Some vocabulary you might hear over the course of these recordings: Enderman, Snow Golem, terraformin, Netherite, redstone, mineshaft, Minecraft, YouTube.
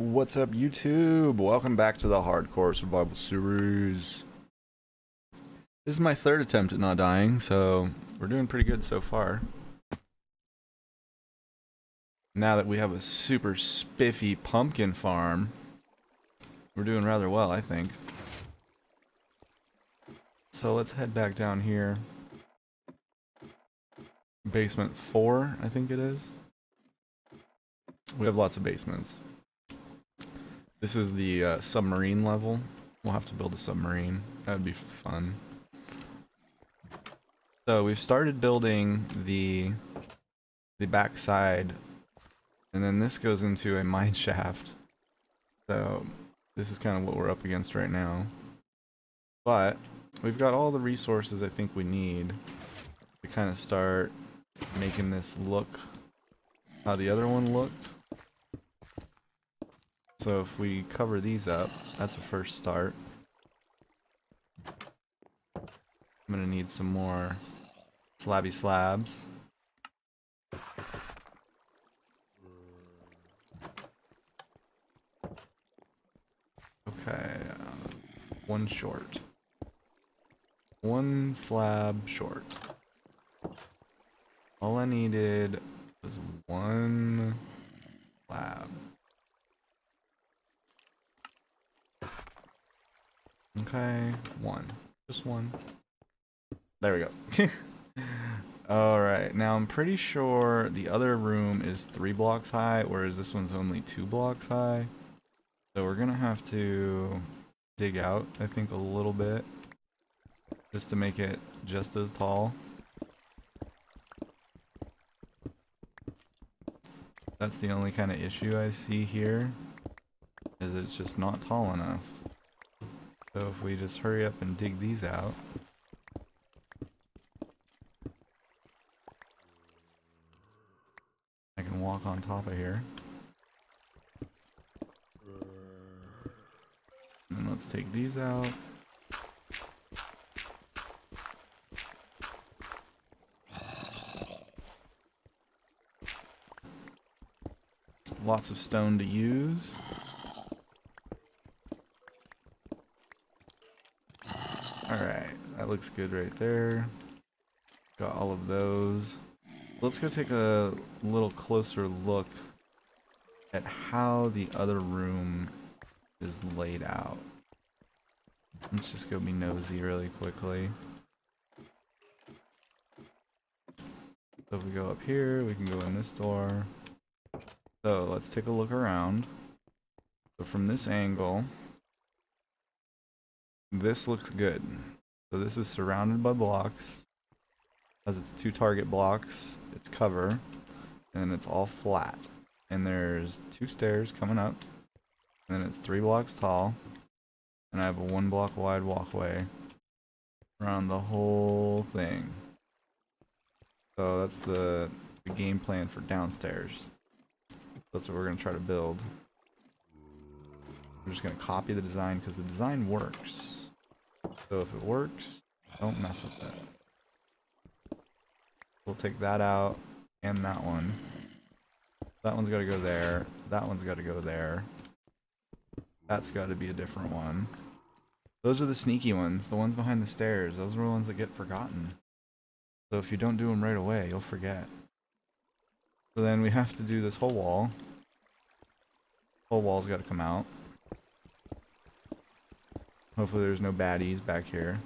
What's up, YouTube? Welcome back to the Hardcore Survival Series. This is my third attempt at not dying, so we're doing pretty good so far. Now that we have a super spiffy pumpkin farm, we're doing rather well, I think. So let's head back down here. Basement 4, I think it is. We have lots of basements. This is the submarine level. We'll have to build a submarine. That would be fun. So we've started building the backside, and then this goes into a mine shaft. So this is kind of what we're up against right now. But we've got all the resources I think we need to kind of start making this look how the other one looked. So if we cover these up, that's a first start. I'm gonna need some more slabby slabs. Okay, one short. One slab short. All I needed was one slab. Okay, one. Just one. There we go. Alright, now I'm pretty sure the other room is 3 blocks high, whereas this one's only 2 blocks high. So we're gonna have to dig out, I think, a little bit. Just to make it just as tall. That's the only kind of issue I see here, is it's just not tall enough. So if we just hurry up and dig these out. I can walk on top of here. And let's take these out. Lots of stone to use. Alright, that looks good right there. Got all of those. Let's go take a little closer look at how the other room is laid out. Let's just go be nosy really quickly. So if we go up here, we can go in this door. So let's take a look around. So from this angle, this looks good. So this is surrounded by blocks, as it's 2 target blocks, it's cover, and it's all flat. And there's 2 stairs coming up, and then it's 3 blocks tall, and I have a 1 block wide walkway around the whole thing. So that's the game plan for downstairs. That's what we're going to try to build. I'm just going to copy the design because the design works. So if it works, don't mess with that. We'll take that out and that one. That one's got to go there. That one's got to go there. That's got to be a different one. Those are the sneaky ones. The ones behind the stairs. Those are the ones that get forgotten. So if you don't do them right away, you'll forget. So then we have to do this whole wall. Whole wall's got to come out. Hopefully there's no baddies back here.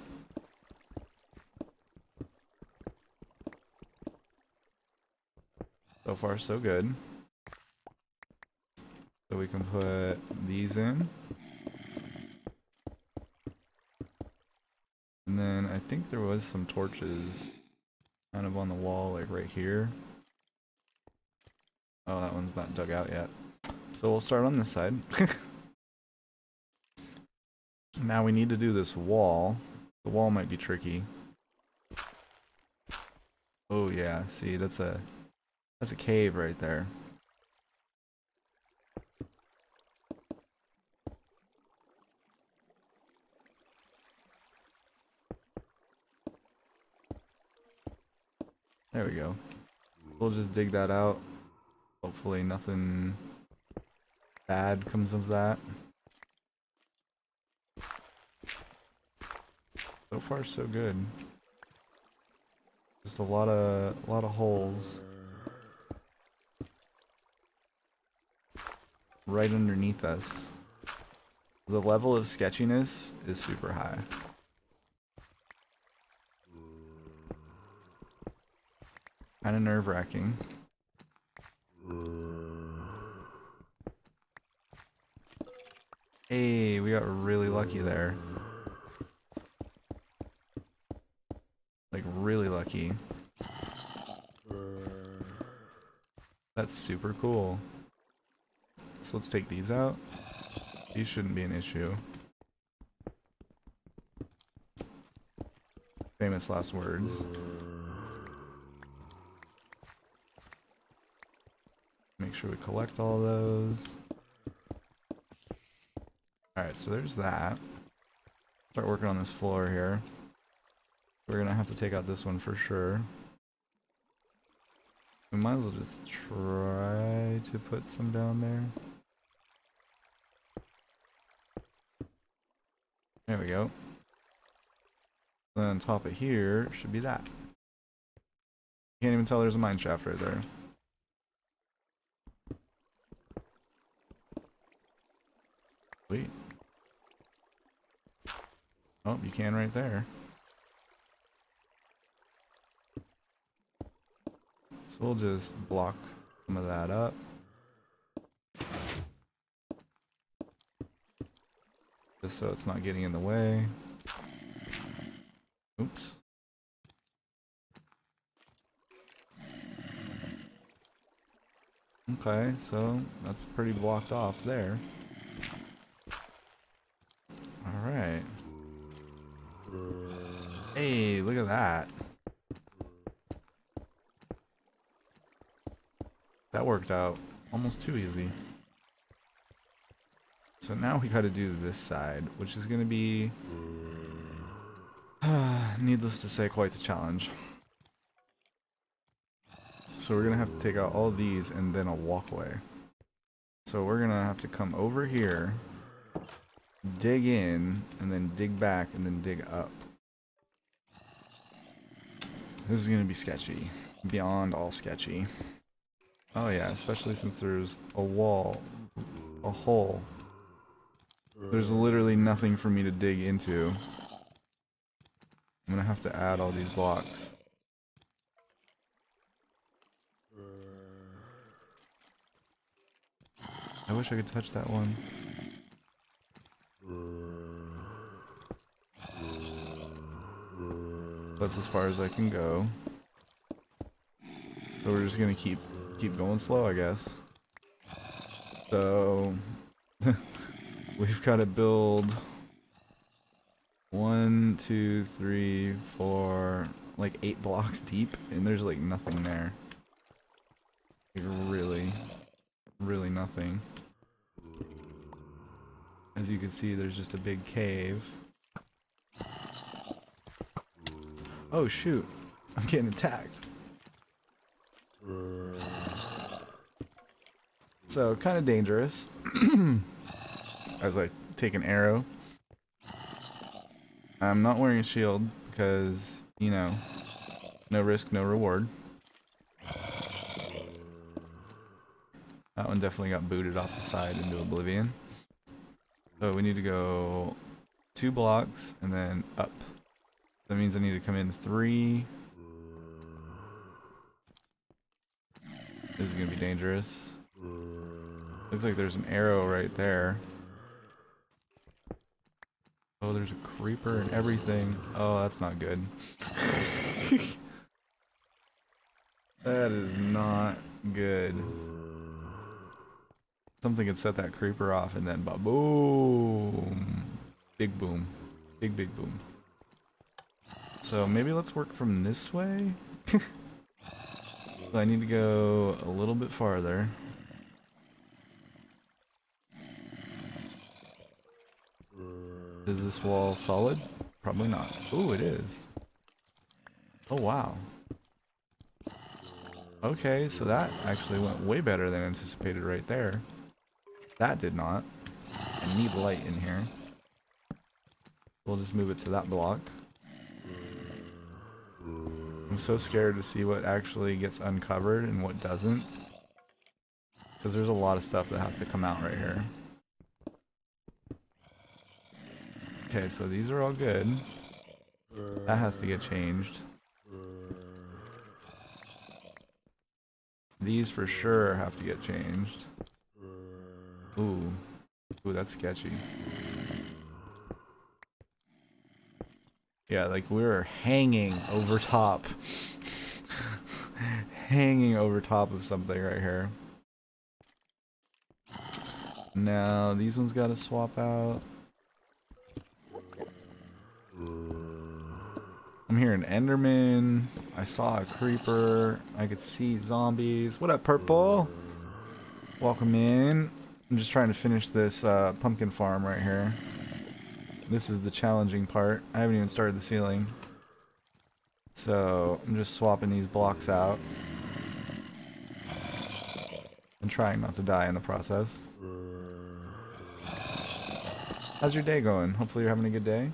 So far, so good. So we can put these in. And then I think there was some torches kind of on the wall, like right here. Oh, that one's not dug out yet. So we'll start on this side. Now we need to do this wall. The wall might be tricky. Oh yeah, see, that's a cave right there. There we go. We'll just dig that out. Hopefully nothing bad comes of that. So far, so good. Just a lot of holes right underneath us. The level of sketchiness is super high. Kind of nerve-wracking. Hey, we got really lucky there. Like, really lucky. That's super cool. So let's take these out. These shouldn't be an issue. Famous last words. Make sure we collect all those. Alright, so there's that. Start working on this floor here. We're gonna have to take out this one for sure. We might as well just try to put some down there. There we go. Then on top of here should be that. Can't even tell there's a mine shaft right there. Sweet. Oh, you can right there. So we'll just block some of that up. Just so it's not getting in the way. Oops. Okay, so that's pretty blocked off there. Alright. Hey, look at that. That worked out almost too easy. So now we gotta do this side, which is gonna be, needless to say, quite the challenge. So we're gonna have to take out all these and then a walkway. So we're gonna have to come over here, dig in, and then dig back, and then dig up. This is gonna be sketchy, beyond all sketchy. Oh yeah, especially since there's a wall, a hole. There's literally nothing for me to dig into. I'm gonna have to add all these blocks. I wish I could touch that one. That's as far as I can go. So we're just gonna keep going slow, I guess. So... we've got to build 1, 2, 3, 4, like 8 blocks deep, and there's like nothing there. Like really nothing. As you can see, there's just a big cave. Oh shoot, I'm getting attacked. So, kind of dangerous. As I take an arrow. I'm not wearing a shield because, you know, no risk, no reward. That one definitely got booted off the side into oblivion. So we need to go 2 blocks and then up. That means I need to come in 3. This is gonna be dangerous. Looks like there's an arrow right there. Oh, there's a creeper and everything. Oh, that's not good. That is not good. Something could set that creeper off and then ba-boom. Big boom. Big boom. So maybe let's work from this way? I need to go a little bit farther. Is this wall solid? Probably not. Ooh, it is. Oh, wow. Okay, so that actually went way better than anticipated right there. That did not. I need light in here. We'll just move it to that block. I'm so scared to see what actually gets uncovered and what doesn't, because there's a lot of stuff that has to come out right here. Okay, so these are all good. That has to get changed. These for sure have to get changed. Ooh. Ooh, that's sketchy. Yeah, like we're hanging over top. Hanging over top of something right here. Now, these ones gotta swap out. I'm hearing Enderman. I saw a creeper. I could see zombies. What up, Purple? Welcome in. I'm just trying to finish this pumpkin farm right here. This is the challenging part. I haven't even started the ceiling. So I'm just swapping these blocks out. And trying not to die in the process. How's your day going? Hopefully you're having a good day.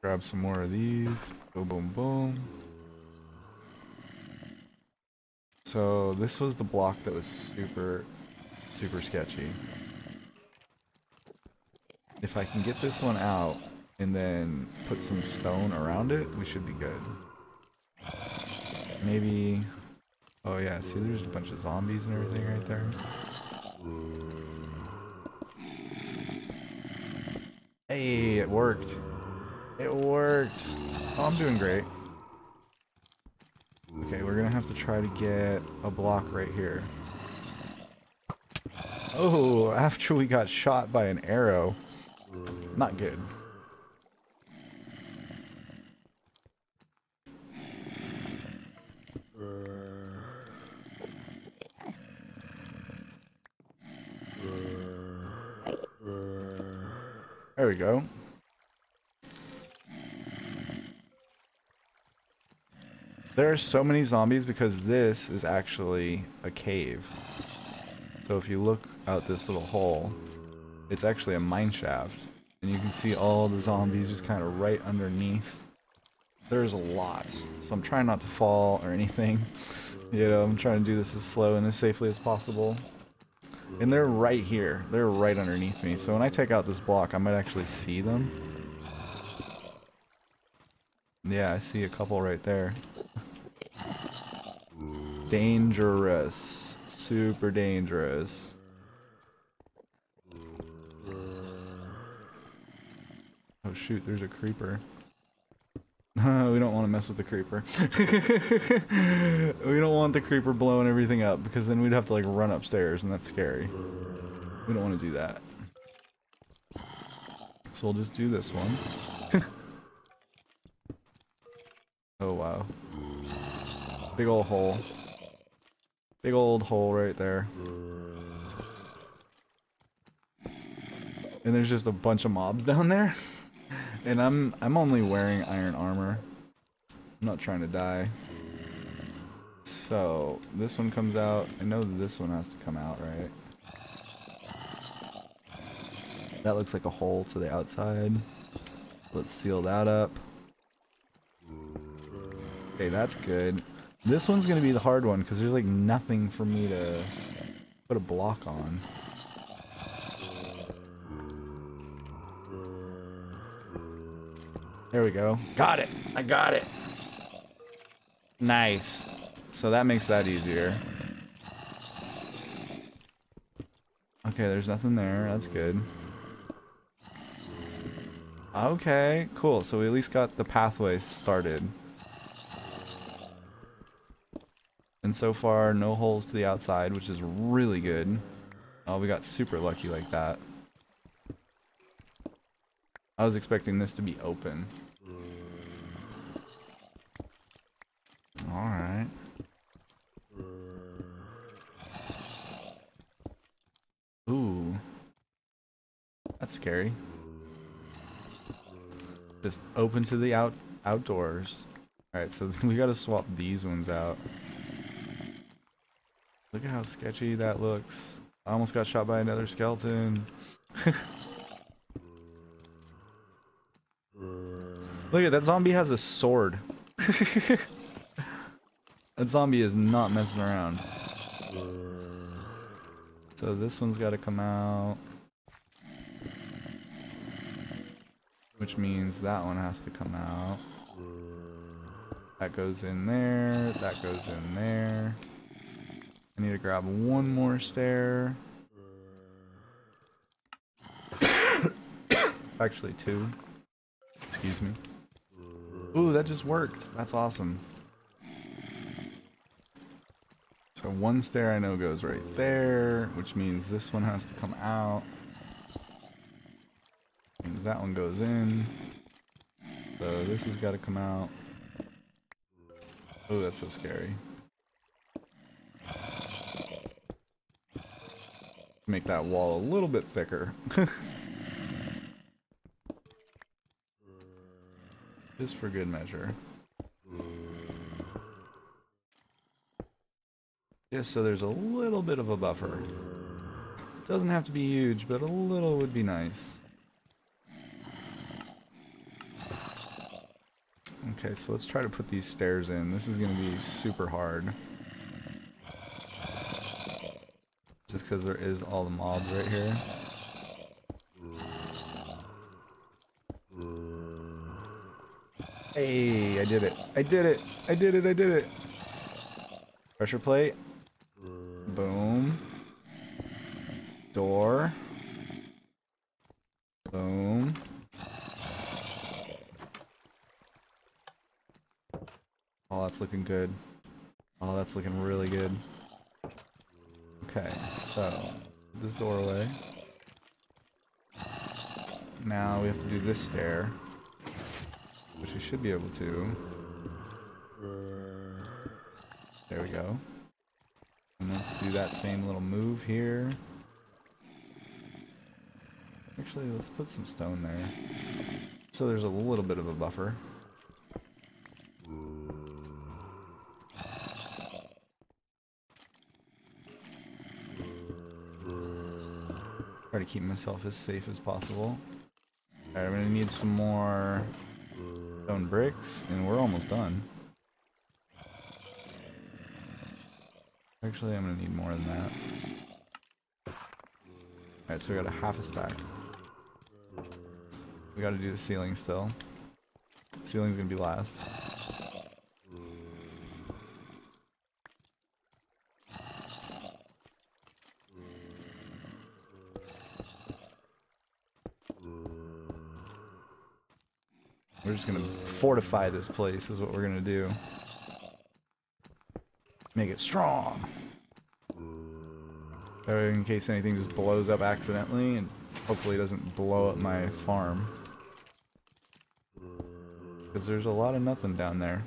Grab some more of these. Boom, boom, boom. So this was the block that was super sketchy. If I can get this one out and then put some stone around it, we should be good. Maybe... Oh yeah, see there's a bunch of zombies and everything right there. Hey, it worked. It worked. Oh, I'm doing great. Okay, we're gonna have to try to get a block right here. Oh, after we got shot by an arrow. Not good. There we go. There are so many zombies because this is actually a cave. So if you look out this little hole, it's actually a mine shaft. And you can see all the zombies just kind of right underneath. There's a lot. So I'm trying not to fall or anything. You know, I'm trying to do this as slow and as safely as possible. And they're right here. They're right underneath me. So when I take out this block, I might actually see them. Yeah, I see a couple right there. Dangerous. Super dangerous. Oh shoot, there's a creeper. We don't want to mess with the creeper. We don't want the creeper blowing everything up, because then we'd have to like run upstairs, and that's scary. We don't want to do that. So we'll just do this one. Oh wow. Big old hole. Big old hole right there. And there's just a bunch of mobs down there. And I'm only wearing iron armor. I'm not trying to die. So this one comes out. I know this one has to come out, right? That looks like a hole to the outside. Let's seal that up. Okay, that's good. This one's gonna be the hard one because there's like nothing for me to put a block on. There we go. Got it! I got it! Nice. So that makes that easier. Okay, there's nothing there. That's good. Okay, cool. So we at least got the pathway started. And so far, no holes to the outside, which is really good. Oh, we got super lucky like that. I was expecting this to be open. Alright. Ooh. That's scary. Just open to the outdoors. Alright, so we gotta swap these ones out. Look at how sketchy that looks. I almost got shot by another skeleton. Look at that zombie has a sword. That zombie is not messing around. So this one's got to come out. Which means that one has to come out. That goes in there. That goes in there. I need to grab one more stair. Actually, two. Excuse me. Ooh, that just worked. That's awesome. So one stair I know goes right there, which means this one has to come out. Means that one goes in. So this has got to come out. Oh, that's so scary. Make that wall a little bit thicker. Just for good measure. Just so there's a little bit of a buffer. Doesn't have to be huge, but a little would be nice. Okay, so let's try to put these stairs in. This is going to be super hard. Just because there is all the mobs right here. Hey, I did it. I did it. I did it. I did it. Pressure plate. Boom. Door. Boom. Oh, that's looking good. Oh, that's looking really good. Okay, so this doorway. Now we have to do this stair, which we should be able to. There we go. And then do that same little move here. Actually, let's put some stone there, so there's a little bit of a buffer. Try to keep myself as safe as possible. Alright, I'm gonna need some more stone bricks, and we're almost done. Actually, I'm gonna need more than that. Alright, so we got a half a stack. We gotta do the ceiling still. The ceiling's gonna be last. We're just gonna fortify this place, is what we're gonna do. Make it strong! In case anything just blows up accidentally, and hopefully doesn't blow up my farm. Because there's a lot of nothing down there.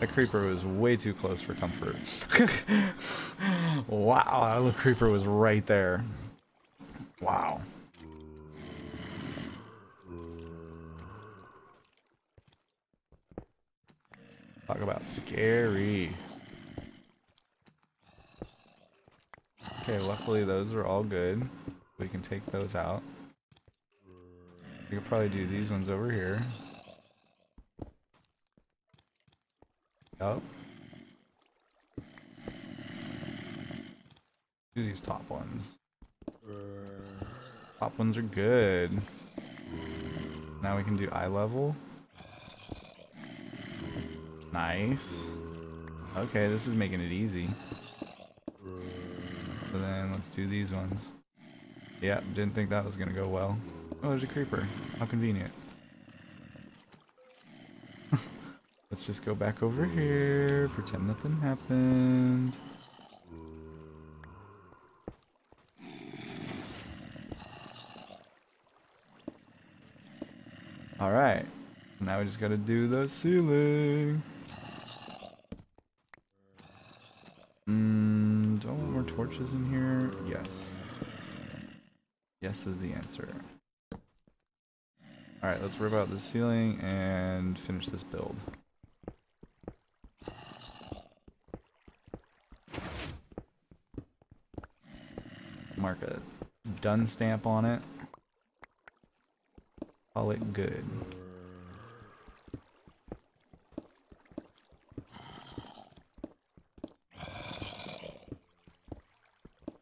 That creeper was way too close for comfort. Wow, that creeper was right there. Wow. Talk about scary. Okay, luckily those are all good. We can take those out. We could probably do these ones over here. Up. Do these top ones. Top ones are good. Now we can do eye level. Nice. Okay, this is making it easy. So then let's do these ones. Yep, didn't think that was gonna go well. Oh, there's a creeper. How convenient. Let's just go back over here, pretend nothing happened. Alright, now we just gotta do the ceiling. Do I want more torches in here? Yes. Yes is the answer. Alright, let's rip out the ceiling and finish this build. Mark a done stamp on it. Call it good.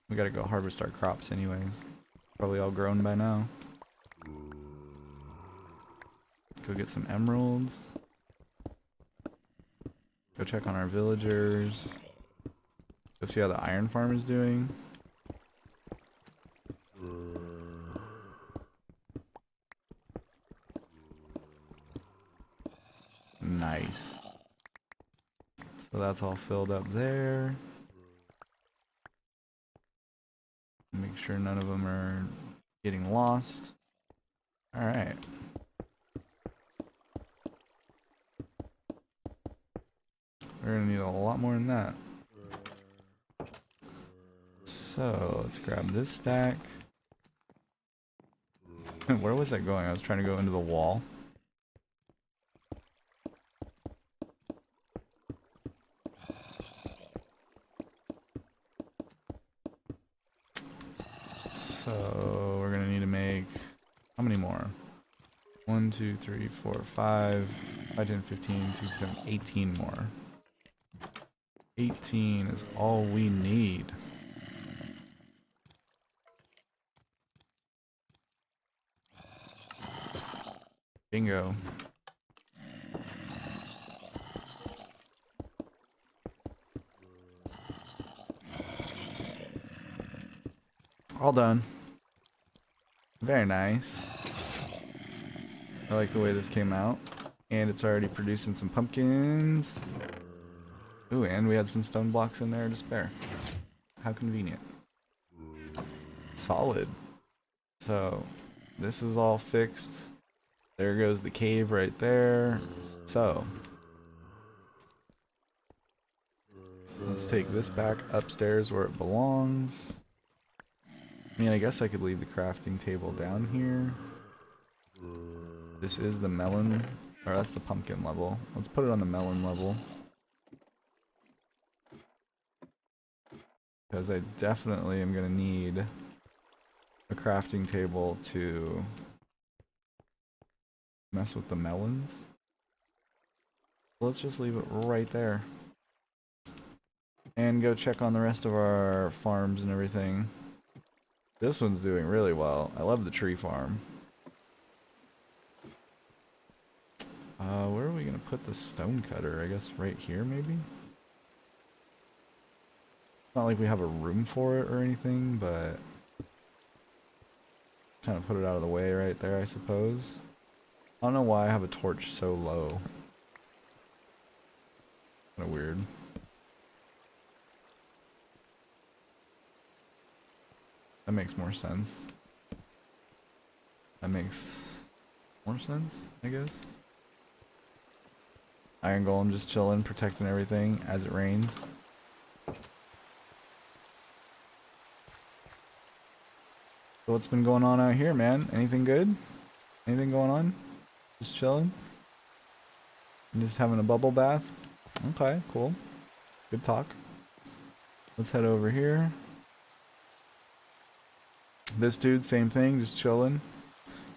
We gotta go harvest our crops anyways. Probably all grown by now. Go get some emeralds. Go check on our villagers. Go see how the iron farm is doing. Nice. So that's all filled up there. Make sure none of them are getting lost. All right. We're gonna need a lot more than that. So let's grab this stack. Where was I going? I was trying to go into the wall. So we're gonna need to make how many more? 1, 2, 3, 4, 5, 5, 10, 15, 16, 17, 18 more. 18 is all we need. Bingo. All done. Very nice. I like the way this came out. And it's already producing some pumpkins. Ooh, and we had some stone blocks in there to spare. How convenient. Solid. So, this is all fixed. There goes the cave right there. So, let's take this back upstairs where it belongs. I mean, I guess I could leave the crafting table down here. This is the melon, or that's the pumpkin level. Let's put it on the melon level. Because I definitely am going to need a crafting table to mess with the melons. Let's just leave it right there. And go check on the rest of our farms and everything. This one's doing really well. I love the tree farm. Where are we going to put the stone cutter? I guess right here maybe? Not like we have a room for it or anything, but kind of put it out of the way right there, I suppose. I don't know why I have a torch so low. Kind of weird. That makes more sense. That makes more sense, I guess. Iron Golem just chilling, protecting everything as it rains. So what's been going on out here, man? Anything good? Anything going on? Just chilling? And just having a bubble bath? Okay, cool. Good talk. Let's head over here. This dude, same thing, just chilling.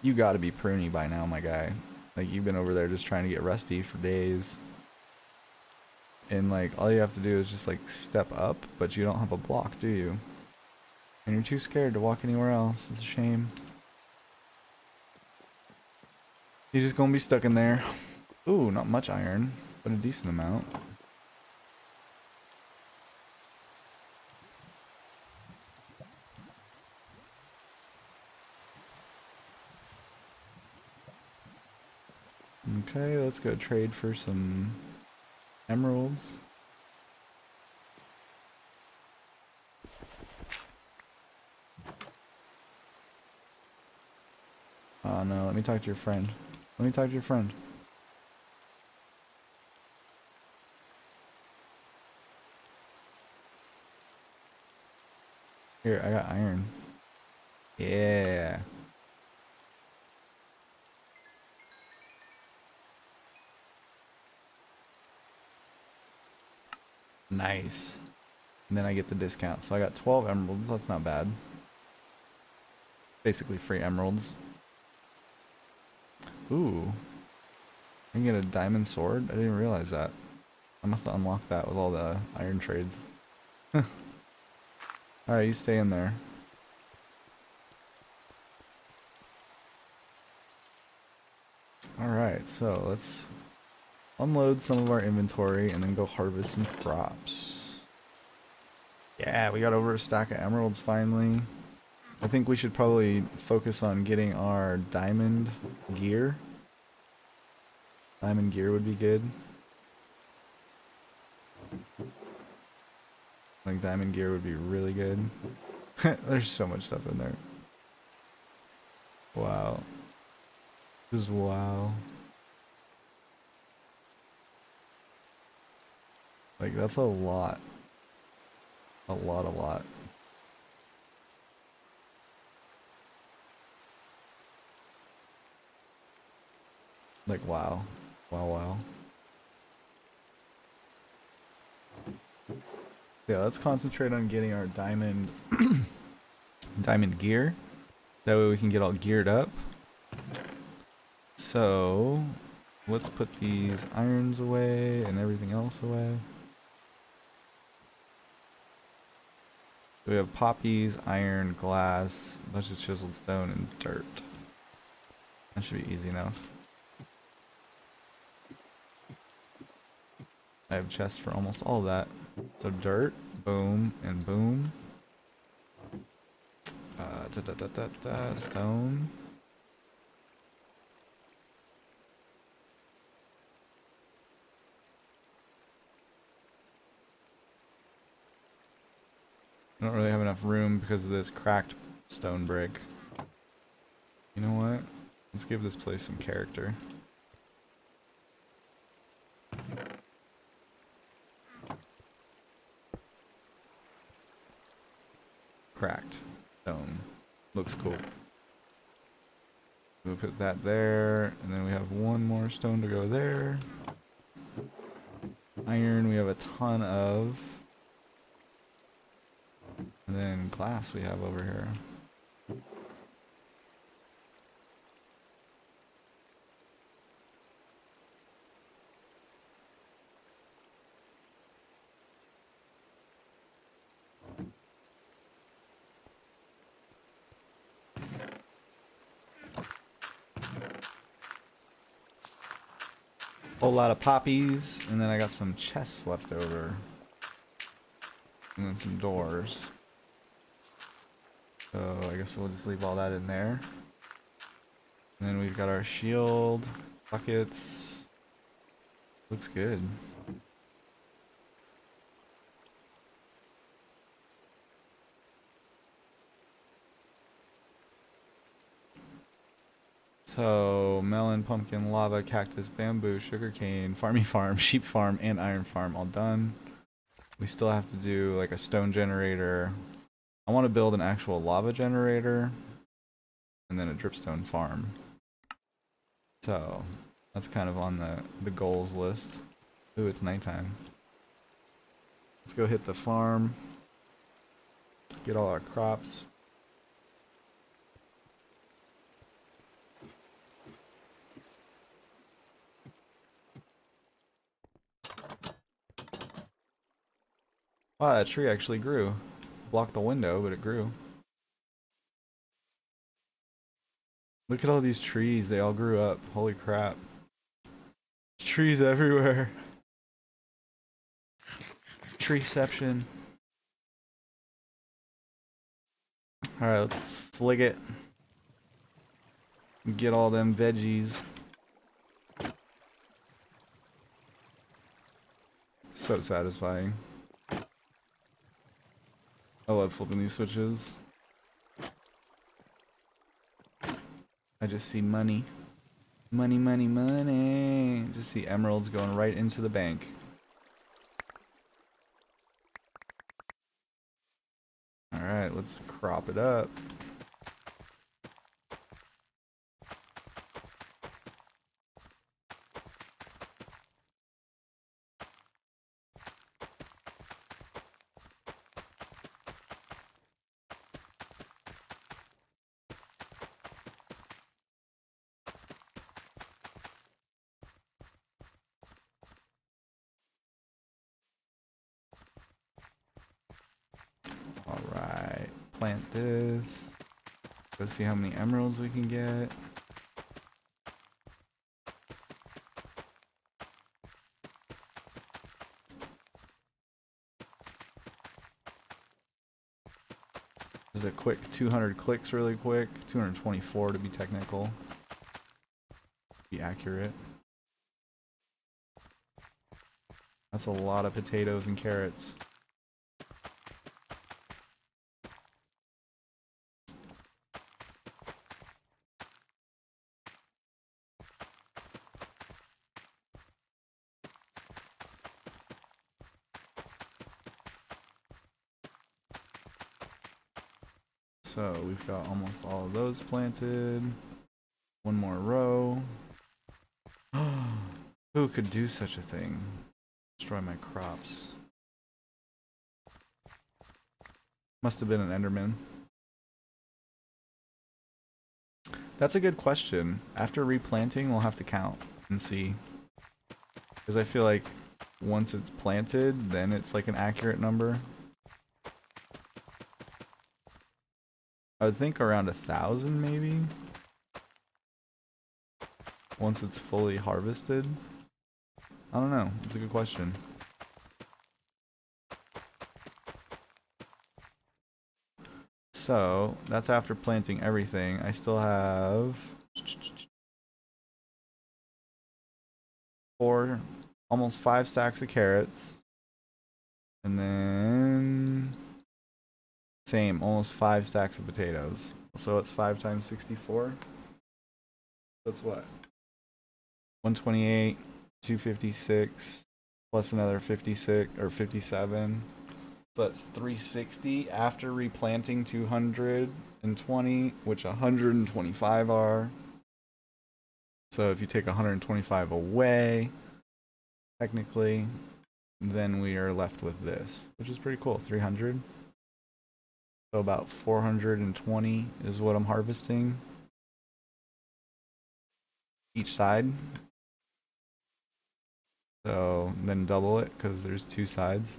You gotta be pruny by now, my guy. Like, you've been over there just trying to get rusty for days. And, like, all you have to do is just, like, step up, but you don't have a block, do you? And you're too scared to walk anywhere else. It's a shame. You're just gonna be stuck in there. Ooh, not much iron, but a decent amount. Okay, let's go trade for some emeralds. Oh no, let me talk to your friend. Let me talk to your friend. Here, I got iron. Yeah. Nice. And then I get the discount. So I got 12 emeralds. That's not bad. Basically free emeralds. Ooh. I can get a diamond sword? I didn't realize that. I must have unlocked that with all the iron trades. Alright, you stay in there. Alright, so let's unload some of our inventory and then go harvest some crops. Yeah, we got over a stack of emeralds finally. I think we should probably focus on getting our diamond gear. Diamond gear would be good. I think diamond gear would be really good. There's so much stuff in there. Wow. Just wow. Like, that's a lot. A lot. Like, wow. Wow. Yeah, let's concentrate on getting our diamond gear. That way we can get all geared up. So, let's put these irons away and everything else away. We have poppies, iron, glass, a bunch of chiseled stone, and dirt. That should be easy enough. I have chests for almost all that. So dirt, boom, and boom. Stone. I don't really have enough room because of this cracked stone brick. You know what? Let's give this place some character. Cracked stone. Looks cool. We'll put that there, and then we have one more stone to go there. Iron, we have a ton of. And then glass we have over here. Whole lot of poppies, and then I got some chests left over. And then some doors. So I guess we'll just leave all that in there. And then we've got our shield, buckets. Looks good. So melon, pumpkin, lava, cactus, bamboo, sugarcane, farmy farm, sheep farm, and iron farm all done. We still have to do like a stone generator. I want to build an actual lava generator and then a dripstone farm. So that's kind of on the goals list. Ooh, it's nighttime. Let's go hit the farm. Get all our crops. Wow, that tree actually grew. Blocked the window, but it grew. Look at all these trees, they all grew up. Holy crap. Trees everywhere. Treeception. Alright, let's flick it. Get all them veggies. So satisfying. I love flipping these switches. I just see money. Money. Just see emeralds going right into the bank. Alright, let's crop it up. plant this. Go see how many emeralds we can get. There's a quick 200 clicks really quick. 224 to be technical. Be accurate. That's a lot of potatoes and carrots. So we've got almost all of those planted. One more row. Who could do such a thing? Destroy my crops. Must have been an Enderman. That's a good question. After replanting, we'll have to count and see. Because I feel like once it's planted, then it's like an accurate number. I would think around 1,000 maybe. Once it's fully harvested. I don't know. It's a good question. So, that's after planting everything. I still have 4, almost 5 sacks of carrots. And then same, almost 5 stacks of potatoes. So it's 5 times 64. That's what? 128. 256 plus another 56 or 57, so that's 360 after replanting. 220, which 125 are. So if you take 125 away, technically, then we are left with this, which is pretty cool. 300. So about 420 is what I'm harvesting each side. So then double it, because there's 2 sides.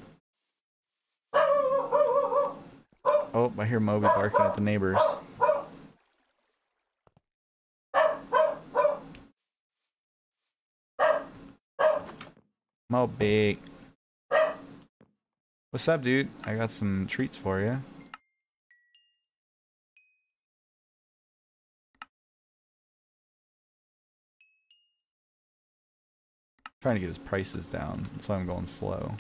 Oh, I hear Moby barking at the neighbors. Moby. What's up, dude? I got some treats for you. Trying to get his prices down, that's why I'm going slow.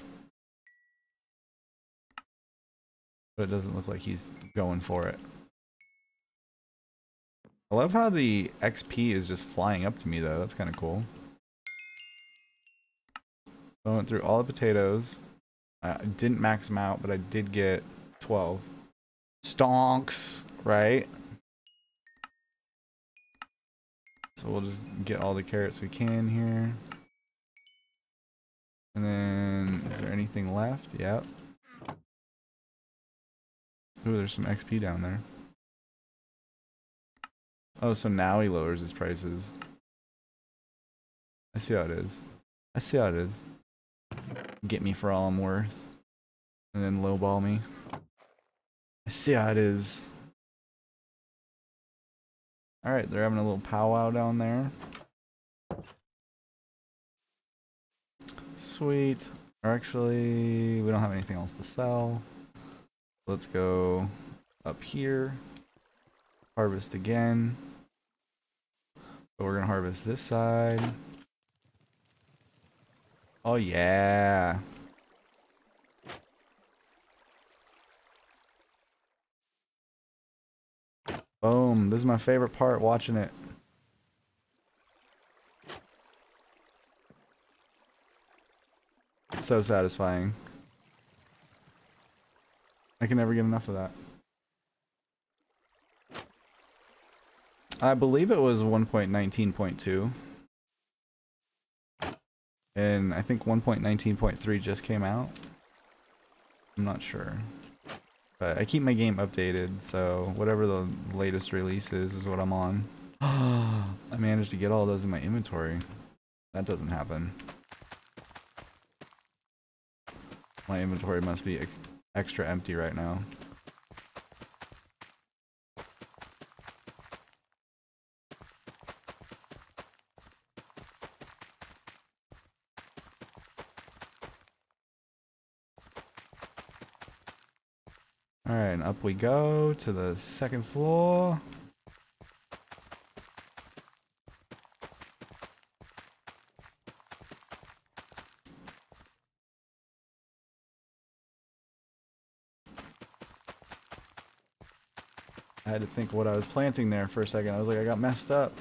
But it doesn't look like he's going for it. I love how the XP is just flying up to me though, that's kind of cool. So I went through all the potatoes. I didn't max them out, but I did get 12. Stonks, right? So we'll just get all the carrots we can here. And then, is there anything left? Yep. Ooh, there's some XP down there. Oh, so now he lowers his prices. I see how it is. I see how it is. Get me for all I'm worth. And then lowball me. I see how it is. Alright, they're having a little powwow down there. Sweet. Or actually, we don't have anything else to sell. Let's go up here. Harvest again. But we're gonna harvest this side. Oh yeah. Boom. This is my favorite part, watching it. So satisfying. I can never get enough of that. I believe it was 1.19.2. And I think 1.19.3 just came out. I'm not sure. But I keep my game updated, so whatever the latest release is what I'm on. I managed to get all those in my inventory. That doesn't happen. My inventory must be extra empty right now. Alright, and up we go to the second floor. I had to think what I was planting there for a second. I was like, I got messed up.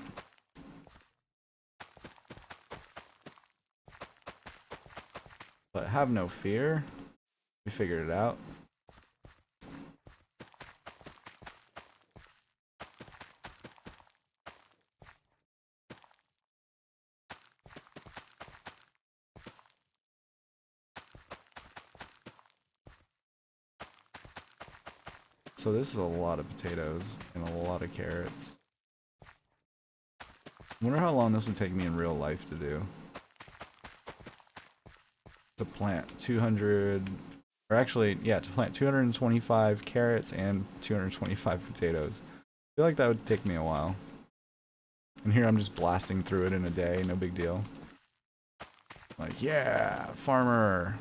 But have no fear. We figured it out. So this is a lot of potatoes and a lot of carrots. I wonder how long this would take me in real life to do. To plant 200, or actually, yeah, to plant 225 carrots and 225 potatoes. I feel like that would take me a while. And here I'm just blasting through it in a day, no big deal. Like, yeah, farmer!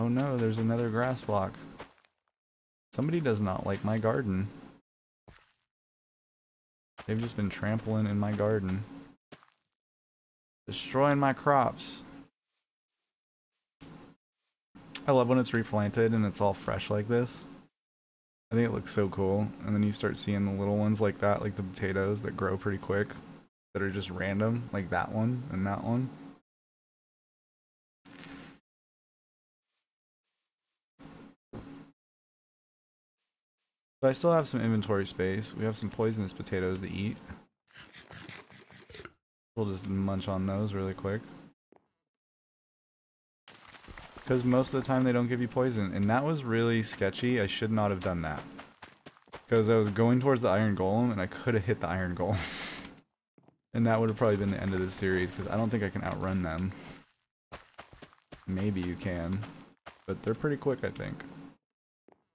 Oh no, there's another grass block. Somebody does not like my garden. They've just been trampling in my garden. Destroying my crops. I love when it's replanted and it's all fresh like this. I think it looks so cool. And then you start seeing the little ones like that, like the potatoes that grow pretty quick, that are just random, like that one and that one. So I still have some inventory space. We have some poisonous potatoes to eat. We'll just munch on those really quick. Because most of the time they don't give you poison. And that was really sketchy. I should not have done that. Because I was going towards the iron golem and I could have hit the iron golem. And that would have probably been the end of this series. Because I don't think I can outrun them. Maybe you can. But they're pretty quick, I think.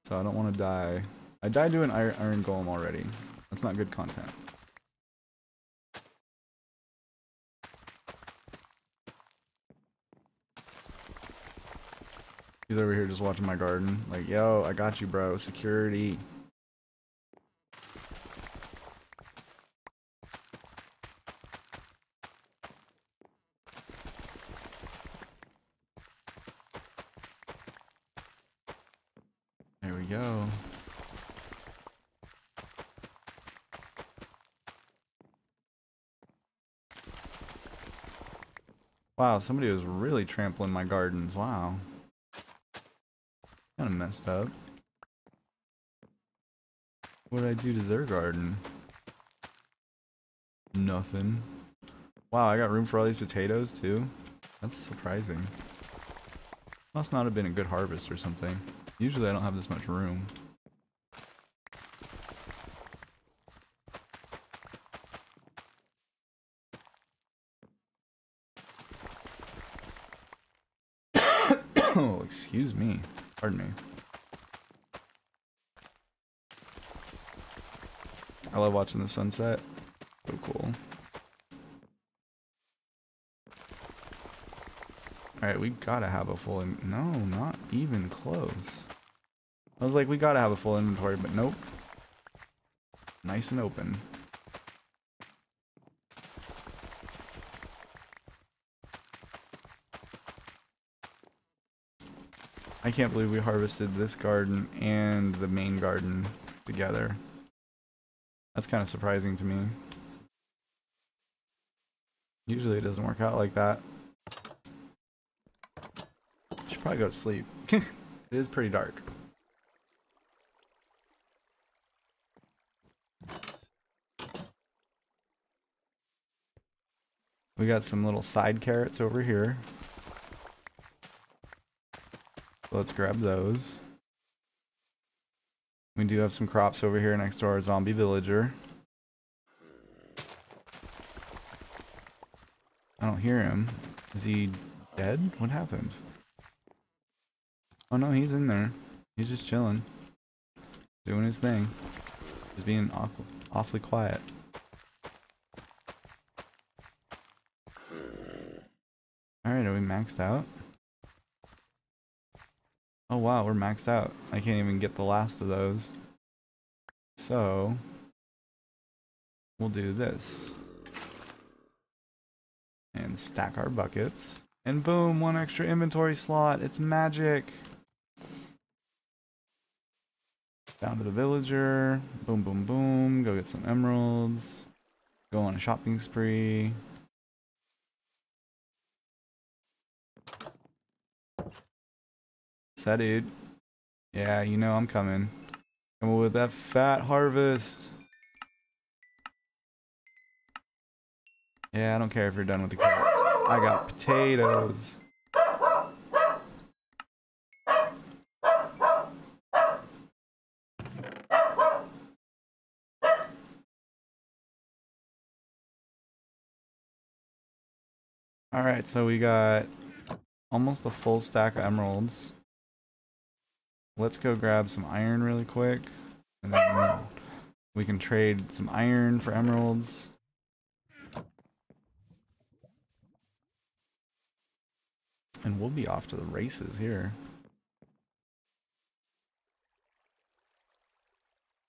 So I don't want to die. I died to an iron golem already. That's not good content. He's over here just watching my garden. Like, yo, I got you, bro. Security. There we go. Wow, somebody was really trampling my gardens. Wow. Kind of messed up. What did I do to their garden? Nothing. Wow, I got room for all these potatoes too? That's surprising. Must not have been a good harvest or something. Usually I don't have this much room. Excuse me. Pardon me. I love watching the sunset. So cool. Alright, we gotta have a full in- No, not even close. I was like, we gotta have a full inventory, but nope. Nice and open. I can't believe we harvested this garden and the main garden together. That's kind of surprising to me. Usually it doesn't work out like that. I should probably go to sleep. It is pretty dark. We got some little side carrots over here. Let's grab those. We do have some crops over here next to our zombie villager. I don't hear him. Is he dead? What happened? Oh no, he's in there. He's just chilling. Doing his thing. He's being awfully quiet. Alright, are we maxed out? Oh wow, we're maxed out. I can't even get the last of those. So, we'll do this. And stack our buckets. And boom, one extra inventory slot. It's magic. Down to the villager. Boom, boom, boom. Go get some emeralds. Go on a shopping spree. That dude. Yeah, you know I'm coming. Coming with that fat harvest. Yeah, I don't care if you're done with the carrots. I got potatoes. Alright, so we got almost a full stack of emeralds. Let's go grab some iron really quick, and then we can trade some iron for emeralds. And we'll be off to the races here.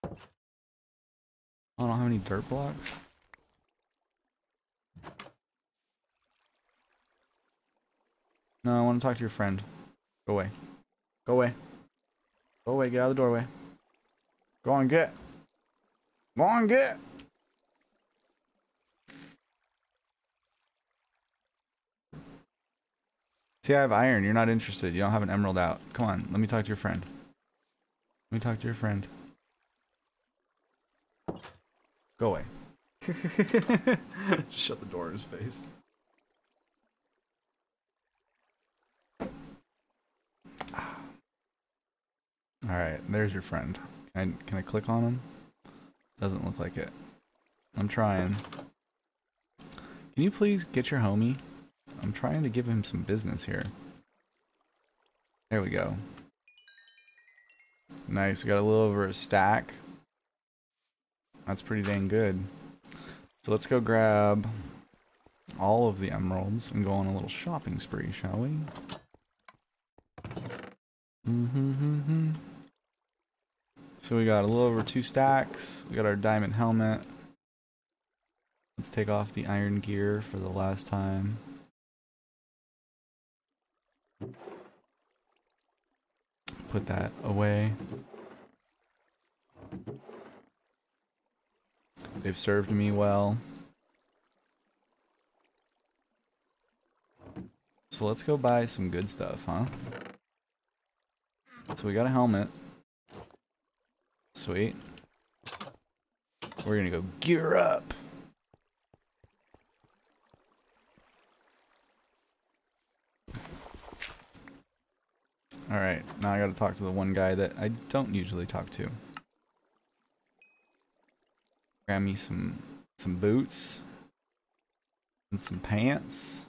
I don't have any dirt blocks. No, I want to talk to your friend. Go away. Go away. Go away, get out of the doorway. Go on, get. Go on, get. See, I have iron. You're not interested. You don't have an emerald out. Come on, let me talk to your friend. Let me talk to your friend. Go away. Shut the door in his face. Alright, there's your friend. Can I click on him? Doesn't look like it. I'm trying. Can you please get your homie? I'm trying to give him some business here. There we go. Nice, we got a little over a stack. That's pretty dang good. So let's go grab all of the emeralds and go on a little shopping spree, shall we? So we got a little over 2 stacks, we got our diamond helmet. Let's take off the iron gear for the last time. Put that away. They've served me well. So let's go buy some good stuff, huh? So we got a helmet. Sweet. We're gonna go gear up. Alright, now I gotta talk to the one guy that I don't usually talk to. Grab me some boots and some pants.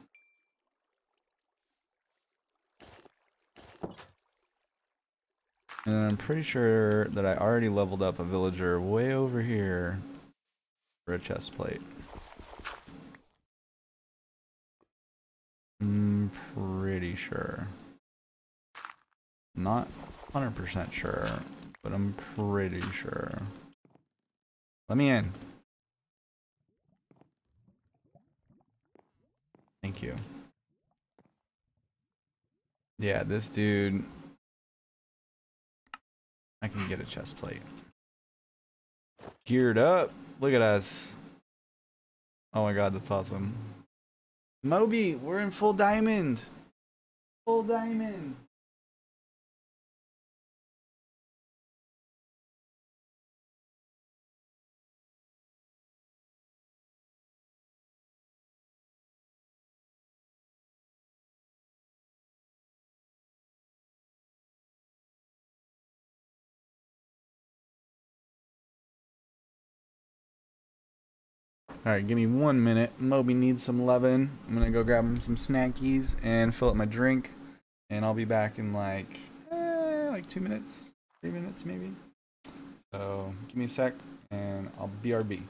And I'm pretty sure that I already leveled up a villager way over here for a chest plate. I'm pretty sure. Not 100% sure, but I'm pretty sure. Let me in. Thank you. Yeah, this dude... I can get a chest plate. Geared up. Look at us. Oh my god, that's awesome. Moby, we're in full diamond. Full diamond. Alright, give me 1 minute. Moby needs some lovin'. I'm gonna go grab him some snackies and fill up my drink. And I'll be back in like 2 minutes, 3 minutes maybe. So give me a sec and I'll BRB.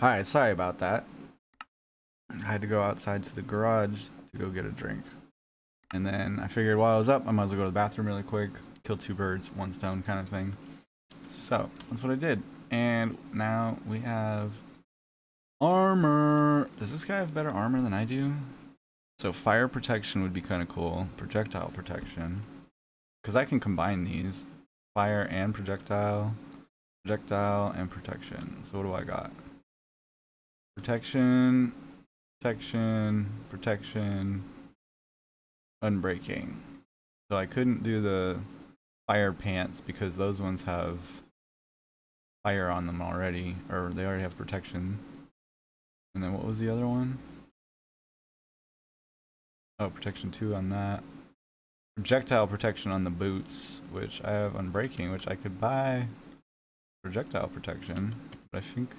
Alright, sorry about that. I had to go outside to the garage to go get a drink. And then I figured while I was up, I might as well go to the bathroom really quick. Kill two birds, one stone kind of thing. So, that's what I did. And now we have armor. Does this guy have better armor than I do? So fire protection would be kind of cool. Projectile protection. Because I can combine these. Fire and projectile. Projectile and protection. So what do I got? Protection. Protection. Protection. Unbreaking. So I couldn't do the fire pants because those ones have fire on them already. Or they already have protection. And then what was the other one? Oh, protection 2 on that. Projectile protection on the boots, which I have unbreaking, which I could buy projectile protection, but I think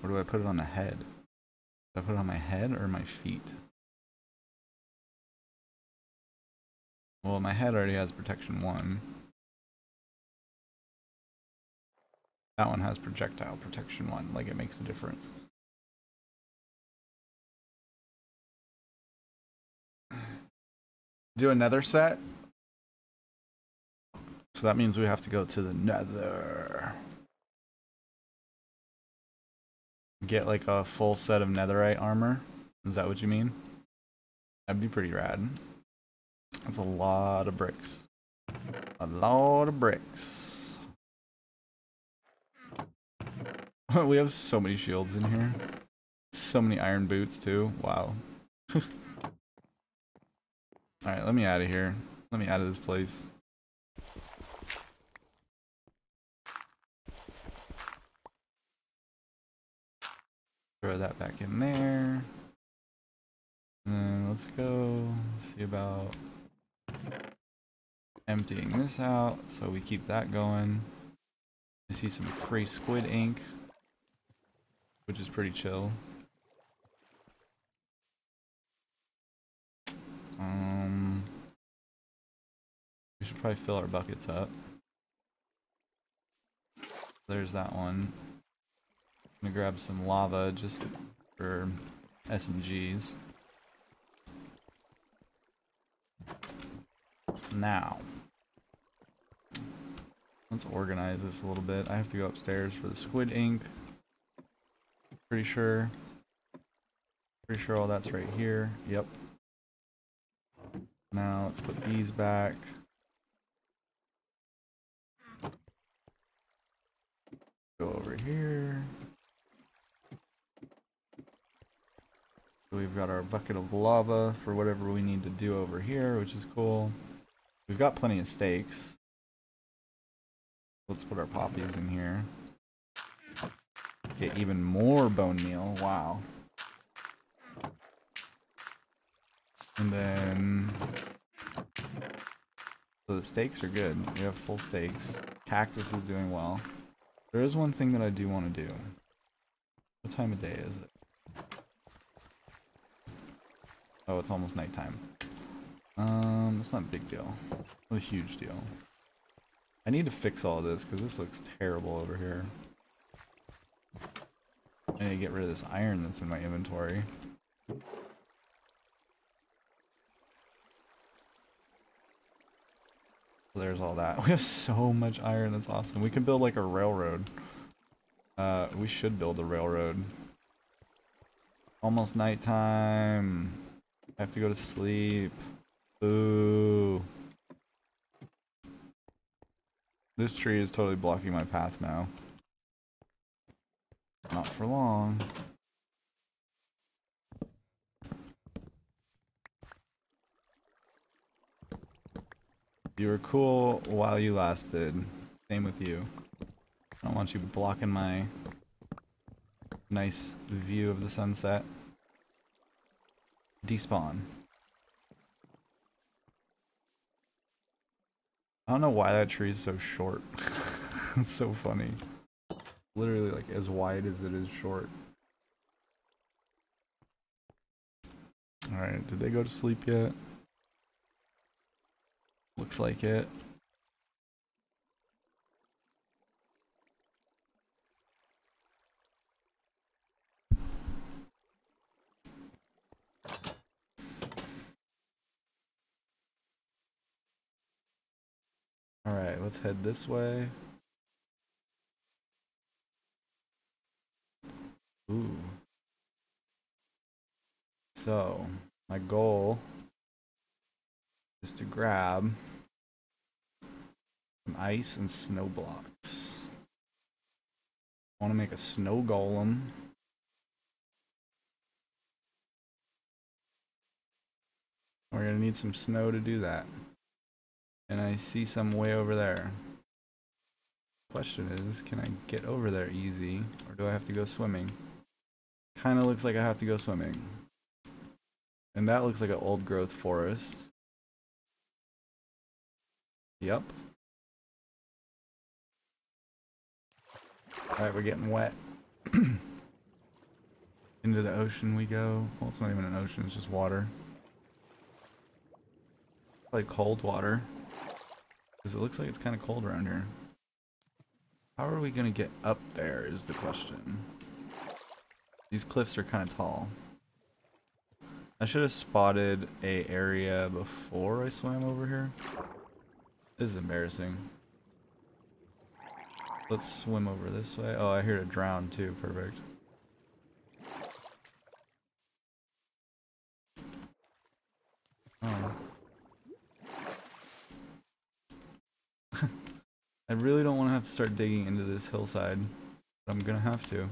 where do I put it on the head? Do I put it on my head or my feet? Well, my head already has protection 1. That one has projectile protection 1, like it makes a difference. Do another set? So that means we have to go to the nether. Get like a full set of netherite armor? Is that what you mean? That'd be pretty rad. That's a lot of bricks. A lot of bricks. We have so many shields in here. So many iron boots too. Wow. Alright, let me out of here. Let me out of this place. Throw that back in there. And then let's go see about emptying this out, so we keep that going. I see some free squid ink, which is pretty chill. We should probably fill our buckets up. There's that one. I'm gonna grab some lava just for S&Gs. Now, let's organize this a little bit. I have to go upstairs for the squid ink. Pretty sure all that's right here. Yep. Now let's put these back. Go over here. So we've got our bucket of lava for whatever we need to do over here, which is cool. We've got plenty of stakes. Let's put our poppies in here. Get even more bone meal. Wow. And then... so the stakes are good. We have full stakes. Cactus is doing well. There is one thing that I do want to do. What time of day is it? Oh, it's almost nighttime. That's not a big deal. Not a huge deal. I need to fix all this because this looks terrible over here. I need to get rid of this iron that's in my inventory. There's all that. We have so much iron. That's awesome. We can build like a railroad. We should build a railroad. Almost nighttime. I have to go to sleep. Ooh. This tree is totally blocking my path now. Not for long. You were cool while you lasted. Same with you. I don't want you blocking my nice view of the sunset. Despawn. I don't know why that tree is so short. It's so funny. Literally like as wide as it is short. Alright, did they go to sleep yet? Looks like it. Alright, let's head this way. Ooh. So, my goal is to grab some ice and snow blocks. I want to make a snow golem. We're going to need some snow to do that. And I see some way over there. Question is, can I get over there easy, or do I have to go swimming? Kind of looks like I have to go swimming. And that looks like an old growth forest. Yep. Alright, we're getting wet. Into the ocean we go. Well, it's not even an ocean, it's just water. It's like cold water. Because it looks like it's kind of cold around here. How are we going to get up there is the question. These cliffs are kind of tall. I should have spotted an area before I swam over here. This is embarrassing. Let's swim over this way. Oh, I hear a drown too. Perfect. Oh. I really don't want to have to start digging into this hillside, but I'm gonna have to.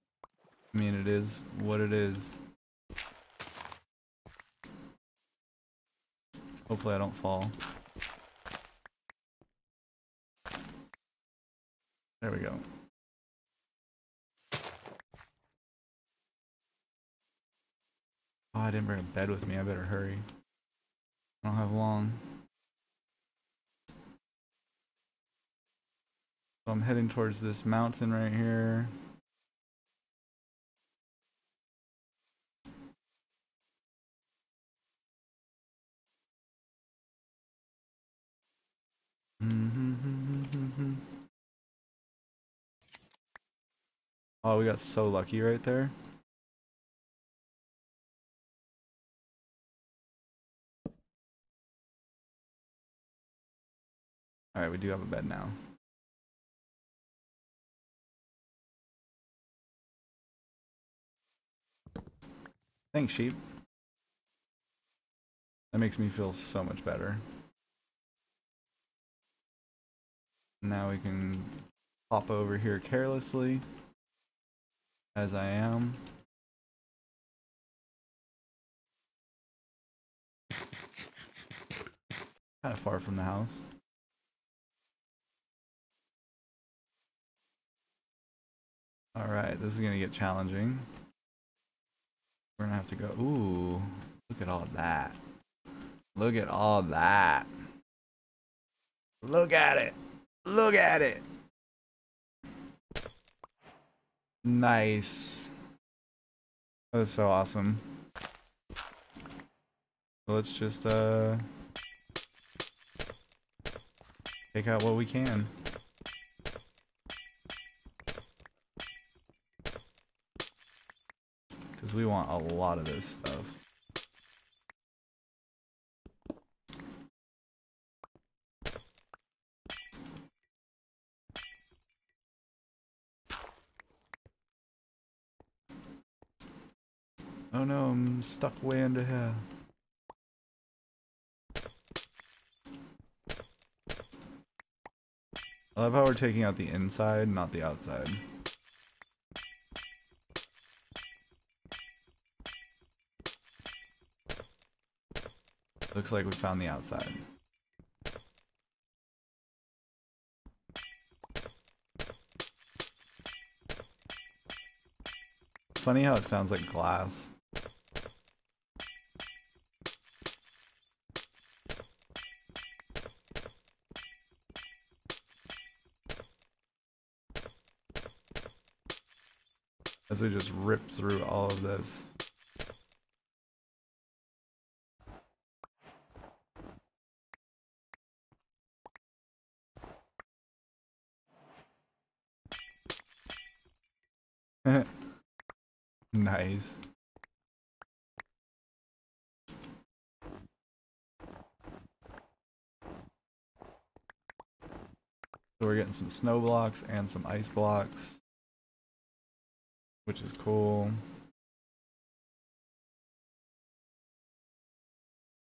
I mean, it is what it is. Hopefully I don't fall. There we go. Oh, I didn't bring a bed with me. I better hurry. I don't have long. So I'm heading towards this mountain right here. Oh, we got so lucky right there. Alright, we do have a bed now. Thanks, sheep. That makes me feel so much better. Now we can hop over here carelessly. As I am. Kind of far from the house. Alright, this is gonna get challenging. We're gonna have to go. Ooh, look at all that. Look at all that. Look at it. Look at it. Nice. That was so awesome. So let's just take out what we can. Because we want a lot of this stuff. Oh no, I'm stuck way under here. I love how we're taking out the inside, not the outside. Looks like we found the outside. It's funny how it sounds like glass. as we just rip through all of this. Nice. So we're getting some snow blocks and some ice blocks, which is cool.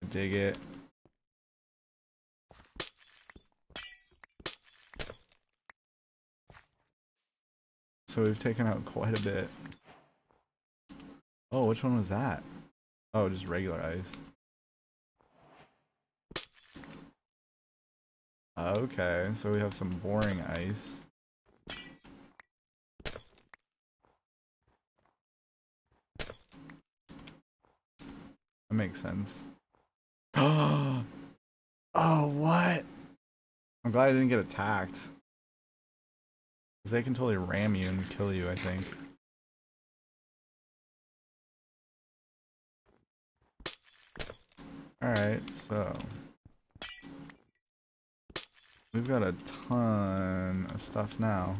I dig it. So we've taken out quite a bit. Oh, which one was that? Oh, just regular ice. Okay, so we have some boring ice. That makes sense. Oh, what? I'm glad I didn't get attacked. 'Cause they can totally ram you and kill you, I think. Alright, so we've got a ton of stuff now.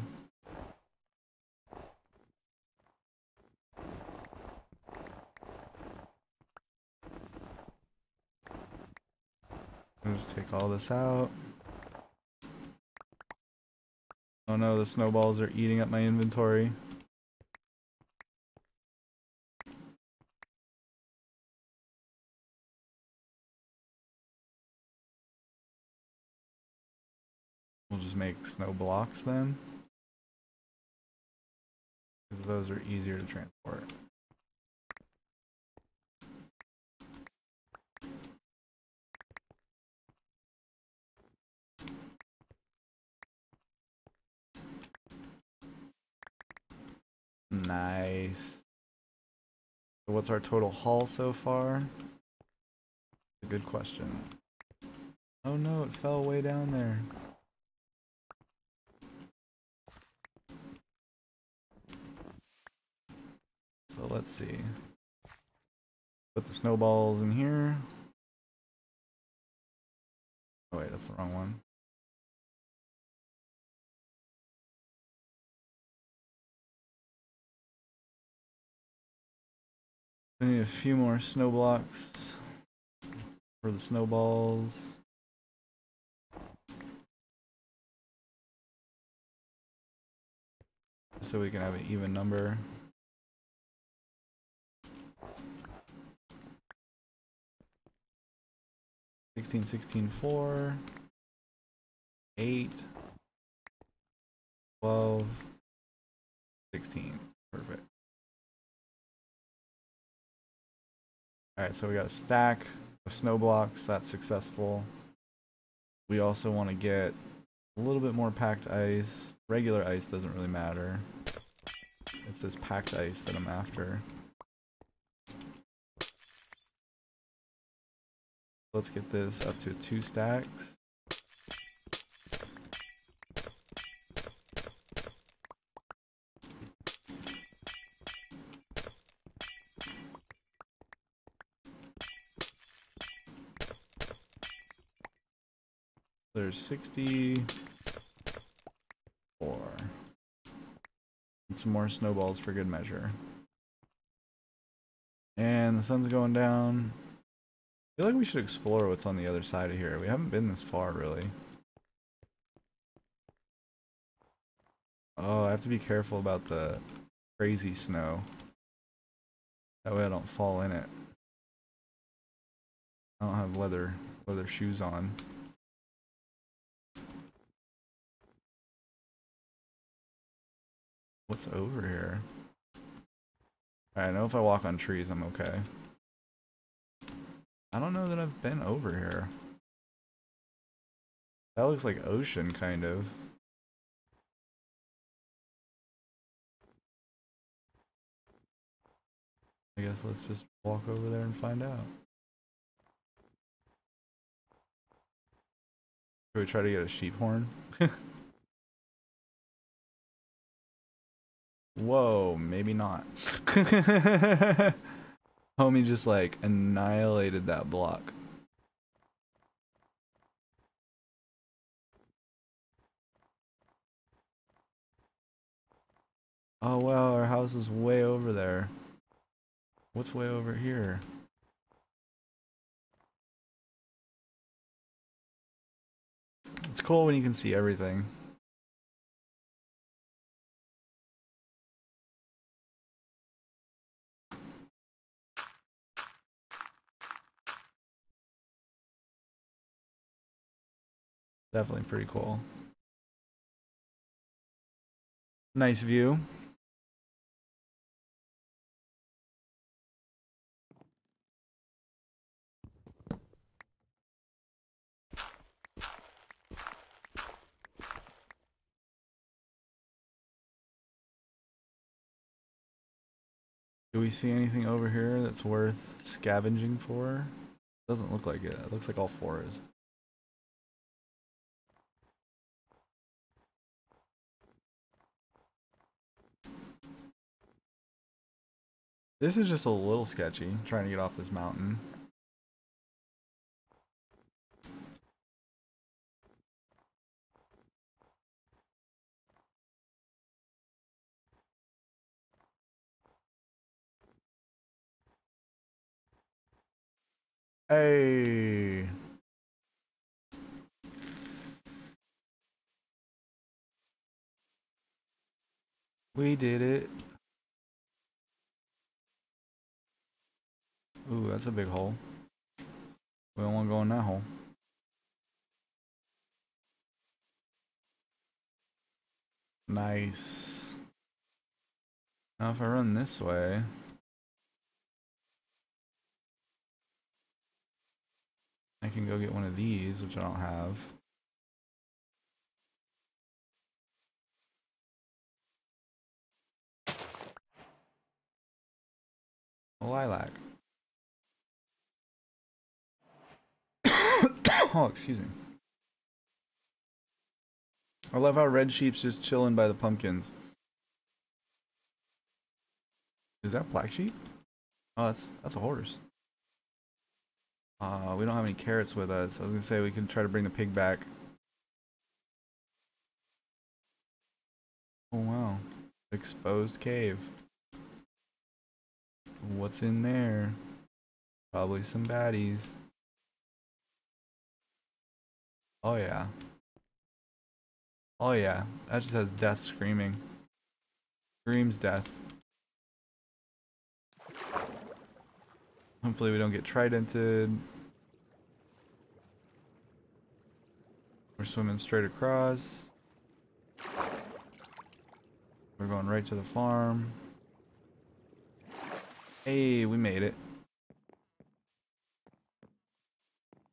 I'll just take all this out. Oh no, the snowballs are eating up my inventory. We'll just make snow blocks then, because those are easier to transport. Nice. So what's our total haul so far? That's a good question. Oh no, it fell way down there. So let's see. Put the snowballs in here. Oh wait, that's the wrong one. We need a few more snow blocks for the snowballs. So we can have an even number. Four, 8, 12, 16. Perfect. Alright, so we got a stack of snow blocks. That's successful. We also want to get a little bit more packed ice. Regular ice doesn't really matter. It's this packed ice that I'm after. Let's get this up to 2 stacks. There's 64. And some more snowballs for good measure. And the sun's going down. I feel like we should explore what's on the other side of here. We haven't been this far, really. Oh, I have to be careful about the crazy snow. That way I don't fall in it. I don't have leather shoes on. What's over here? Alright, I know if I walk on trees, I'm okay. I don't know that I've been over here. That looks like ocean, kind of. I guess let's just walk over there and find out. Should we try to get a sheep horn? Whoa, maybe not. Homie just like annihilated that block. Oh wow, our house is way over there. What's way over here? It's cool when you can see everything. Definitely pretty cool. Nice view. Do we see anything over here that's worth scavenging for? Doesn't look like it. It looks like all forest. This is just a little sketchy, trying to get off this mountain. Hey. We did it. Ooh, that's a big hole. We don't want to go in that hole. Nice. Now if I run this way... I can go get one of these, which I don't have. A lilac. Oh, excuse me. I love how Red Sheep's just chilling by the pumpkins. Is that Black Sheep? Oh, that's a horse. We don't have any carrots with us. I was gonna say we can try to bring the pig back. Oh wow. Exposed cave. What's in there? Probably some baddies. Oh yeah. Oh yeah. That just has death screaming. Screams death. Hopefully we don't get tridented. We're swimming straight across. We're going right to the farm. Hey, we made it.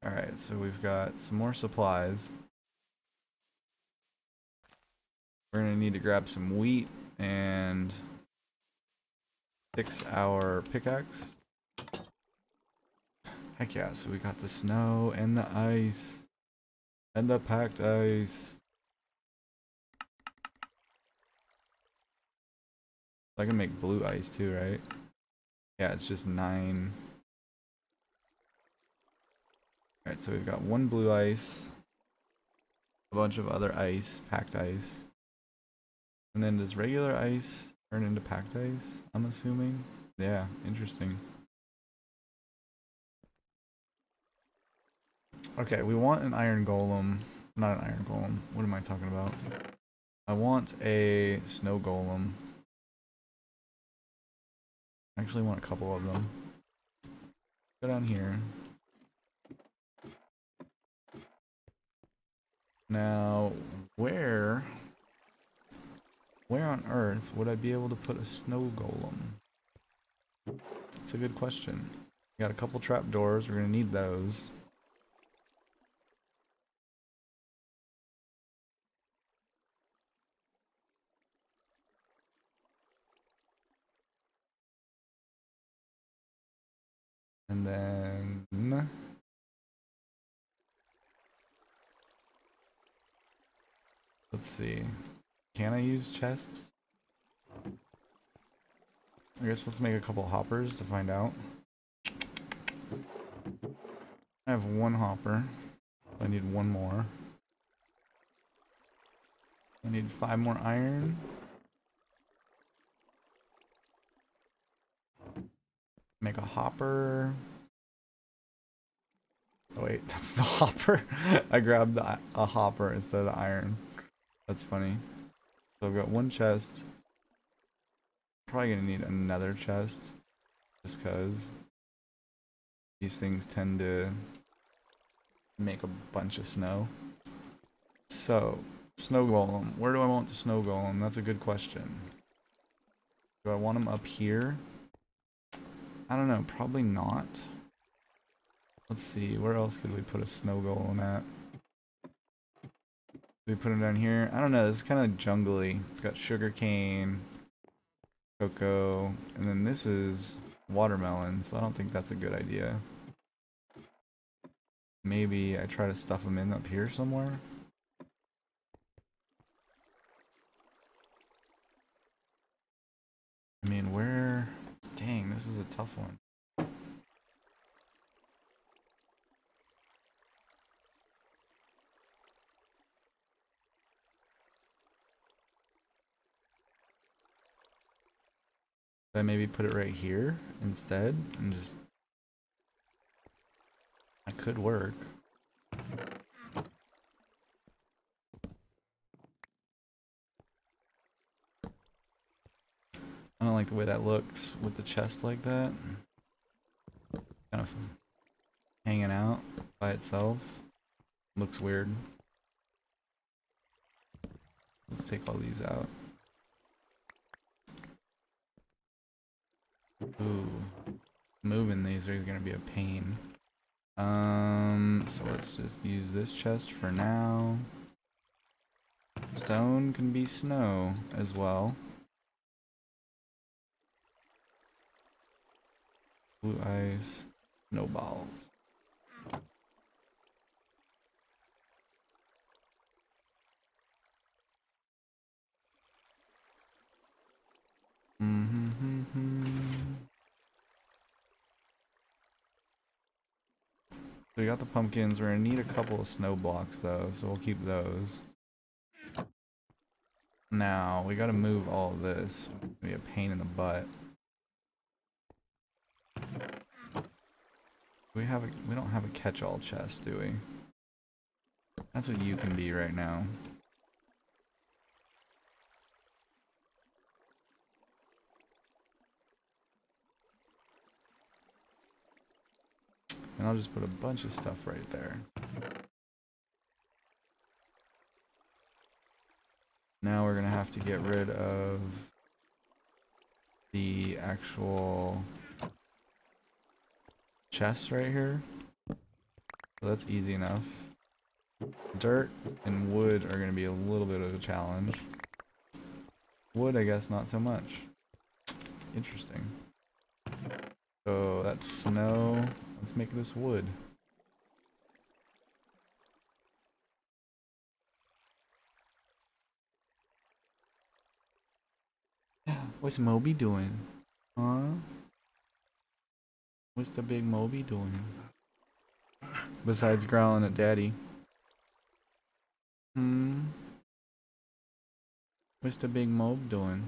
Alright, so we've got some more supplies. We're gonna need to grab some wheat and fix our pickaxe. Heck yeah, so we got the snow and the ice and the packed ice. I can make blue ice too, right? Yeah, it's just 9. Alright, so we've got 1 blue ice, a bunch of other ice, packed ice. And then does regular ice turn into packed ice, I'm assuming? Yeah, interesting. Okay, we want an iron golem. Not an iron golem. What am I talking about? I want a snow golem. I actually want a couple of them. Go down here. Now, where on earth would I be able to put a snow golem? That's a good question. We got a couple trap doors. We're gonna need those. And then let's see. Can I use chests? I guess let's make a couple hoppers to find out. I have one hopper. I need one more. I need 5 more iron. Make a hopper. Oh wait, that's the hopper. I grabbed a hopper instead of the iron. That's funny. So I've got one chest. Probably gonna need another chest. Just cause these things tend to make a bunch of snow. So, snow golem. Where do I want the snow golem? That's a good question. Do I want him up here? I don't know, probably not. Let's see, where else could we put a snow golem at? Could we put it down here? I don't know, this is kind of jungly. It's got sugar cane, cocoa, and then this is watermelon, so I don't think that's a good idea. Maybe I try to stuff them in up here somewhere? I mean, where? Dang, this is a tough one. Should I maybe put it right here instead? And just... that could work. I don't like the way that looks with the chest like that. Kind of hanging out by itself. Looks weird. Let's take all these out. Ooh. Moving these are gonna be a pain. So let's just use this chest for now. Stone can be snow as well. Blue eyes, no balls. So we got the pumpkins. We're gonna need a couple of snow blocks though, so we'll keep those. Now we gotta move all of this. It's gonna be a pain in the butt. We don't have a catch-all chest, do we? That's what you can be right now. And I'll just put a bunch of stuff right there. Now we're gonna have to get rid of the actual chest right here. So that's easy enough. Dirt and wood are gonna be a little bit of a challenge. Wood, I guess, not so much. Interesting. So that's snow. Let's make this wood. What's Moby doing? Huh? What's the big Moby doing? Besides growling at Daddy. Hmm? What's the big Mob doing?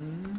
Hmm?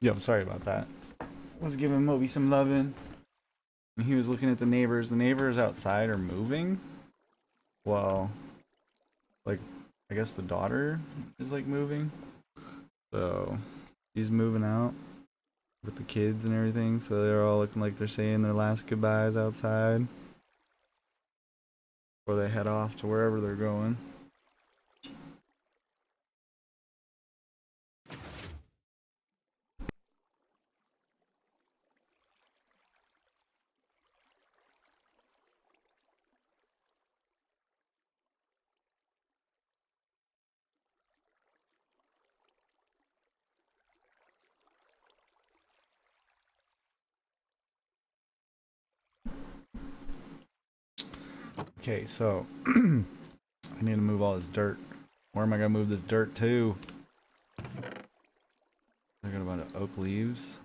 Yo, sorry about that. Let's give him Moby some lovin'. And he was looking at the neighbors. The neighbors outside are moving. Well, like, I guess the daughter is like moving. So she's moving out with the kids and everything. So they're all looking like they're saying their last goodbyes outside before they head off to wherever they're going. Okay, so I need to move all this dirt. Where am I gonna move this dirt to? I got a bunch of oak leaves.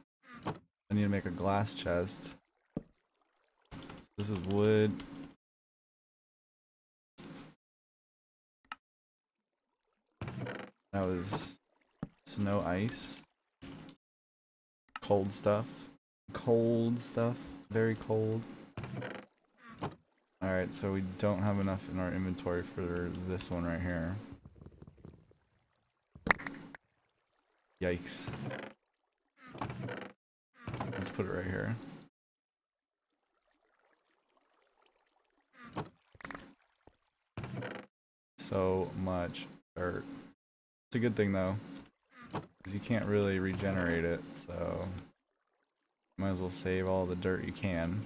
I need to make a glass chest. This is wood. That was snow, ice, cold stuff. Cold stuff. Very cold. Alright, so we don't have enough in our inventory for this one right here. Yikes. Let's put it right here. So much dirt. It's a good thing though, because you can't really regenerate it, so might as well save all the dirt you can.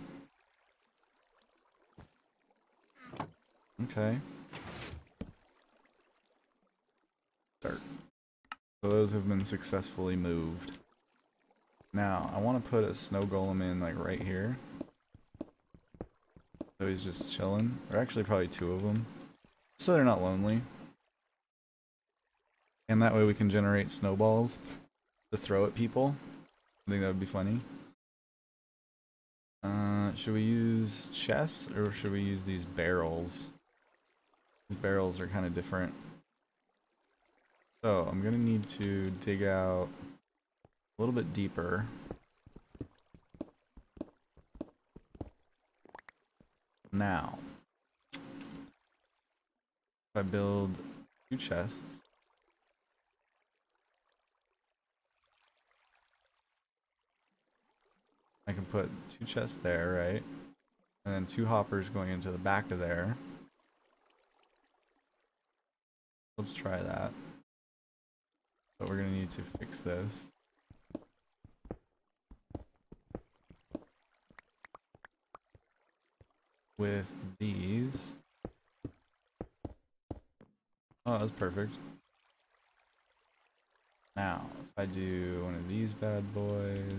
Okay. Dirt. So those have been successfully moved. Now, I want to put a snow golem in, like, right here. So he's just chilling. There are actually probably two of them. So they're not lonely. And that way we can generate snowballs to throw at people. I think that would be funny. Should we use chests, or should we use these barrels? These barrels are kind of different. So I'm gonna need to dig out a little bit deeper. Now, if I build two chests, I can put two chests there, right? And then two hoppers going into the back of there. Let's try that. But we're gonna need to fix this. With these. Oh, that's perfect. Now, if I do one of these bad boys.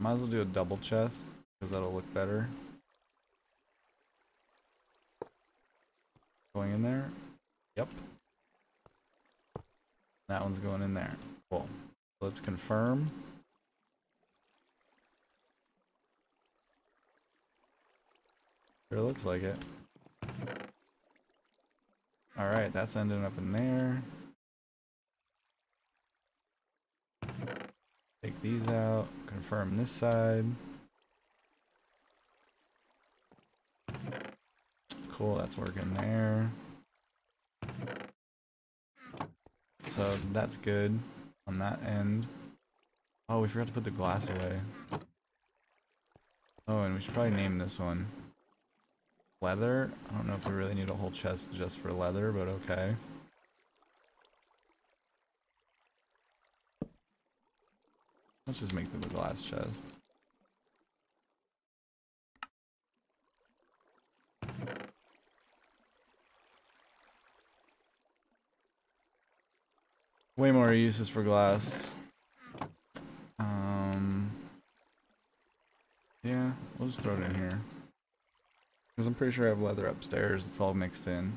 Might as well do a double chest, because that'll look better. Going in there. Yep. That one's going in there. Cool. Let's confirm. Sure looks like it. Alright, that's ending up in there. Take these out, confirm this side. Cool, that's working there. So that's good on that end. Oh, we forgot to put the glass away. Oh, and we should probably name this one. Leather? I don't know if we really need a whole chest just for leather, but okay. Let's just make them a glass chest. Way more uses for glass. Yeah, we'll just throw it in here. Because I'm pretty sure I have leather upstairs, it's all mixed in.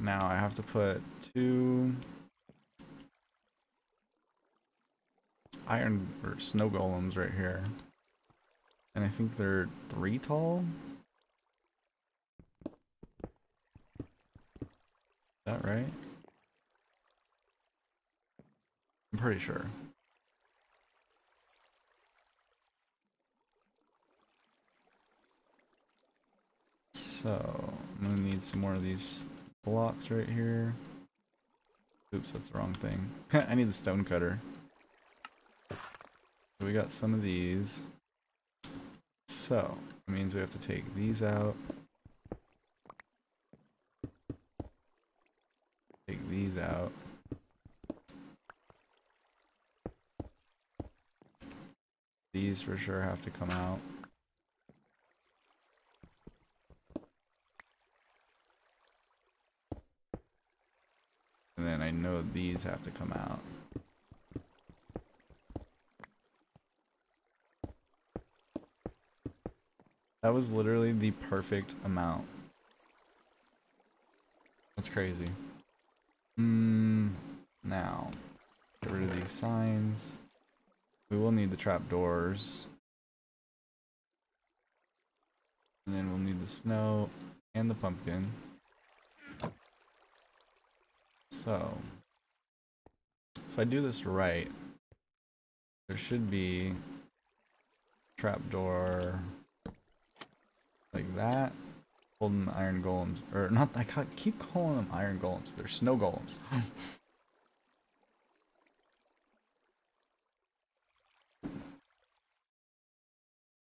Now I have to put two iron or snow golems right here, and I think they're 3 tall. Is that right? pretty sure. So, I'm gonna need some more of these blocks right here. Oops, that's the wrong thing. I need the stone cutter. So we got some of these. So, it means we have to take these out. Take these out. These for sure have to come out. And then I know these have to come out. That was literally the perfect amount. That's crazy. Now, get rid of these signs. We will need the trapdoors. And then we'll need the snow and the pumpkin. So, if I do this right, there should be trapdoor like that, holding the iron golems, or not, I keep calling them iron golems, they're snow golems.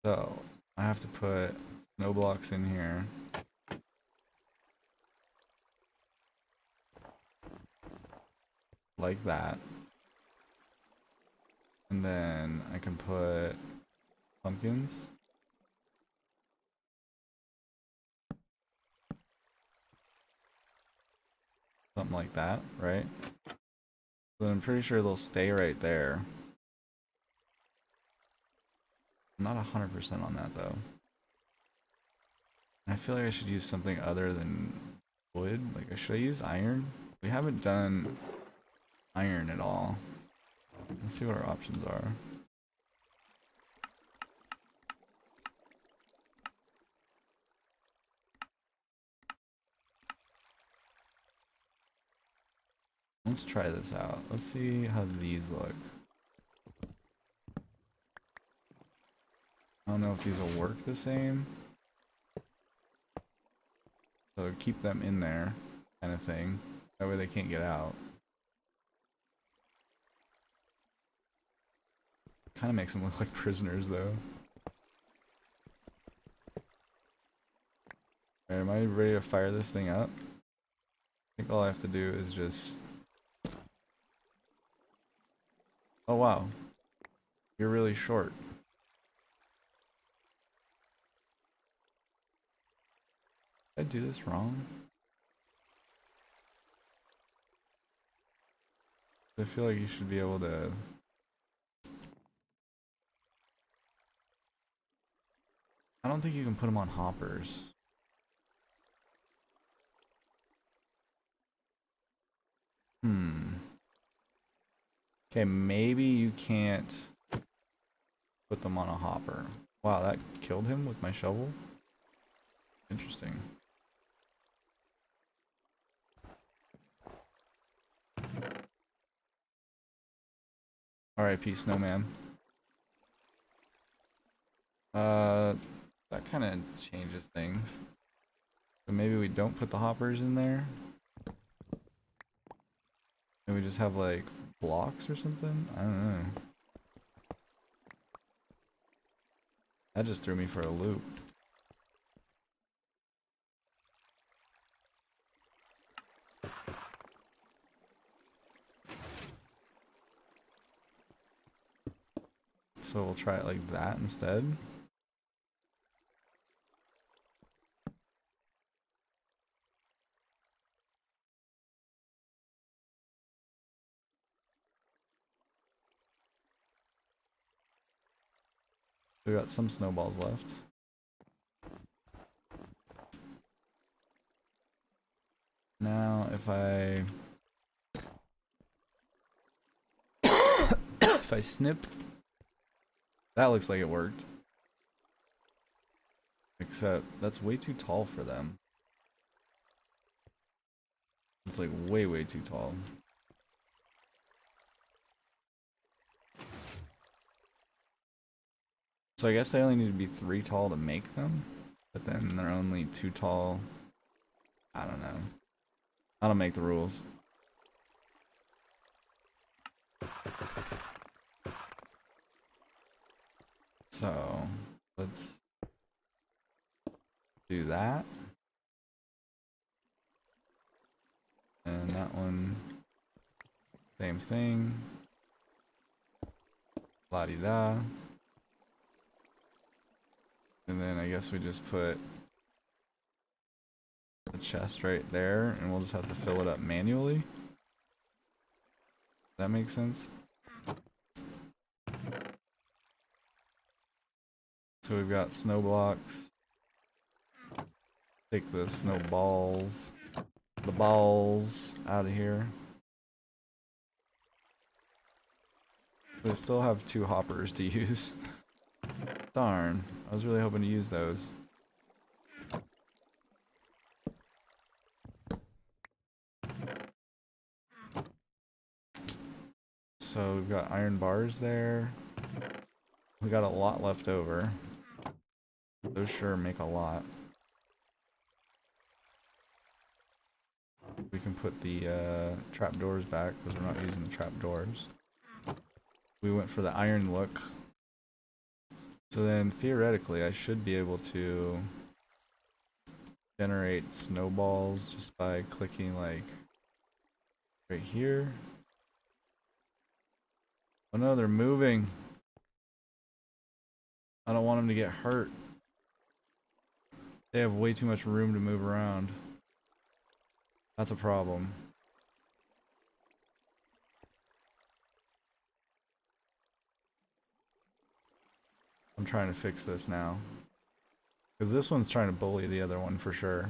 So, I have to put snow blocks in here. Like that, and then I can put pumpkins something like that, right? So I'm pretty sure they'll stay right there. I'm not 100% on that though. I feel like I should use something other than wood. Like, should I use iron? We haven't done iron at all. Let's see what our options are. Let's try this out. Let's see how these look. I don't know if these will work the same. So keep them in there, kind of thing. That way they can't get out. Kind of makes them look like prisoners, though. Alright, am I ready to fire this thing up? I think all I have to do is just... Oh wow, you're really short. Did I do this wrong? I feel like you should be able to... I don't think you can put them on hoppers. Okay, maybe you can't put them on a hopper. Wow, that killed him with my shovel? Interesting. R.I.P. Snowman. That kind of changes things. So maybe we don't put the hoppers in there. And we just have like blocks or something? I don't know. That just threw me for a loop. So we'll try it like that instead. We got some snowballs left. Now, if I if I snip, that looks like it worked. Except that's way too tall for them. It's like way too tall. So I guess they only need to be 3 tall to make them, but then they're only 2 tall. I don't know. I don't make the rules. So let's do that. And that one, same thing. La-di-da. And then I guess we just put the chest right there, and we'll just have to fill it up manually. Does that make sense? So we've got snow blocks. Take the snow balls, out of here. We still have 2 hoppers to use. Darn, I was really hoping to use those. So we've got iron bars there. We got a lot left over. Those sure make a lot. We can put the trapdoors back because we're not using the trapdoors. We went for the iron look. So then theoretically I should be able to generate snowballs just by clicking like right here. Oh no, they're moving. I don't want them to get hurt. They have way too much room to move around. That's a problem. I'm trying to fix this now, because this one's trying to bully the other one for sure.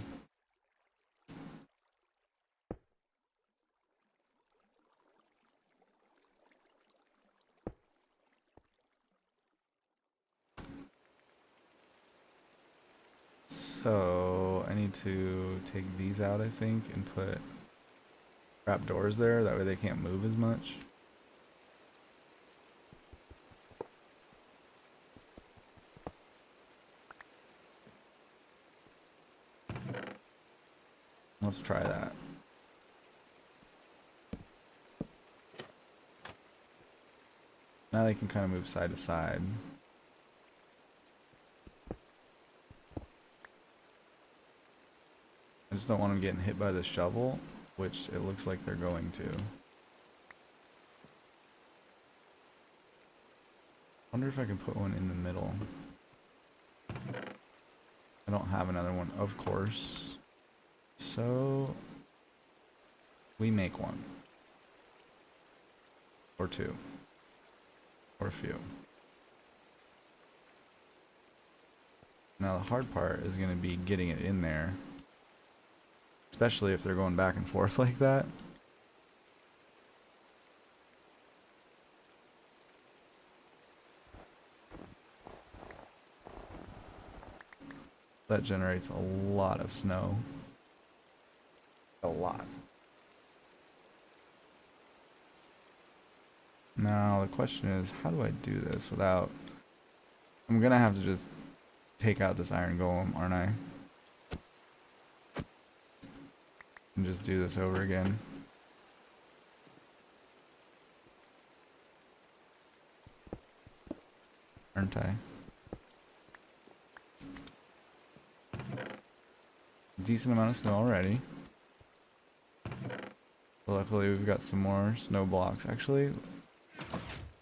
So I need to take these out, I think, and put trapdoors there. That way they can't move as much. Let's try that. Now they can kind of move side to side. I just don't want them getting hit by the shovel, which it looks like they're going to. Wonder if I can put one in the middle. I don't have another one, of course. So we make one, or 2, or a few. Now the hard part is going to be getting it in there, especially if they're going back and forth like that. That generates a lot of snow. A lot. Now the question is, how do I do this without... I'm gonna have to just take out this iron golem, aren't I? And just do this over again. Aren't I? Decent amount of snow already. Luckily, we've got some more snow blocks. Actually,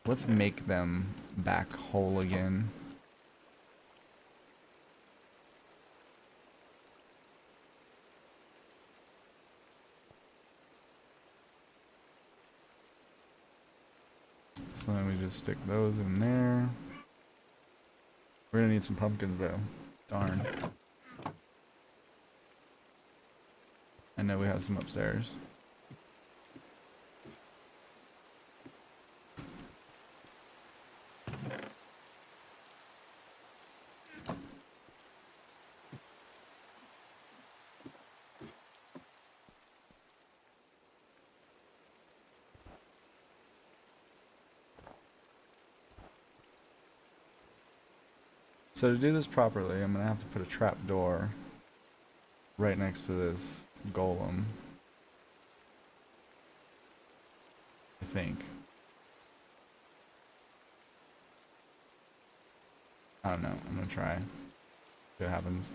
let's make them back whole again. So then we just stick those in there. We're gonna need some pumpkins though. Darn. I know we have some upstairs. So to do this properly, I'm going to have to put a trap door right next to this golem, I think. I don't know. I'm going to try. See what happens.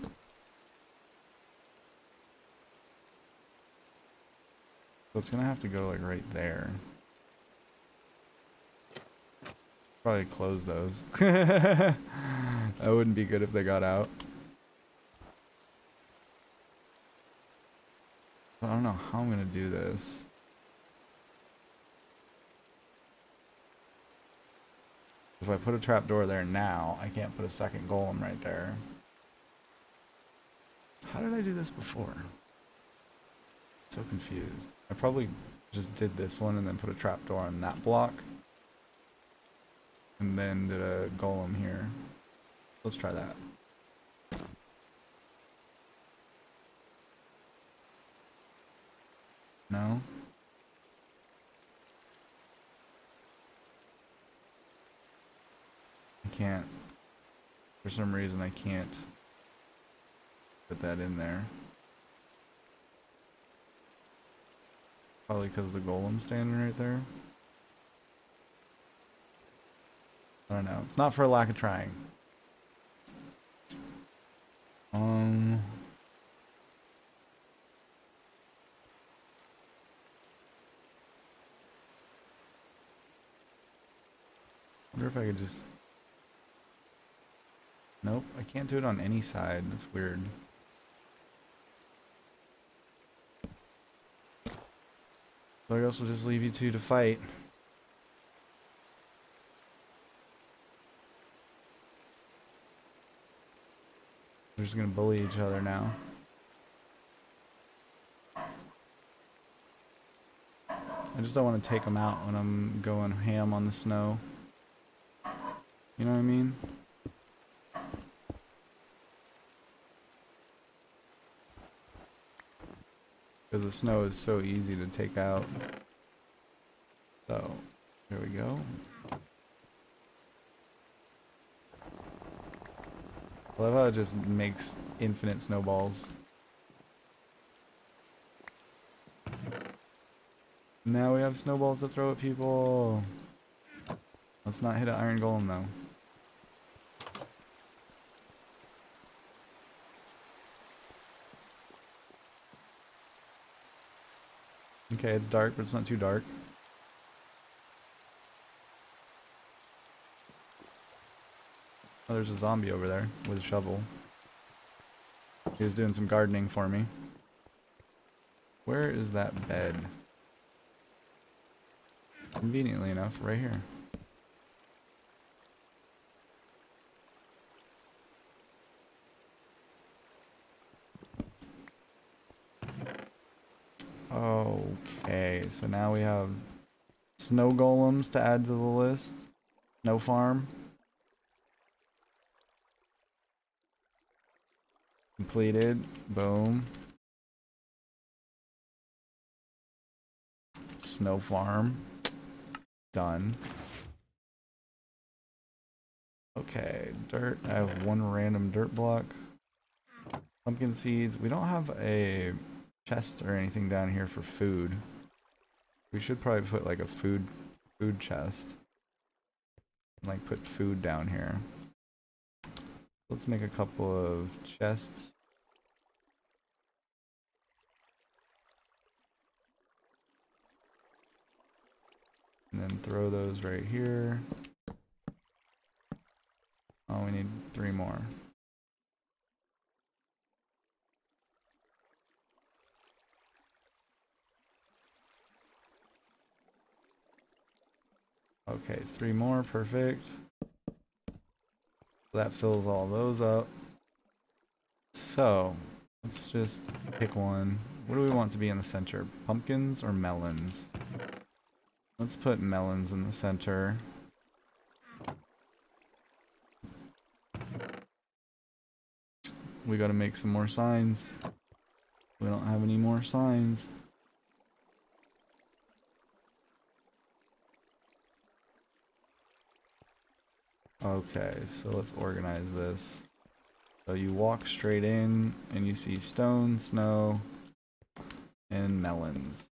So it's going to have to go like right there. Probably close those. That wouldn't be good if they got out. I don't know how I'm going to do this. If I put a trapdoor there now, I can't put a second golem right there. How did I do this before? So confused. I probably just did this one and then put a trapdoor on that block. And then did a golem here. Let's try that. No? I can't. For some reason I can't put that in there. Probably because the golem's standing right there. I don't know. It's not for a lack of trying. I wonder if I could just... Nope, I can't do it on any side. That's weird. So I guess we'll just leave you two to fight. We're just gonna bully each other now. I just don't want to take them out when I'm going ham on the snow. You know what I mean? Because the snow is so easy to take out. So, here we go. I love how it just makes infinite snowballs. Now we have snowballs to throw at people. Let's not hit an iron golem though. Okay, it's dark, but it's not too dark. Oh, there's a zombie over there with a shovel. He was doing some gardening for me. Where is that bed? Conveniently enough, right here. Okay, so now we have snow golems to add to the list. Snow farm. Completed. Boom. Snow farm. Done. Okay, dirt. I have one random dirt block. Pumpkin seeds. We don't have a chest or anything down here for food. We should probably put like a food chest. And, like, put food down here. Let's make a couple of chests. And then throw those right here. Oh, we need three more. Okay, three more, perfect. That fills all those up. So, let's just pick one. What do we want to be in the center? Pumpkins or melons? Let's put melons in the center. We gotta make some more signs. We don't have any more signs. Okay, so let's organize this. So you walk straight in and you see stone, snow, and melons.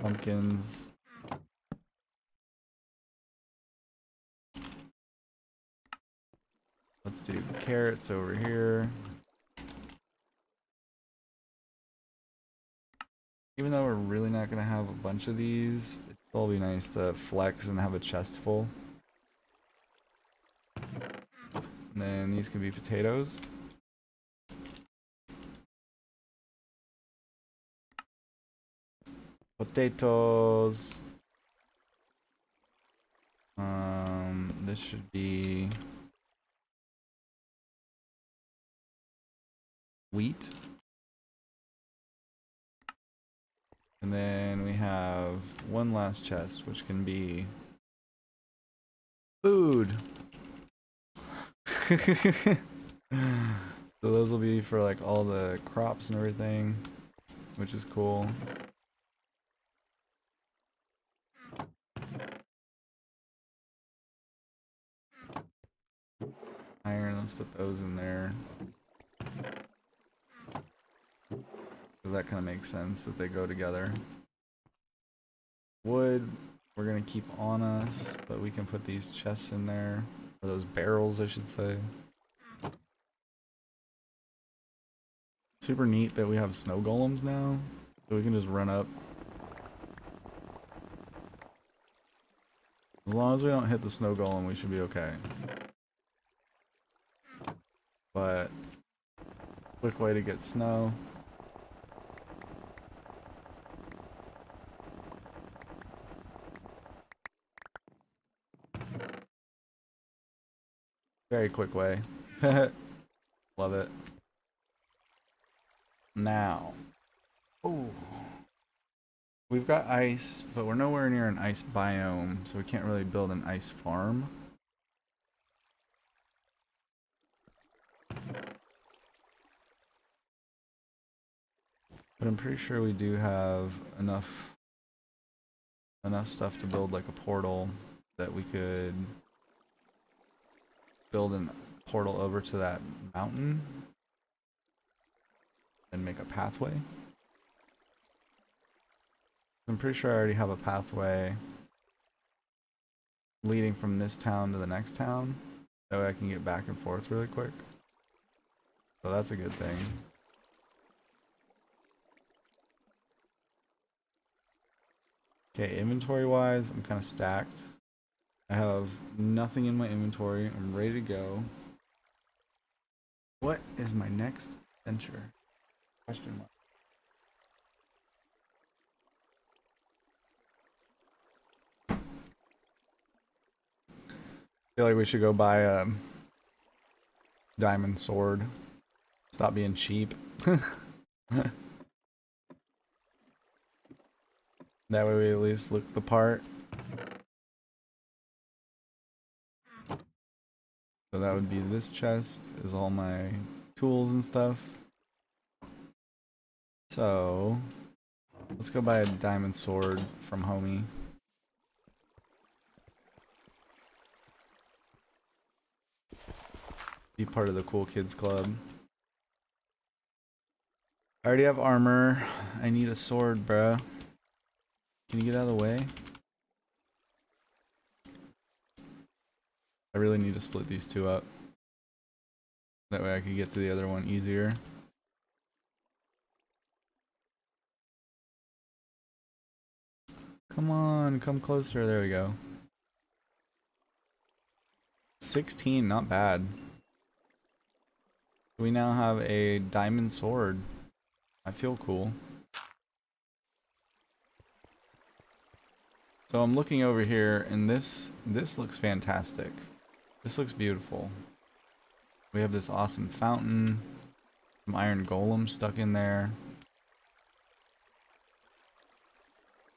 Pumpkins. Let's do carrots over here. Even though we're really not going to have a bunch of these, it'll be nice to flex and have a chest full. And then these can be potatoes. Potatoes. This should be wheat. And then we have one last chest, which can be food. So those will be for like all the crops and everything, which is cool. Iron, let's put those in there. That kind of makes sense that they go together. Wood, we're gonna keep on us, but we can put these chests in there, or those barrels I should say. Super neat that we have snow golems now, so we can just run up. As long as we don't hit the snow golem, we should be okay. But quick way to get snow. Very quick way. Love it. Now. Oh. We've got ice, but we're nowhere near an ice biome, so we can't really build an ice farm. But I'm pretty sure we do have enough stuff to build like a portal that we could build a portal over to that mountain and make a pathway. I'm pretty sure I already have a pathway leading from this town to the next town. That way I can get back and forth really quick. So that's a good thing. Okay, inventory wise, I'm kind of stacked. I have nothing in my inventory. I'm ready to go. What is my next adventure? Question mark. I feel like we should go buy a diamond sword. Stop being cheap. That way we at least look the part. So that would be this chest, is all my tools and stuff. So, let's go buy a diamond sword from homie. Be part of the cool kids club. I already have armor. I need a sword, bruh. Can you get out of the way? I really need to split these two up. That way I can get to the other one easier. Come on, come closer. There we go. 16, not bad. We now have a diamond sword. I feel cool. So I'm looking over here and this looks fantastic. This looks beautiful. We have this awesome fountain, some iron golem stuck in there.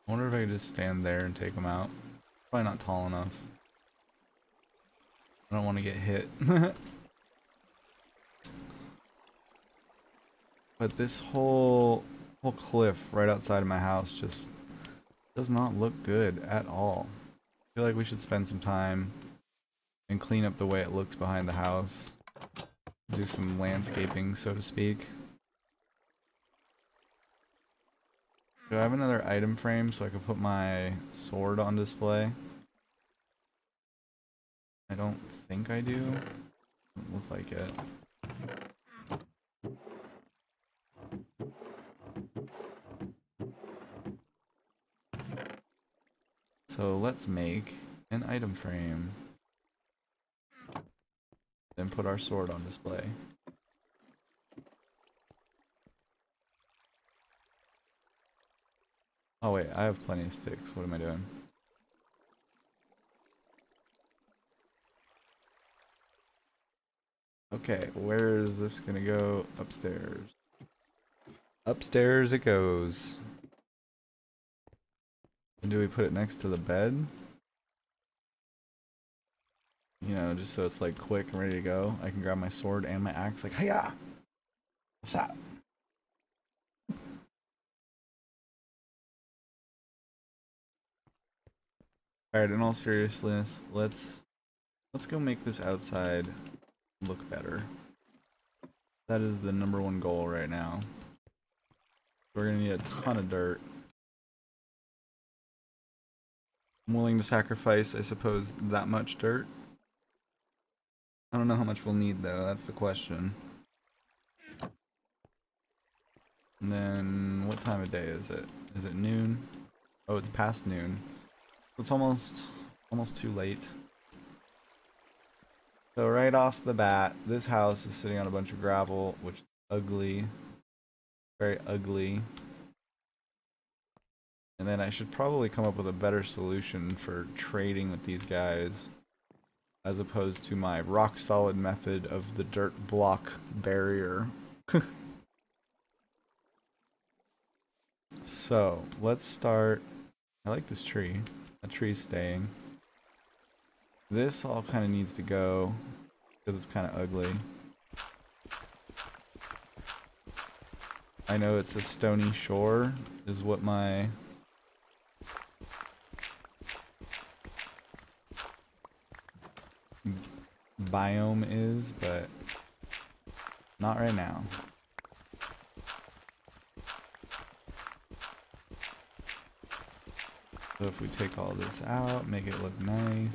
I wonder if I could just stand there and take them out. Probably not tall enough. I don't want to get hit. But this whole cliff right outside of my house just Does not look good at all. I feel like we should spend some time and clean up the way it looks behind the house. Do some landscaping, so to speak. Do I have another item frame so I can put my sword on display? I don't think I do. Doesn't look like it. So let's make an item frame. Then put our sword on display. Oh wait, I have plenty of sticks. What am I doing? Okay, where is this gonna go? Upstairs. Upstairs it goes. And do we put it next to the bed? You know, just so it's like quick and ready to go. I can grab my sword and my axe, like, hiya! What's up? Alright, in all seriousness, let's go make this outside look better. That is the #1 goal right now. We're gonna need a ton of dirt. I'm willing to sacrifice, I suppose, that much dirt. I don't know how much we'll need, though. That's the question. And then, what time of day is it? Is it noon? Oh, it's past noon. It's almost too late. So right off the bat, this house is sitting on a bunch of gravel, which is ugly. Very ugly. And then I should probably come up with a better solution for trading with these guys, as opposed to my rock-solid method of the dirt block barrier. So, let's start... I like this tree. That tree's staying. This all kind of needs to go, because it's kind of ugly. I know it's a stony shore, is what my... biome is, but not right now. So if we take all this out, make it look nice.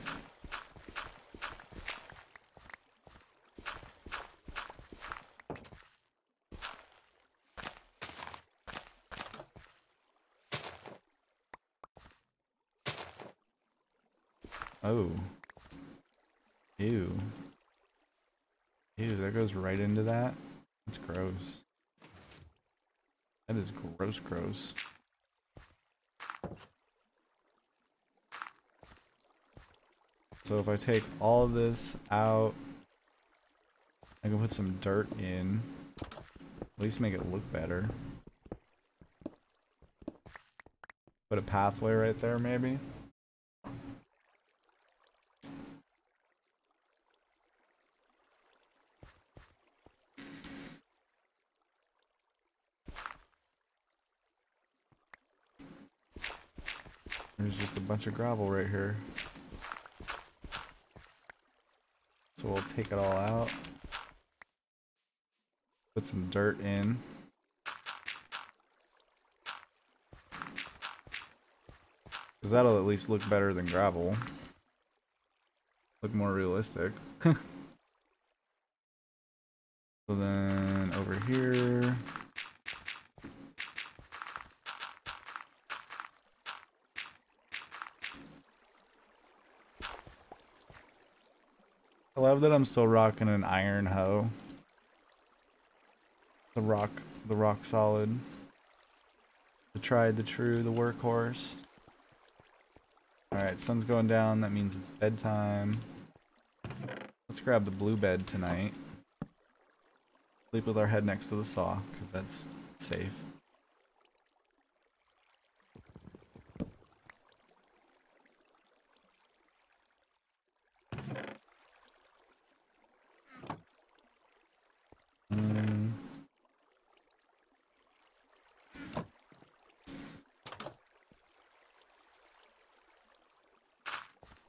Oh. Ew. Ew, that goes right into that? That's gross. That is gross, gross. So if I take all this out, I can put some dirt in. At least make it look better. Put a pathway right there, maybe? There's just a bunch of gravel right here. So we'll take it all out. Put some dirt in. Because that'll at least look better than gravel. Look more realistic. So then over here... I love that I'm still rocking an iron hoe. The rock solid. The tried, the true, the workhorse. Alright, sun's going down, that means it's bedtime. Let's grab the blue bed tonight. Sleep with our head next to the saw, because that's safe.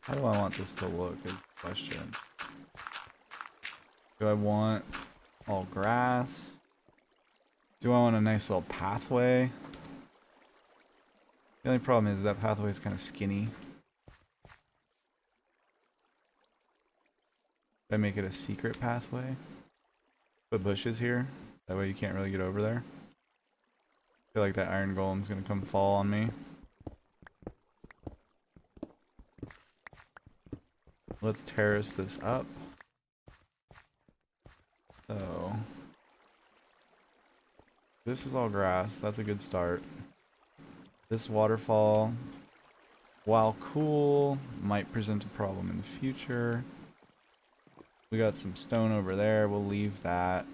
How do I want this to look is the question. Do I want all grass? Do I want a nice little pathway? The only problem is that pathway is kind of skinny. Should I make it a secret pathway? Put bushes here. That way you can't really get over there. I feel like that iron golem's gonna come fall on me. Let's terrace this up. So this is all grass. That's a good start. This waterfall, while cool, might present a problem in the future. We got some stone over there. We'll leave that.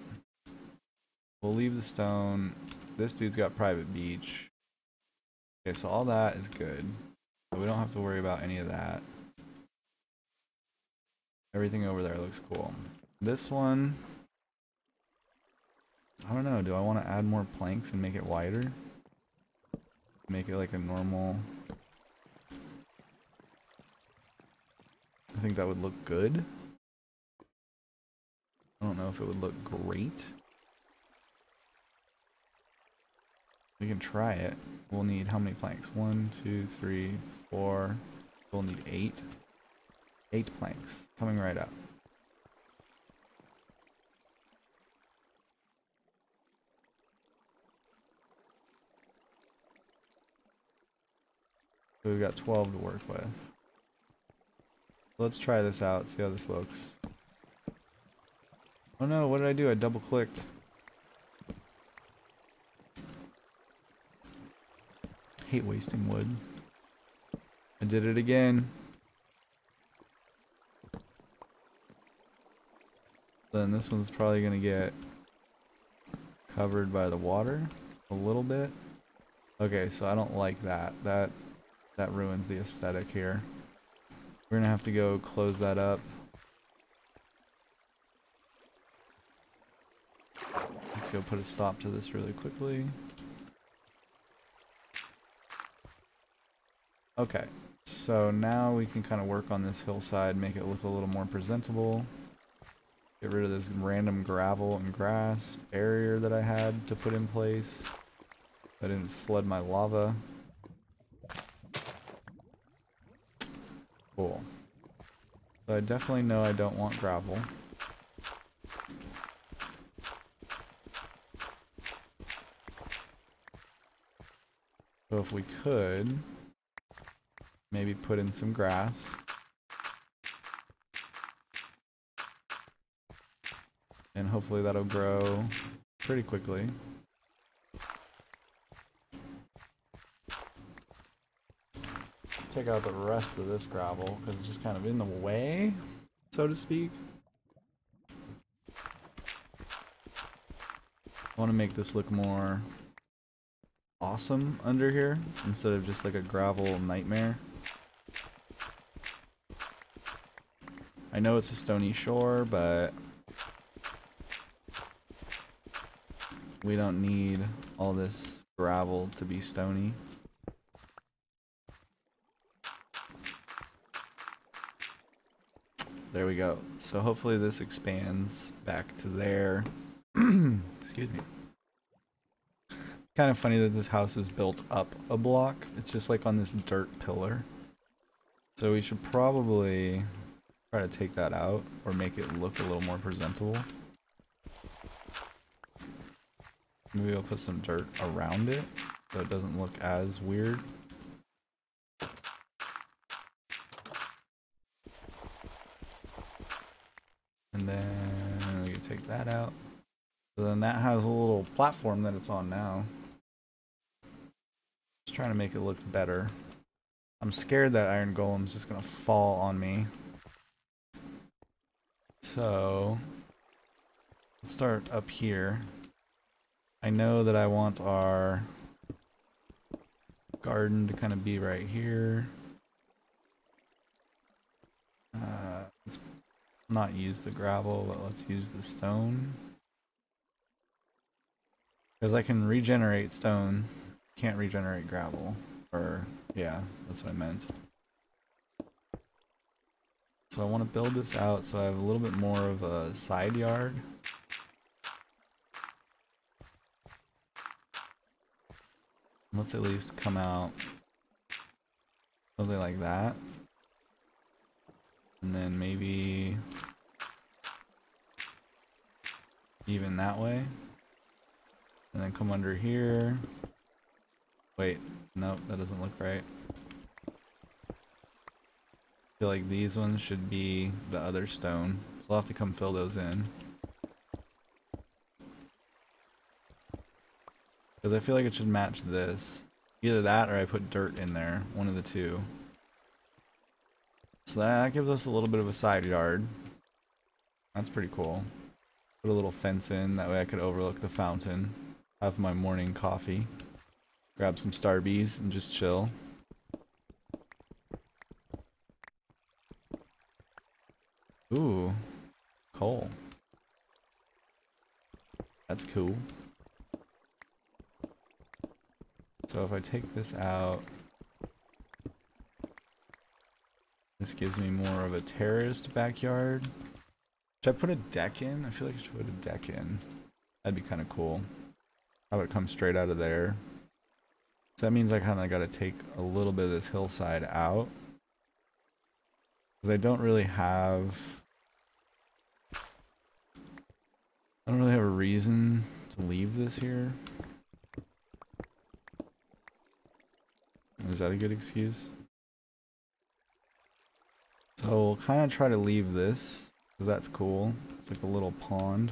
We'll leave the stone. This dude's got private beach. Okay, so all that is good. We don't have to worry about any of that. Everything over there looks cool. This one, I don't know. Do I want to add more planks and make it wider? Make it like a normal... I think that would look good. I don't know if it would look great. We can try it. We'll need how many planks? 1, 2, 3, 4. We'll need 8. 8 planks coming right up. So we've got 12 to work with. Let's try this out, see how this looks. Oh no, what did I do? I double clicked. Hate wasting wood. I did it again. Then this one's probably gonna get covered by the water a little bit. Okay, so I don't like that. That ruins the aesthetic here. We're gonna have to go close that up. Let's go put a stop to this really quickly. Okay, so now we can kind of work on this hillside, make it look a little more presentable. Get rid of this random gravel and grass barrier that I had to put in place. I didn't flood my lava. Cool. So I definitely know I don't want gravel. So if we could, maybe put in some grass. And hopefully that'll grow pretty quickly. Take out the rest of this gravel because it's just kind of in the way, so to speak. I want to make this look more awesome under here instead of just like a gravel nightmare. I know it's a stony shore, but we don't need all this gravel to be stony. There we go. So hopefully this expands back to there. Excuse me. Kind of funny that this house is built up a block. It's just like on this dirt pillar. So we should probably try to take that out or make it look a little more presentable. Maybe I'll put some dirt around it so it doesn't look as weird. And then we can take that out. So then that has a little platform that it's on now. Just trying to make it look better. I'm scared that iron golem's just gonna fall on me. So let's start up here. I know that I want our garden to kind of be right here. Let's not use the gravel, but let's use the stone. Because I can regenerate stone, can't regenerate gravel. Or, yeah, that's what I meant. So I want to build this out so I have a little bit more of a side yard. Let's at least come out something like that. And then maybe even that way. And then come under here. Wait, nope, that doesn't look right. I feel like these ones should be the other stone. So I'll have to come fill those in. Because I feel like it should match this. Either that or I put dirt in there. One of the two. So that gives us a little bit of a side yard. That's pretty cool. Put a little fence in. That way I could overlook the fountain. Have my morning coffee. Grab some Starbies and just chill. Ooh. Coal. That's cool. So if I take this out, this gives me more of a terraced backyard. Should I put a deck in? I feel like I should put a deck in. That'd be kind of cool. I would come straight out of there. So that means I kind of got to take a little bit of this hillside out. Because I don't really have... I don't really have a reason to leave this here. Is that a good excuse? So we'll kind of try to leave this, because that's cool. It's like a little pond.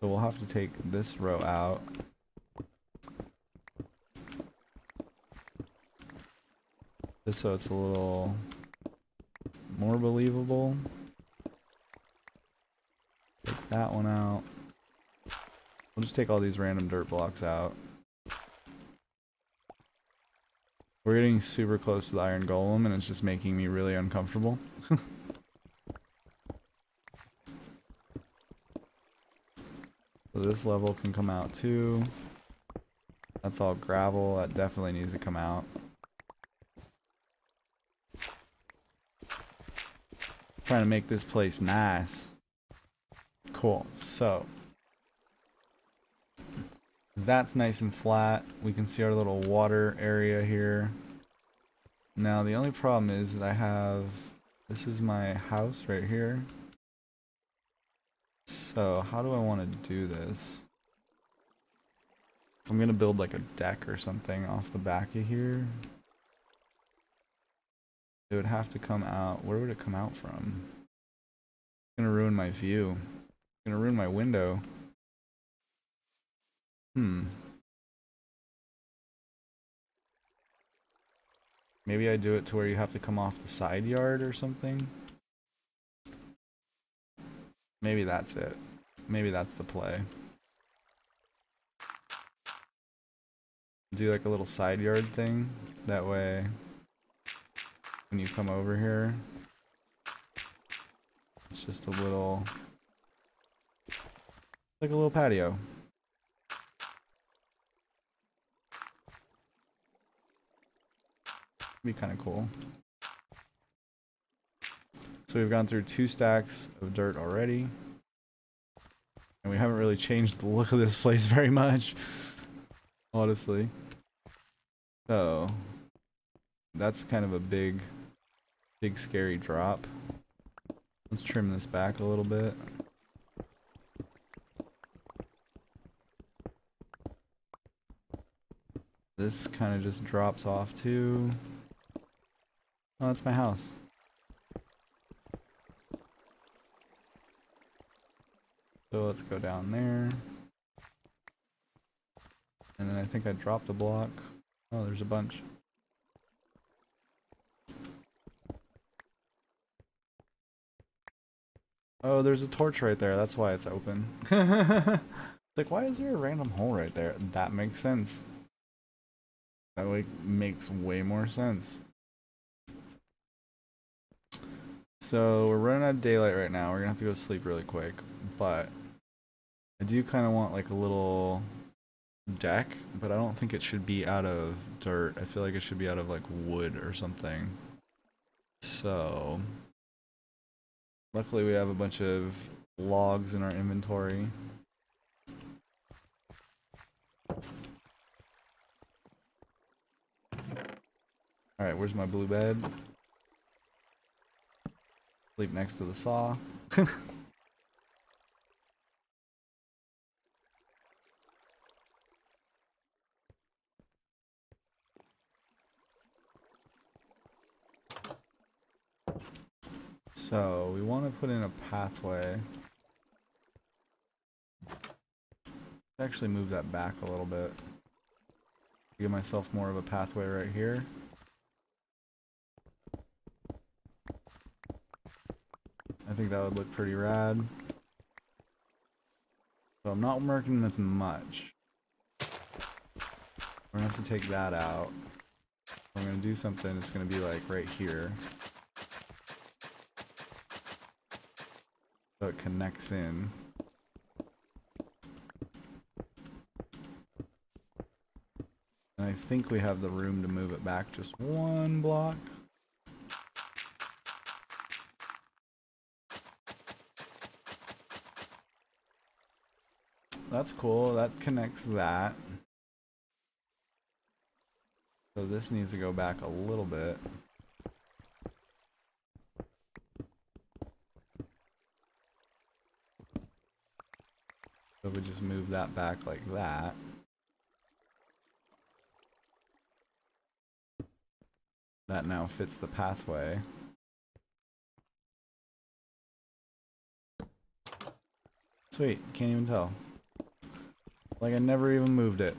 So we'll have to take this row out. Just so it's a little more believable. Take that one out. We'll just take all these random dirt blocks out. We're getting super close to the iron golem and it's just making me really uncomfortable. So this level can come out too. That's all gravel. That definitely needs to come out. Trying to make this place nice. Cool. So that's nice and flat. We can see our little water area here. Now the only problem is that I have, this is my house right here. So how do I want to do this? I'm gonna build like a deck or something off the back of here. It would have to come out. Where would it come out from? It's gonna ruin my view. It's gonna ruin my window. Maybe I do it to where you have to come off the side yard or something. Maybe that's it. Maybe that's the play. Do like a little side yard thing. That way, when you come over here, it's just a little, like a little patio. Be kind of cool. So we've gone through 2 stacks of dirt already, and we haven't really changed the look of this place very much, honestly. So that's kind of a big scary drop. Let's trim this back a little bit. This kind of just drops off too. Oh, that's my house. So let's go down there. And then I think I dropped a block. Oh, there's a bunch. Oh, there's a torch right there. That's why it's open. It's like, why is there a random hole right there? That makes sense. That like makes way more sense. So we're running out of daylight right now. We're gonna have to go sleep really quick, but I do kind of want like a little deck, but I don't think it should be out of dirt. I feel like it should be out of like wood or something. So Luckily we have a bunch of logs in our inventory. Alright, where's my blue bed? Sleep next to the saw. So, we want to put in a pathway. Actually move that back a little bit. Give myself more of a pathway right here. I think that would look pretty rad. So I'm not working with much. We're gonna have to take that out. I'm gonna do something, it's gonna be like right here. So it connects in. And I think we have the room to move it back just one block. That's cool, that connects that. So this needs to go back a little bit. So we just move that back like that. That now fits the pathway. Sweet, can't even tell. Like I never even moved it.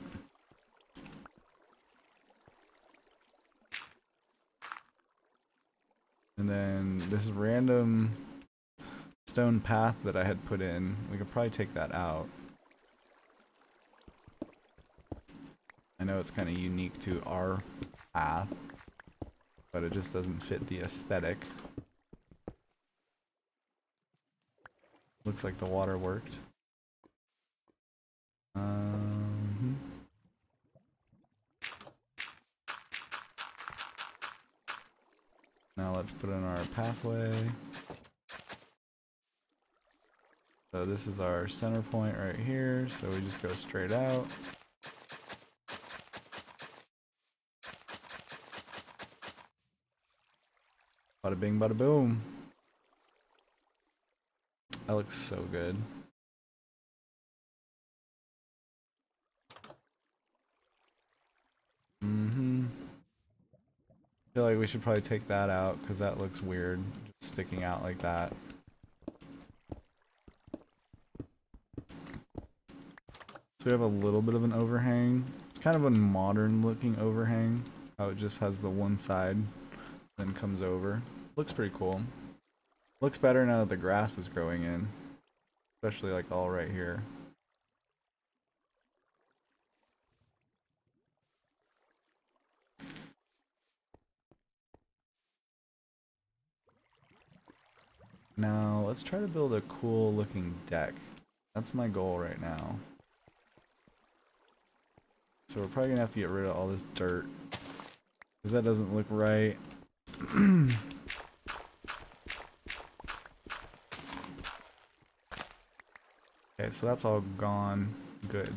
And then this random stone path that I had put in, we could probably take that out. I know it's kind of unique to our path, but it just doesn't fit the aesthetic. Looks like the water worked. Now let's put in our pathway. So this is our center point right here, so we just go straight out. Bada bing, bada boom. That looks so good. I feel like we should probably take that out because that looks weird, just sticking out like that. So we have a little bit of an overhang. It's kind of a modern looking overhang, how it just has the one side, then comes over. Looks pretty cool. Looks better now that the grass is growing in, especially like all right here. Now, let's try to build a cool looking deck. That's my goal right now. So we're probably gonna have to get rid of all this dirt, because that doesn't look right. Okay, so that's all gone. Good.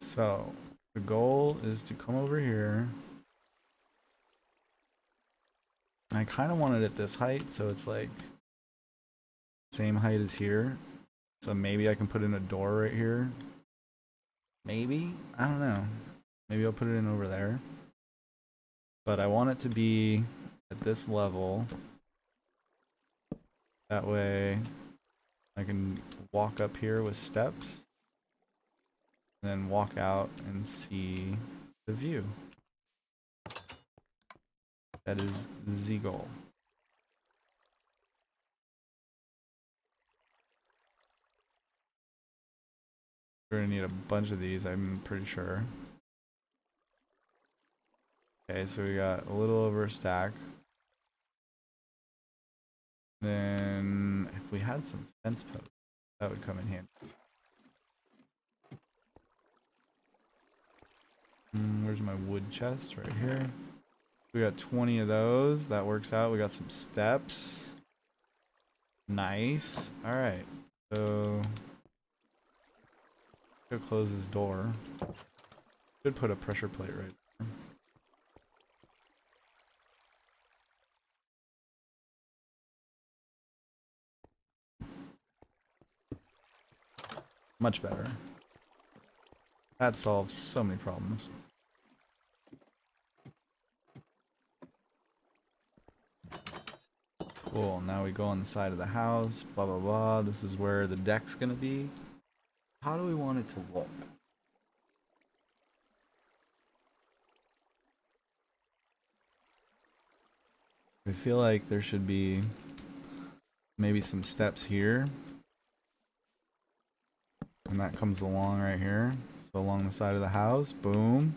So, the goal is to come over here. I kind of want it at this height, so it's like same height as here, so maybe I can put in a door right here. Maybe? I don't know. Maybe I'll put it in over there. But I want it to be at this level. That way I can walk up here with steps, and then walk out and see the view. That is the goal. We're gonna need a bunch of these, I'm pretty sure. Okay, so we got a little over a stack. Then, if we had some fence posts, that would come in handy. Where's my wood chest? Right here. We got 20 of those. That works out. We got some steps. Nice. All right. So he'll close his door. Should put a pressure plate right there. Much better. That solves so many problems. Cool, now we go on the side of the house, blah blah blah. This is where the deck's gonna be. How do we want it to look? I feel like there should be maybe some steps here. And that comes along right here, so along the side of the house, boom.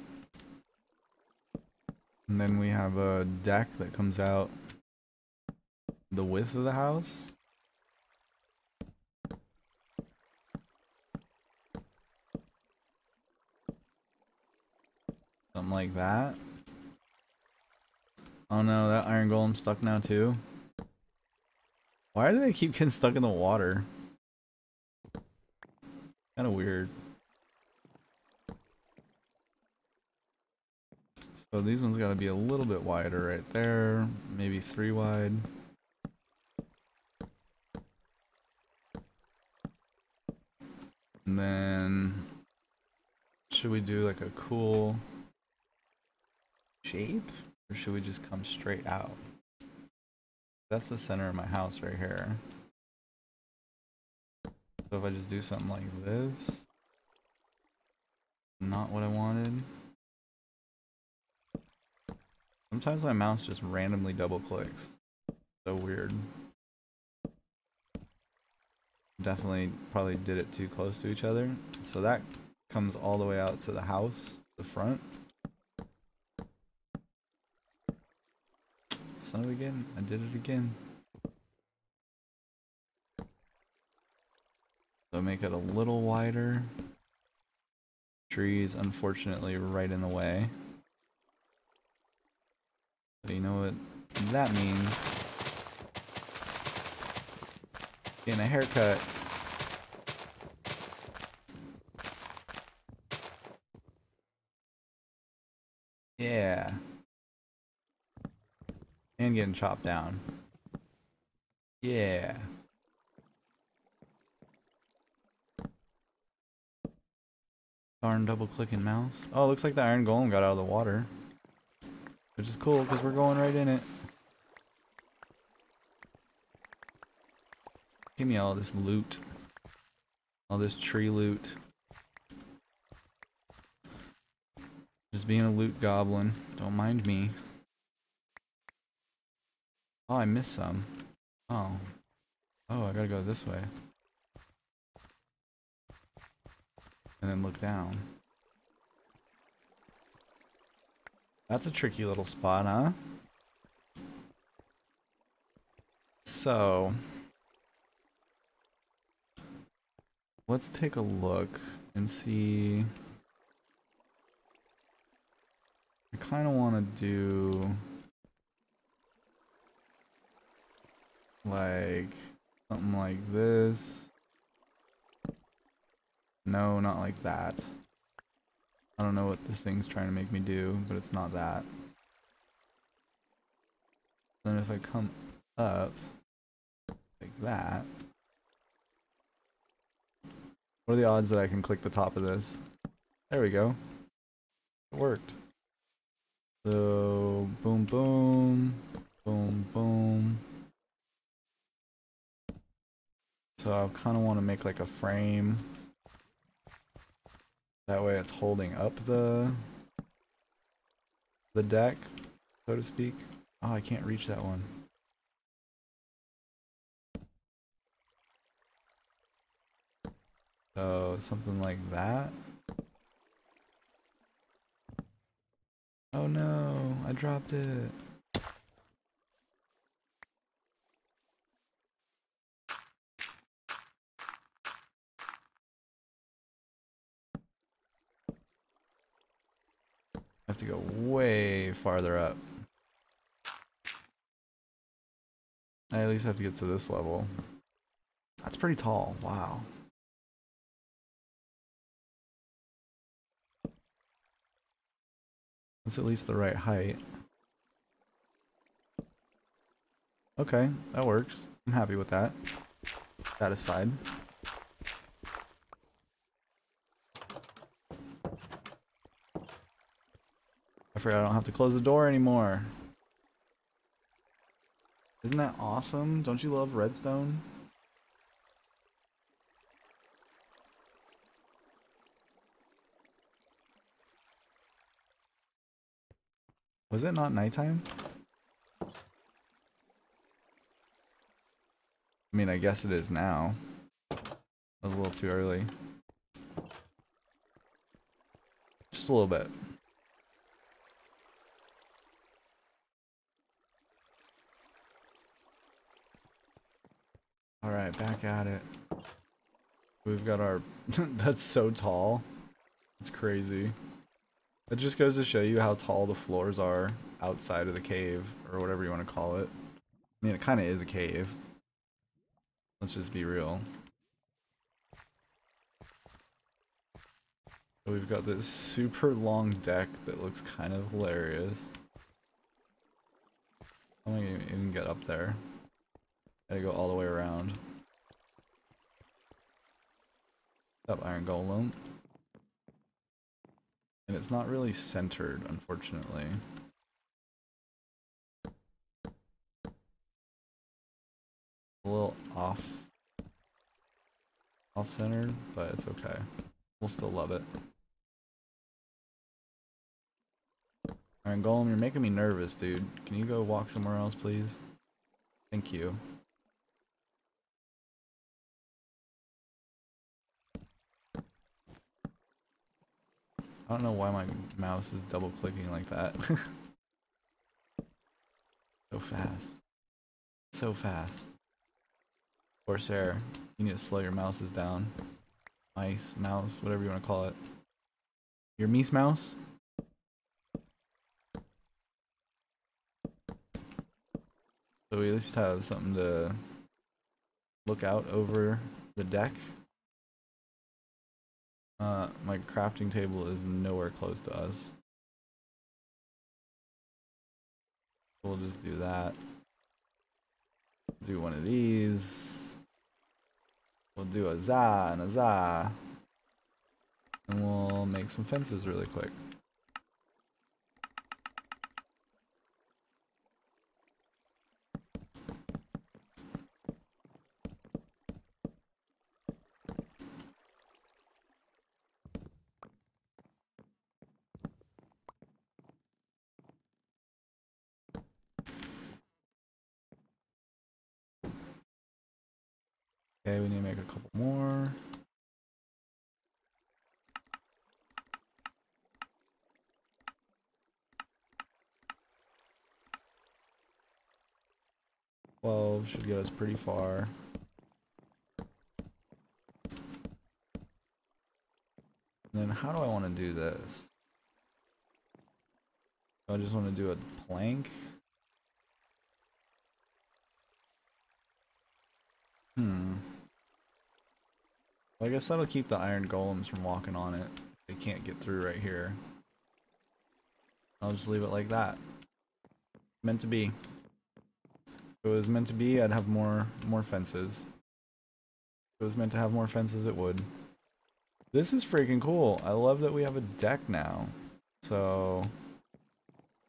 And then we have a deck that comes out the width of the house. Something like that. Oh no, that iron golem's stuck now too. Why do they keep getting stuck in the water? Kind of weird. So these ones got to be a little bit wider right there, maybe 3 wide. And then should we do like a cool shape or should we just come straight out? That's the center of my house right here. So if I just do something like this, not what I wanted. Sometimes my mouse just randomly double clicks. So weird. Definitely probably did it too close to each other. So that comes all the way out to the house, the front. Son of a gun, I did it again. So make it a little wider. Trees, unfortunately, right in the way. So you know what that means. Getting a haircut. Yeah. And getting chopped down. Yeah. Darn double clicking mouse. Oh, looks like the iron golem got out of the water. Which is cool because we're going right in it. Give me all this loot. All this tree loot. Just being a loot goblin. Don't mind me. Oh, I missed some. Oh. Oh, I gotta go this way. And then look down. That's a tricky little spot, huh? So let's take a look and see. I kind of want to do like something like this. No, not like that. I don't know what this thing's trying to make me do, but it's not that. Then if I come up like that, what are the odds that I can click the top of this? There we go. It worked. So, boom, boom, boom, boom. So I kind of want to make like a frame. That way it's holding up the deck, so to speak. Oh, I can't reach that one. So something like that. Oh no, I dropped it. I have to go way farther up. I at least have to get to this level. pretty tall. Wow. That's at least the right height. Okay, that works. I'm happy with that. Satisfied. I forgot I don't have to close the door anymore. Isn't that awesome? Don't you love redstone? Was it not nighttime? I mean, I guess it is now. That was a little too early. Just a little bit. Alright, back at it. We've got our... That's so tall. It's crazy. That just goes to show you how tall the floors are outside of the cave, or whatever you want to call it. I mean, it kind of is a cave. Let's just be real. So we've got this super long deck that looks kind of hilarious. How am I going to even get up there? Gotta go all the way around. What's up, Iron Golem? And it's not really centered, unfortunately. A little off-centered, but it's okay. We'll still love it. Iron Golem, you're making me nervous, dude. Can you go walk somewhere else, please? Thank you. I don't know why my mouse is double clicking like that. So fast. So fast. Corsair, you need to slow your mouses down. Mice, mouse, whatever you want to call it. Your meese mouse? So we at least have something to look out over the deck. My crafting table is nowhere close to us. We'll just do that. Do one of these. We'll do a za and a za. And we'll make some fences really quick. Okay, we need to make a couple more. Well, should get us pretty far. And then how do I want to do this? I just want to do a plank. I guess that'll keep the iron golems from walking on it. They can't get through right here. I'll just leave it like that. Meant to be. If it was meant to be, I'd have more fences. If it was meant to have more fences, it would. This is freaking cool. I love that we have a deck now. So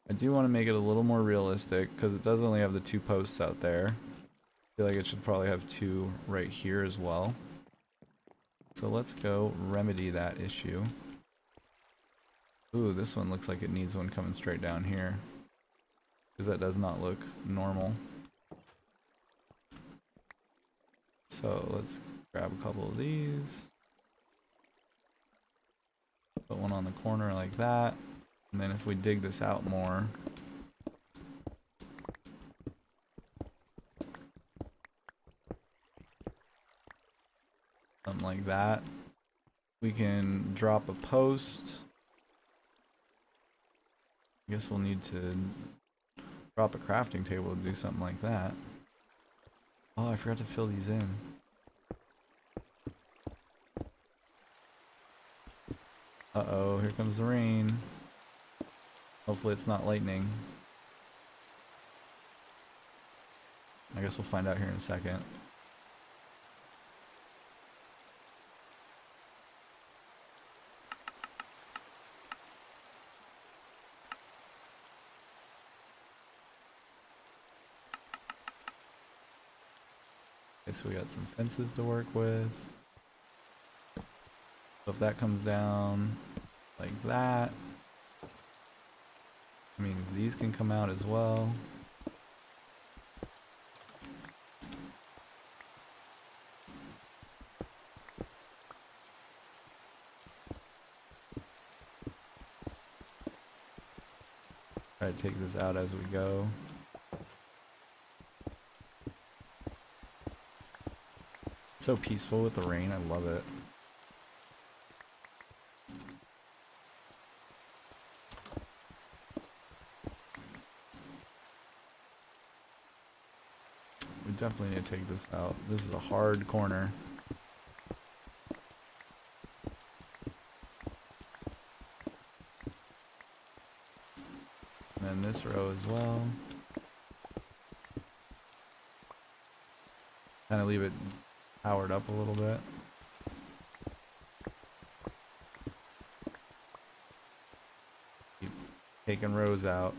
I do want to make it a little more realistic, because it does only have the 2 posts out there. I feel like it should probably have 2 right here as well. So let's go remedy that issue. Ooh, this one looks like it needs one coming straight down here, because that does not look normal. So let's grab a couple of these. Put one on the corner like that. And then if we dig this out more, something like that. We can drop a post. I guess we'll need to drop a crafting table to do something like that. Oh, I forgot to fill these in. Uh-oh, here comes the rain. Hopefully it's not lightning. I guess we'll find out here in a second. Okay, so we got some fences to work with. So if that comes down like that, it means these can come out as well. Try to take this out as we go. It's so peaceful with the rain, I love it. Definitely need to take this out. This is a hard corner. And then this row as well. Kind of leave it powered up a little bit. Keep taking rows out.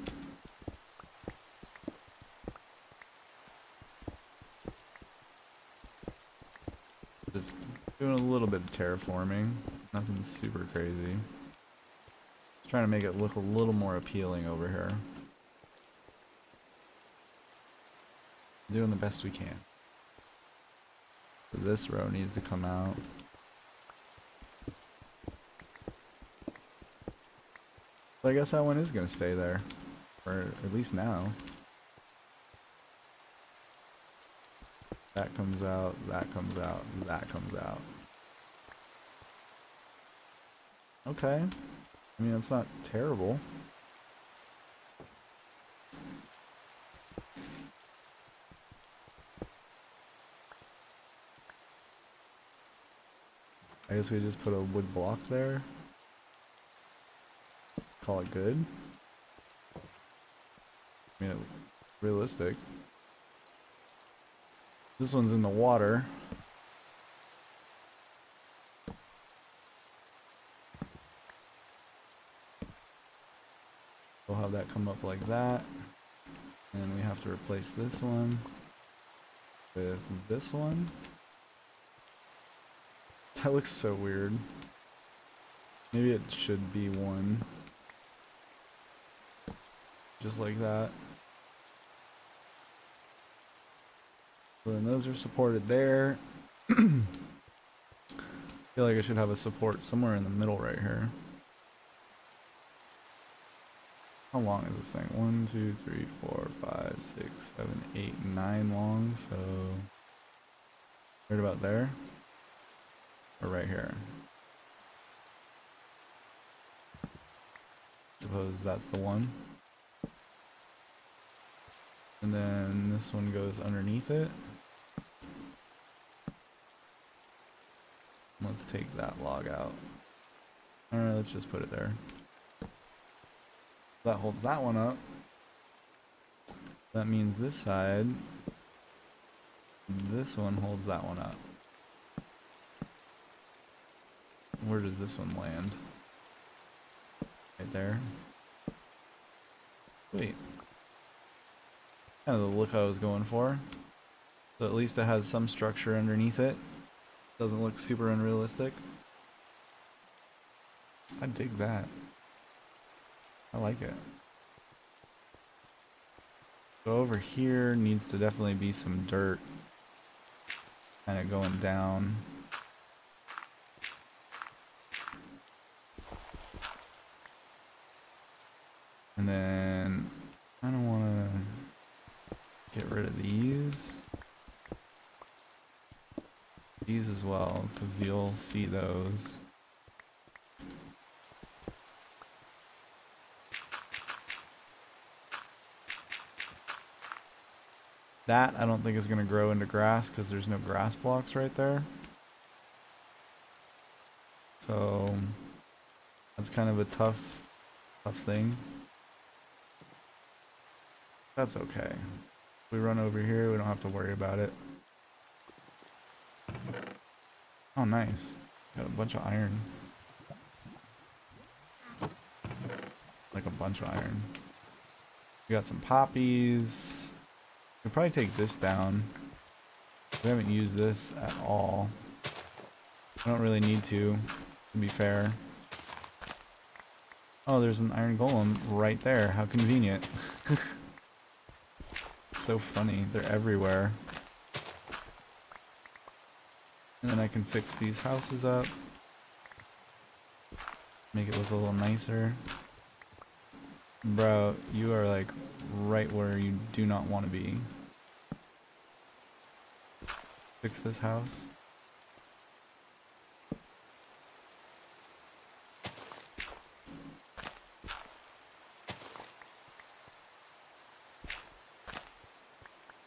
Just doing a little bit of terraforming, nothing super crazy. Just trying to make it look a little more appealing over here. Doing the best we can. So this row needs to come out. So I guess that one is going to stay there, or at least now. That comes out, that comes out, that comes out. Okay. I mean, it's not terrible. I guess we just put a wood block there. Call it good. I mean, realistic. This one's in the water. We'll have that come up like that. And we have to replace this one with this one. That looks so weird. Maybe it should be one. Just like that. And those are supported there. I feel like I should have a support somewhere in the middle right here. How long is this thing? 1, 2, 3, 4, 5, 6, 7, 8, 9 long. So right about there. Or right here. Suppose that's the one. And then this one goes underneath it. Let's take that log out. Alright, let's just put it there. That holds that one up. That means this side, this one holds that one up. Where does this one land? Right there. Sweet. Kind of the look I was going for. So at least it has some structure underneath it. Doesn't look super unrealistic. I dig that. I like it. So over here needs to definitely be some dirt kind of going down. And then I don't want to get rid of these. These as well, because you'll see those. That I don't think is going to grow into grass because there's no grass blocks right there. So That's kind of a tough thing. That's okay. We run over here, we don't have to worry about it. Oh, nice. Got a bunch of iron. Like a bunch of iron. We got some poppies. We'll probably take this down. We haven't used this at all. I don't really need to be fair. Oh, there's an iron golem right there. How convenient. It's so funny. They're everywhere. And then I can fix these houses up. Make it look a little nicer. Bro, you are like right where you do not want to be. Fix this house.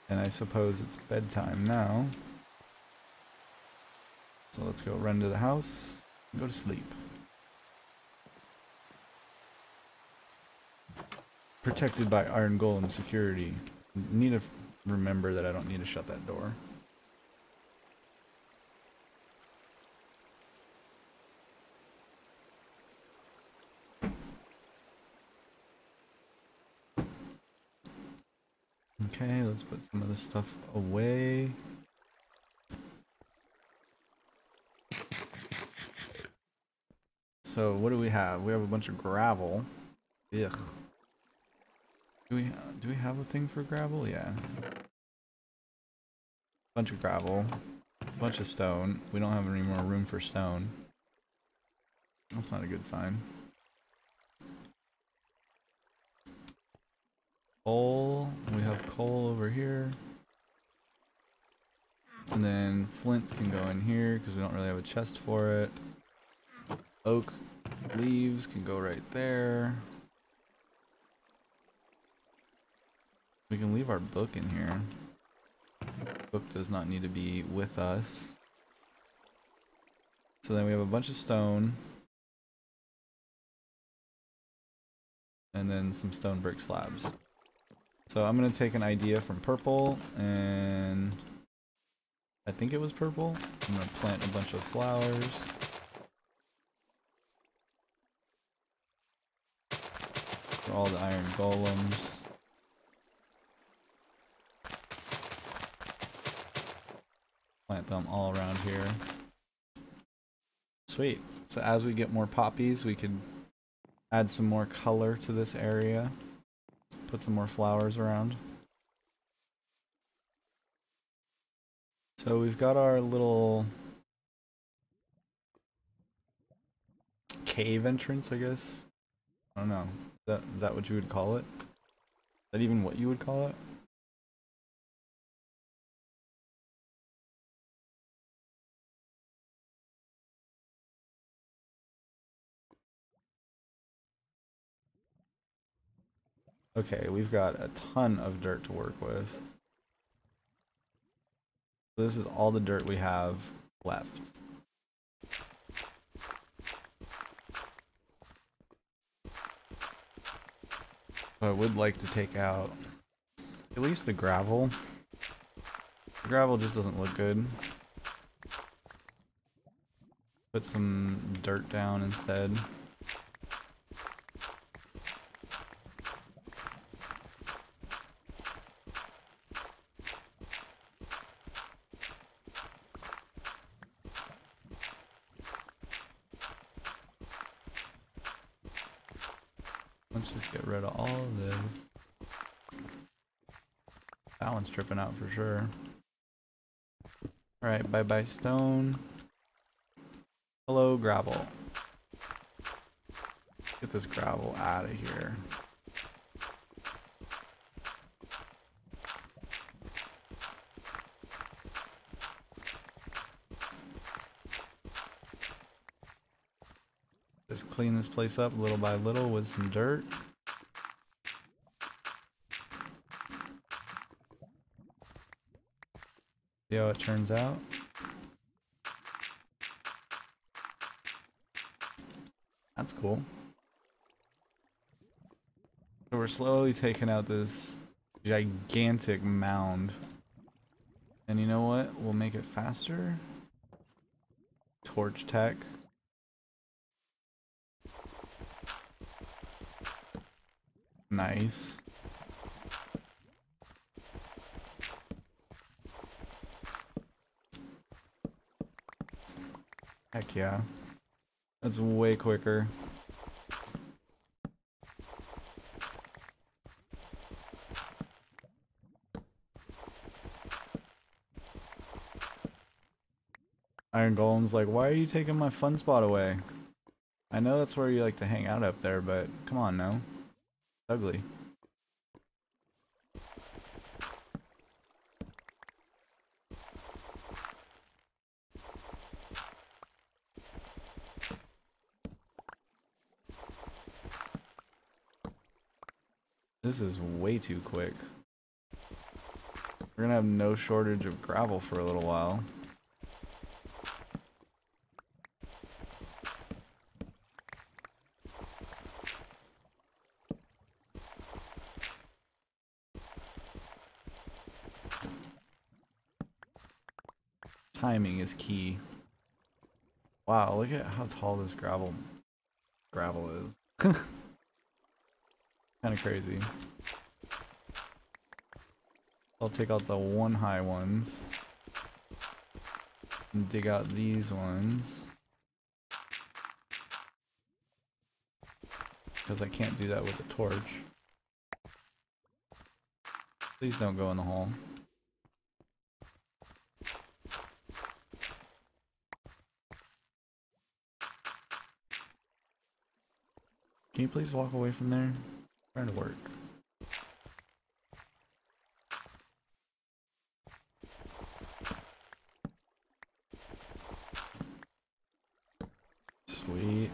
And I suppose it's bedtime now. So let's go run to the house and go to sleep. Protected by iron golem security. Need to remember that I don't need to shut that door. Okay, let's put some of this stuff away. So what do we have? We have a bunch of gravel. Ugh. Do we have a thing for gravel? Yeah. Bunch of gravel. Bunch of stone. We don't have any more room for stone. That's not a good sign. Coal. We have coal over here. And then flint can go in here because we don't really have a chest for it. Oak leaves can go right there. We can leave our book in here. Book does not need to be with us. So then we have a bunch of stone. And then some stone brick slabs. So I'm going to take an idea from Purple, and I think it was Purple. I'm going to plant a bunch of flowers. For all the iron golems. Plant them all around here. Sweet. So as we get more poppies, we can add some more color to this area. Put some more flowers around. So we've got our little cave entrance, I guess. I don't know. Is that what you would call it? Is that even what you would call it? Okay, we've got a ton of dirt to work with. So this is all the dirt we have left. So I would like to take out at least the gravel. The gravel just doesn't look good. Put some dirt down instead. Tripping out for sure. All right, bye bye stone. Hello gravel. Get this gravel out of here. Just clean this place up little by little with some dirt. See how it turns out. That's cool. So we're slowly taking out this gigantic mound. And you know what? We'll make it faster. Torch tech. Nice. Heck yeah. That's way quicker. Iron Golem's like, why are you taking my fun spot away? I know that's where you like to hang out up there, but come on now. It's ugly. This is way too quick. We're gonna have no shortage of gravel for a little while. Timing is key. Wow, look at how tall this gravel is. Kind of crazy. I'll take out the one high ones and dig out these ones, because I can't do that with a torch. Please don't go in the hole. Can you please walk away from there? Trying to work. Sweet.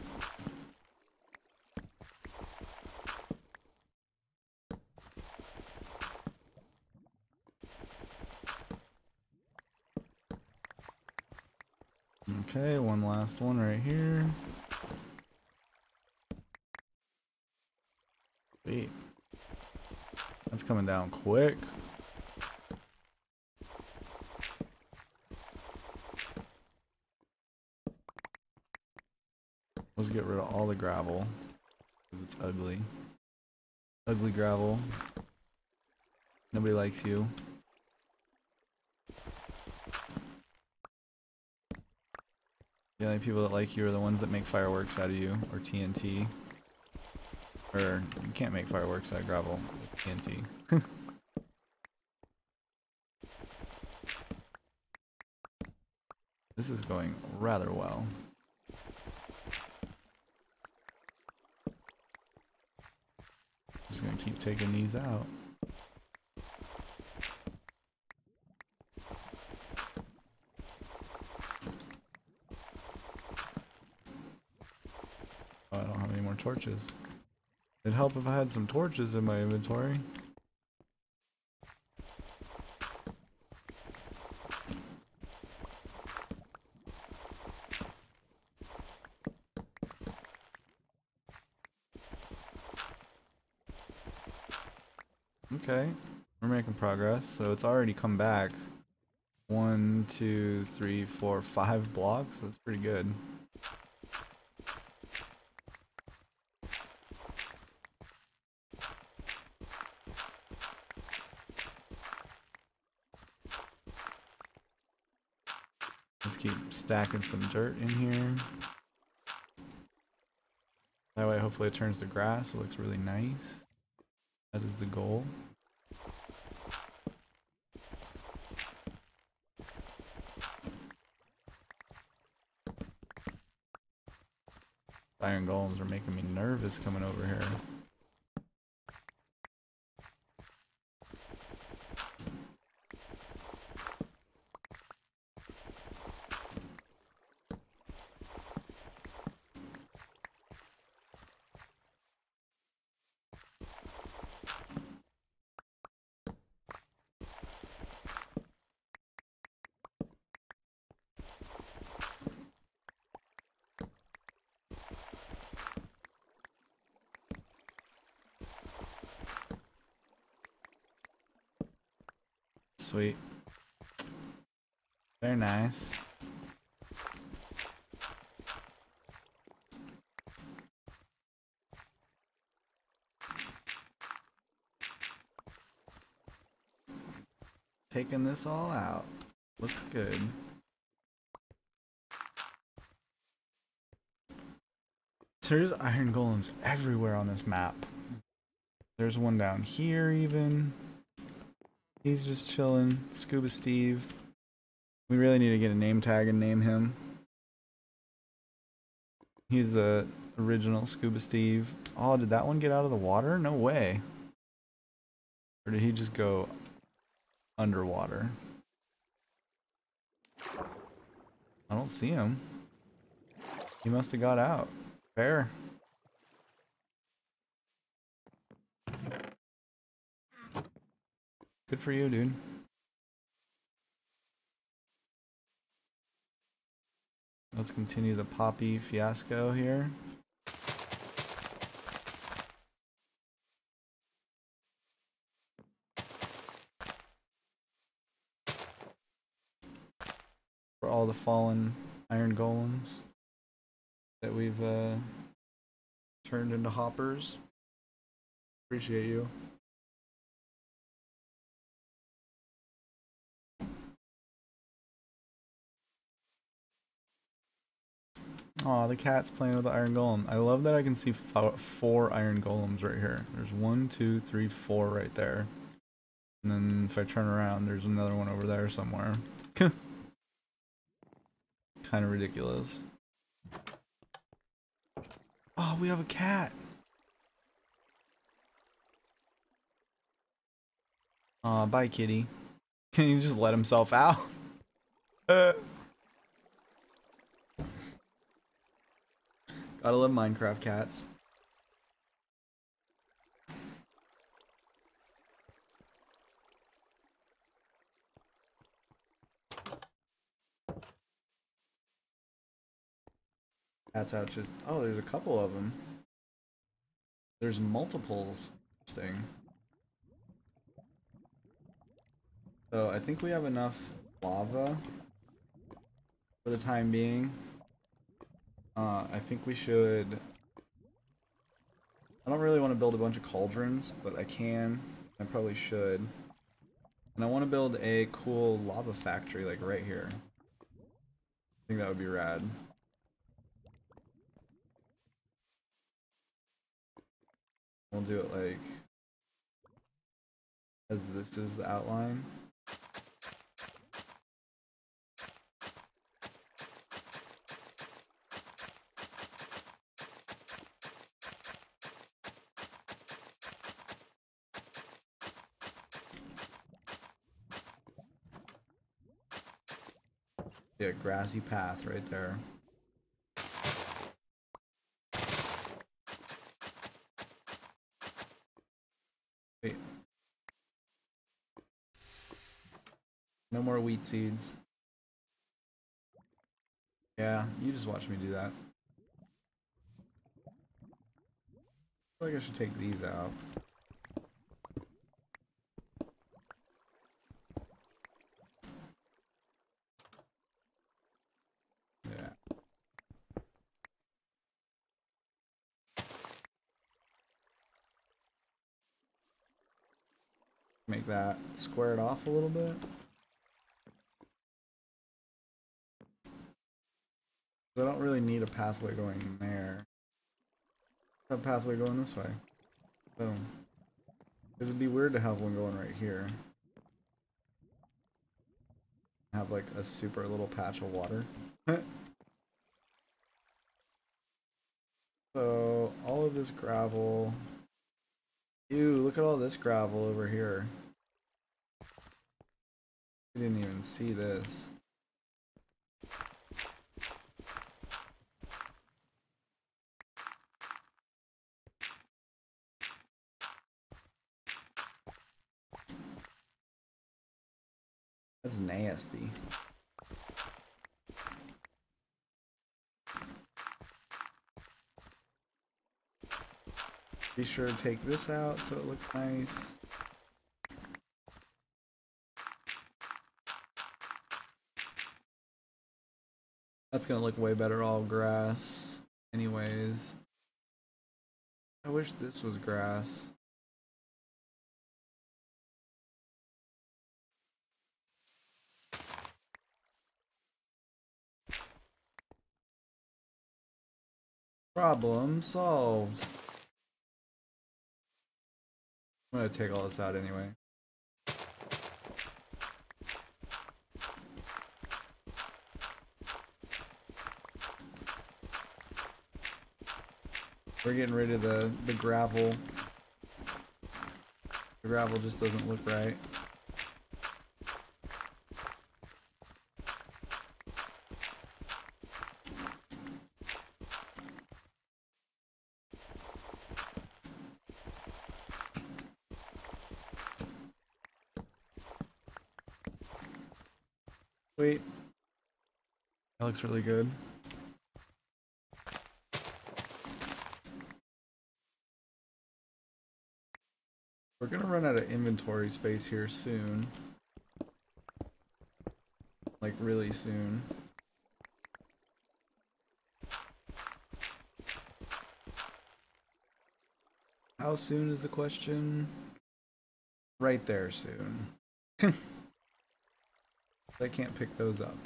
Okay, one last one right here. That's coming down quick. Let's get rid of all the gravel, because it's ugly. Ugly gravel. Nobody likes you. The only people that like you are the ones that make fireworks out of you, or TNT. Or, you can't make fireworks out of gravel with TNT. This is going rather well. I'm just gonna keep taking these out. Oh, I don't have any more torches. It'd help if I had some torches in my inventory. Okay, we're making progress. So it's already come back 1, 2, 3, 4, 5 blocks. That's pretty good. Stacking some dirt in here. That way hopefully it turns to grass. It looks really nice. That is the goal. Iron golems are making me nervous coming over here. sweet. They're nice. Taking this all out. Looks good. There's iron golems everywhere on this map. There's one down here even. He's just chilling. Scuba Steve. We really need to get a name tag and name him. He's the original Scuba Steve. Oh, did that one get out of the water? No way. Or did he just go underwater? I don't see him. He must have got out. Fair. Good for you, dude. Let's continue the poppy fiasco here. For all the fallen iron golems that we've turned into hoppers. Appreciate you. Aw, the cat's playing with the iron golem. I love that I can see four iron golems right here. There's 1, 2, 3, 4 right there. And then if I turn around, there's another one over there somewhere. Kind of ridiculous. Oh, we have a cat! Aw, bye kitty. Can he just let himself out? Gotta love Minecraft cats. Cats out just... Oh, there's a couple of them. There's multiples. Interesting. So, I think we have enough lava for the time being. I think we should... I don't really want to build a bunch of cauldrons, but I can. I probably should. And I want to build a cool lava factory, like right here. I think that would be rad. We'll do it like... as this is the outline. Yeah, grassy path right there. Wait. No more wheat seeds. Yeah, you just watch me do that. I feel like I should take these out. Make that square it off a little bit. I don't really need a pathway going there. I have a pathway going this way. Boom. Because it'd be weird to have one going right here. Have like a super little patch of water. So all of this gravel. Ew, look at all this gravel over here. I didn't even see this. That's nasty. Be sure to take this out so it looks nice. That's gonna look way better all grass anyways. I wish this was grass. Problem solved. I'm gonna take all this out anyway. We're getting rid of the gravel. The gravel just doesn't look right. Wait. That looks really good. We're gonna run out of inventory space here soon. Like, really soon. How soon is the question? Right there soon. I can't pick those up.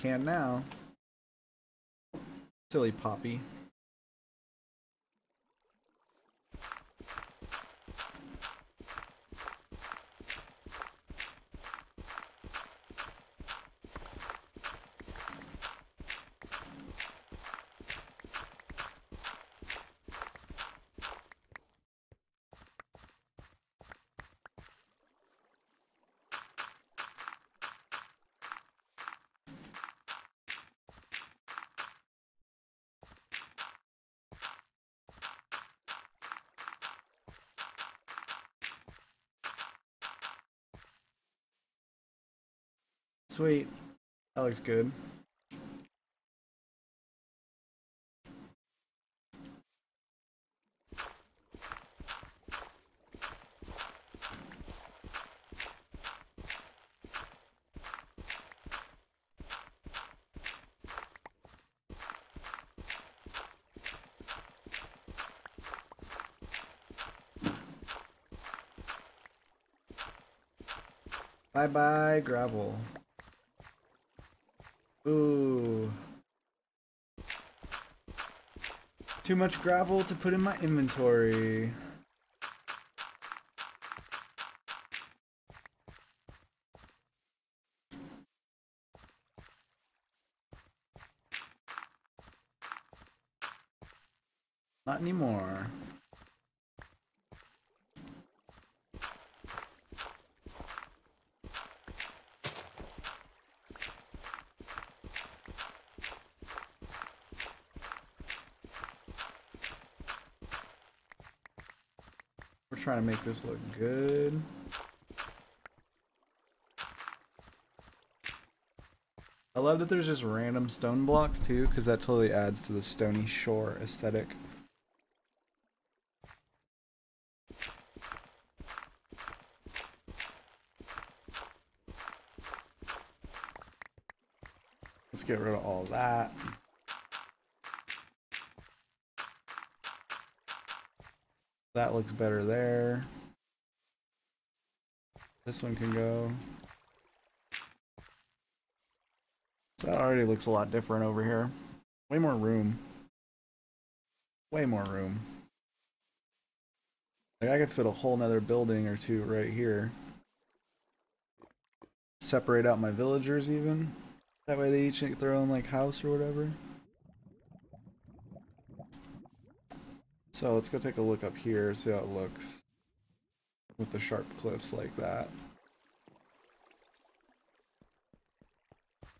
Can now. Silly Poppy. Sweet. That looks good. Bye-bye, gravel. Ooh. Too much gravel to put in my inventory. Not anymore. Trying to make this look good. I love that there's just random stone blocks too, because that totally adds to the stony shore aesthetic. Let's get rid of all that. That looks better there. This one can go. So that already looks a lot different over here. Way more room. Way more room. Like, I could fit a whole nother building or two right here. Separate out my villagers even. That way they each get their own, like, house or whatever. So let's go take a look up here, see how it looks with the sharp cliffs like that.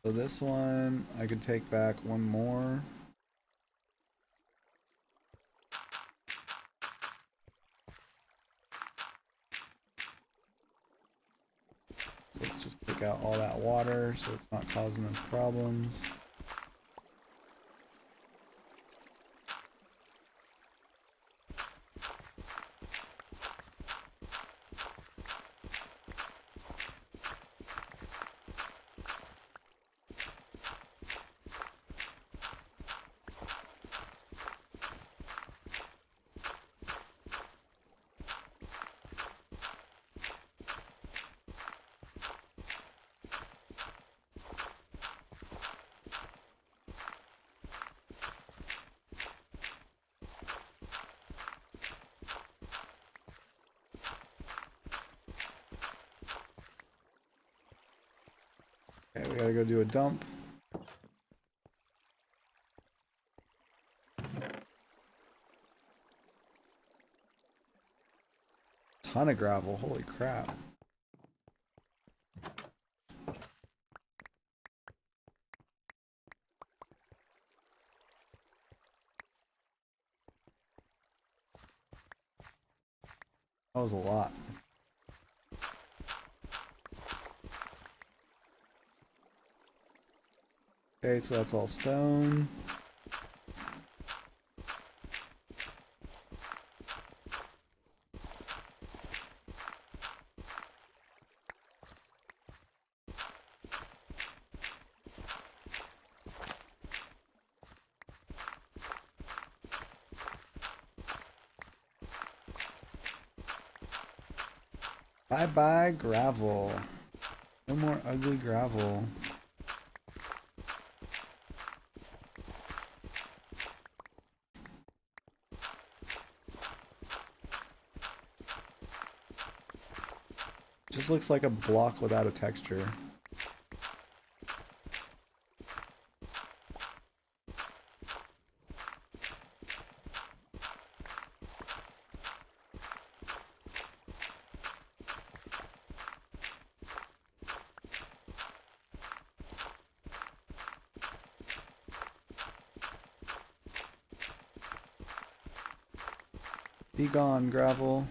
So this one, I could take back one more. So let's just take out all that water so it's not causing us problems. Okay, we gotta go do a dump. Ton of gravel, holy crap. That was a lot. Okay, so that's all stone. Bye-bye gravel. No more ugly gravel. Just looks like a block without a texture. Be gone, gravel.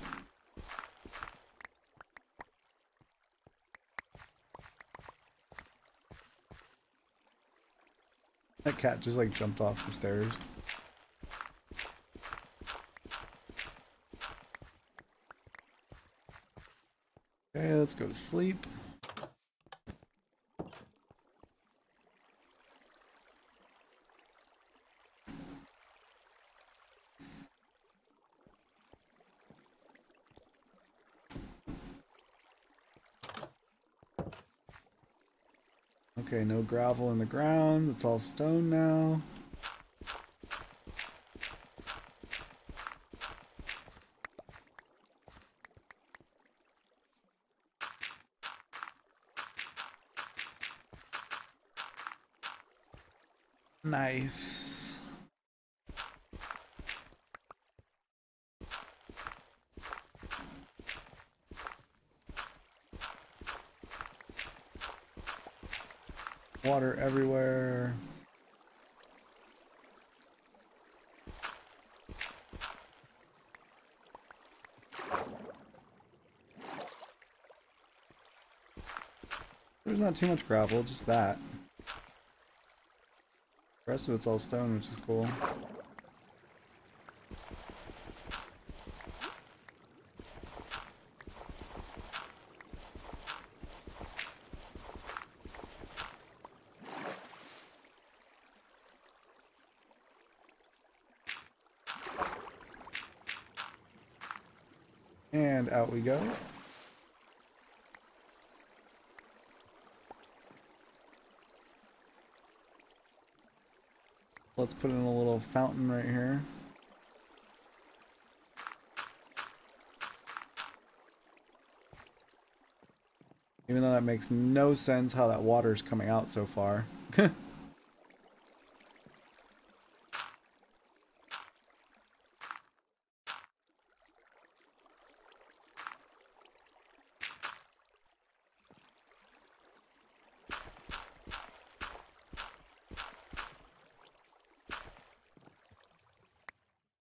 That cat just like jumped off the stairs. Okay, let's go to sleep. Okay, no gravel in the ground, it's all stone now. Nice. Water everywhere. There's not too much gravel, just that. The rest of it's all stone, which is cool. And out we go. Let's put in a little fountain right here. Even though that makes no sense how that water's coming out so far.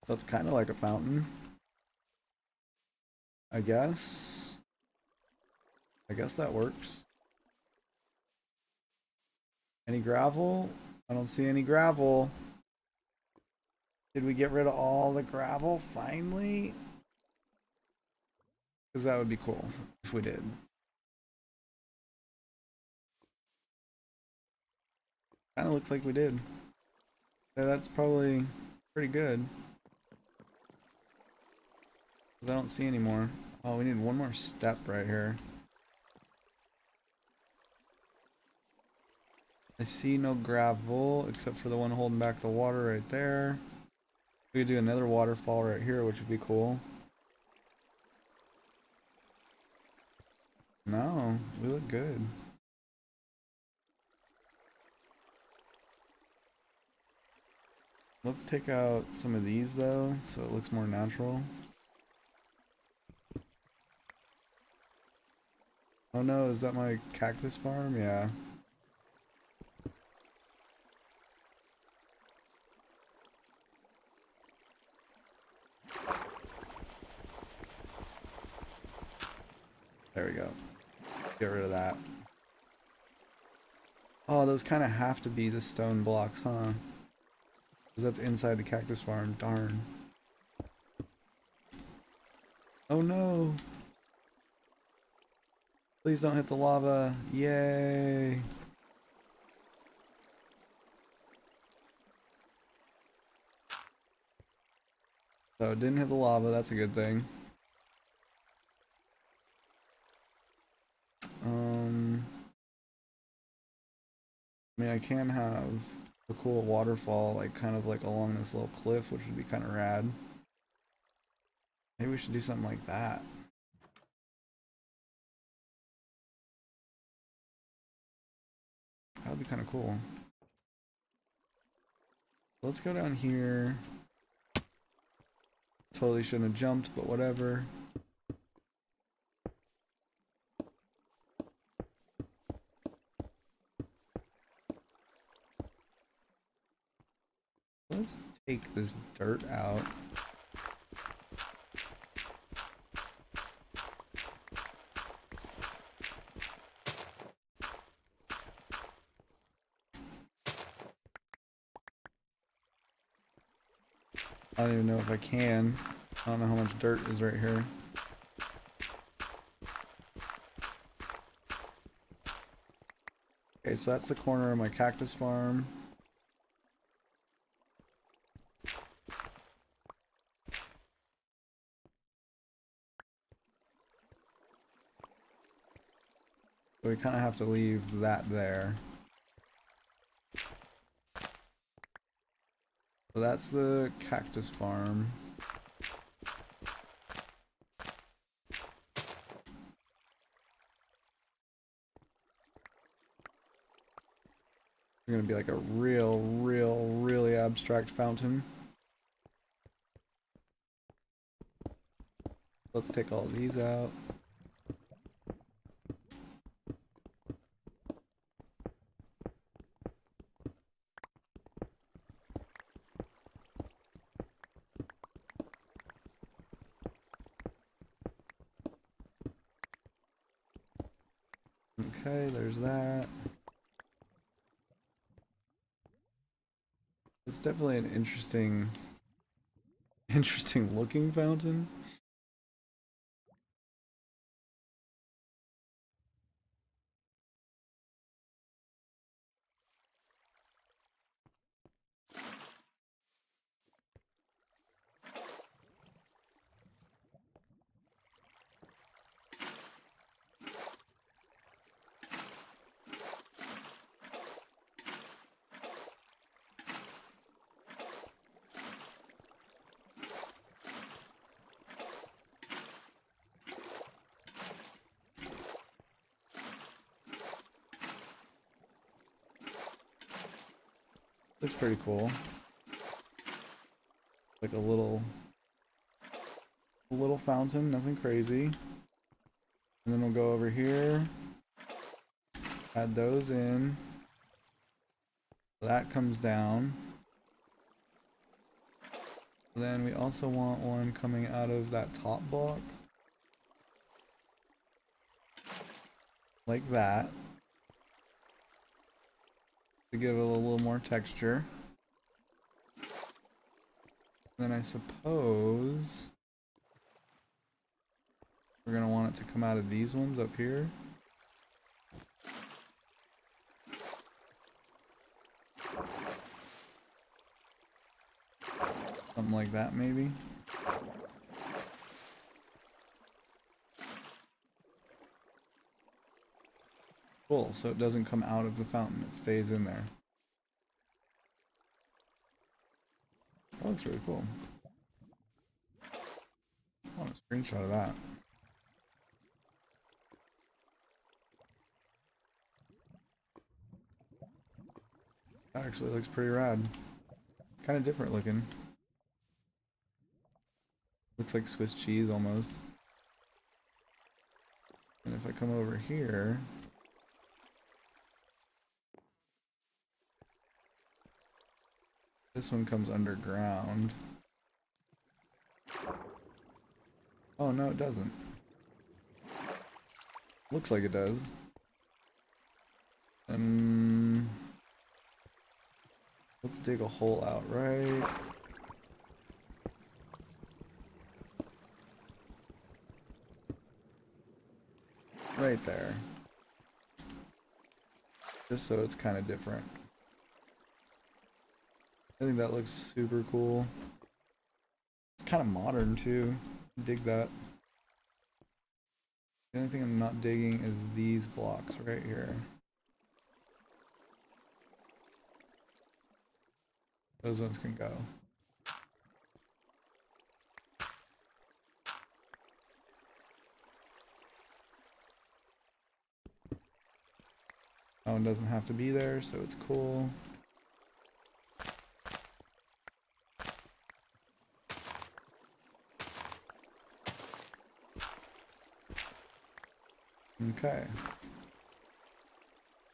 That's kind of like a fountain, I guess. I guess that works. Any gravel? I don't see any gravel. Did we get rid of all the gravel finally? Because that would be cool if we did. Kind of looks like we did. Yeah, that's probably pretty good. I don't see any more. Oh, we need one more step right here. I see no gravel except for the one holding back the water right there. We could do another waterfall right here, which would be cool. No, we look good. Let's take out some of these though, so it looks more natural. Oh no, is that my cactus farm? Yeah. There we go. Get rid of that. Oh, those kind of have to be the stone blocks, huh? Because that's inside the cactus farm. Darn. Oh no! Please don't hit the lava. Yay! So it didn't hit the lava, that's a good thing. I mean, I can have a cool waterfall, like kind of like along this little cliff, which would be kind of rad. Maybe we should do something like that. That would be kind of cool. Let's go down here. Totally shouldn't have jumped, but whatever. Let's take this dirt out. I don't even know if I can. I don't know how much dirt is right here. Okay, so that's the corner of my cactus farm. So we kind of have to leave that there. So that's the cactus farm. It's gonna be like a really abstract fountain. Let's take all these out. Okay, there's that. It's definitely an interesting looking fountain. Looks pretty cool. Like a little fountain, nothing crazy. And then we'll go over here, add those in. That comes down. Then we also want one coming out of that top block. Like that. To give it a little more texture. Then I suppose we're going to want it to come out of these ones up here. Something like that maybe. Cool, so it doesn't come out of the fountain, it stays in there. That looks really cool. I want a screenshot of that. That actually looks pretty rad. Kind of different looking. Looks like Swiss cheese almost. And if I come over here... This one comes underground. Oh no, it doesn't. Looks like it does. Let's dig a hole outright. Right there. Just so it's kind of different. I think that looks super cool. It's kind of modern too. Dig that. The only thing I'm not digging is these blocks right here. Those ones can go. That one doesn't have to be there, so it's cool. Okay.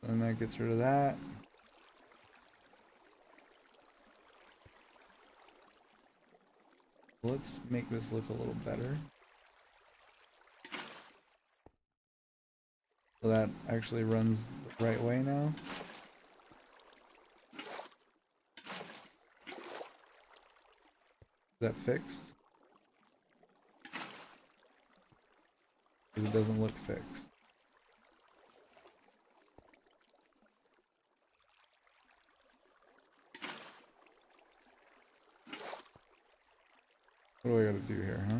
Then that gets rid of that. Let's make this look a little better. So that actually runs the right way now. Is that fixed? Because it doesn't look fixed. What do I gotta do here, huh?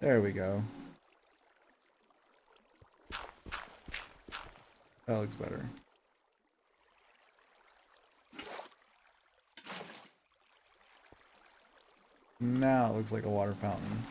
There we go. That looks better. Now it looks like a water fountain.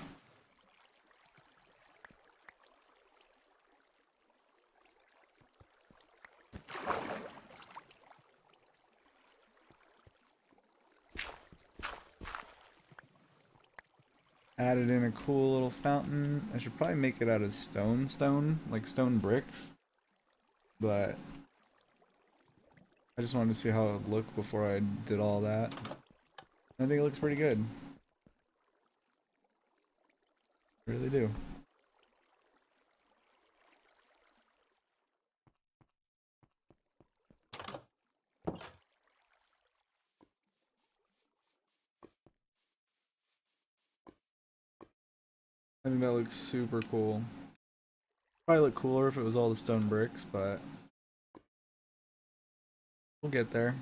Added in a cool little fountain. I should probably make it out of stone, like stone bricks. But I just wanted to see how it would look before I did all that. I think it looks pretty good. I really do. I think that looks super cool. Probably look cooler if it was all the stone bricks, but we'll get there.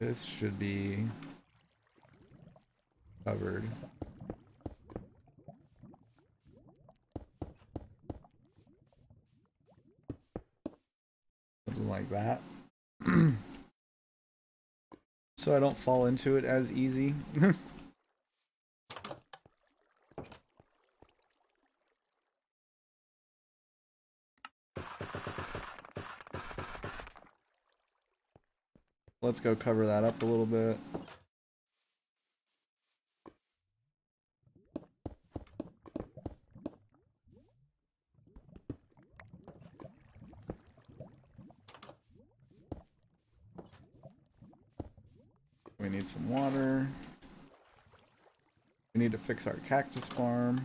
This should be covered. Something like that. So I don't fall into it as easy. Let's go cover that up a little bit. We need some water. We need to fix our cactus farm.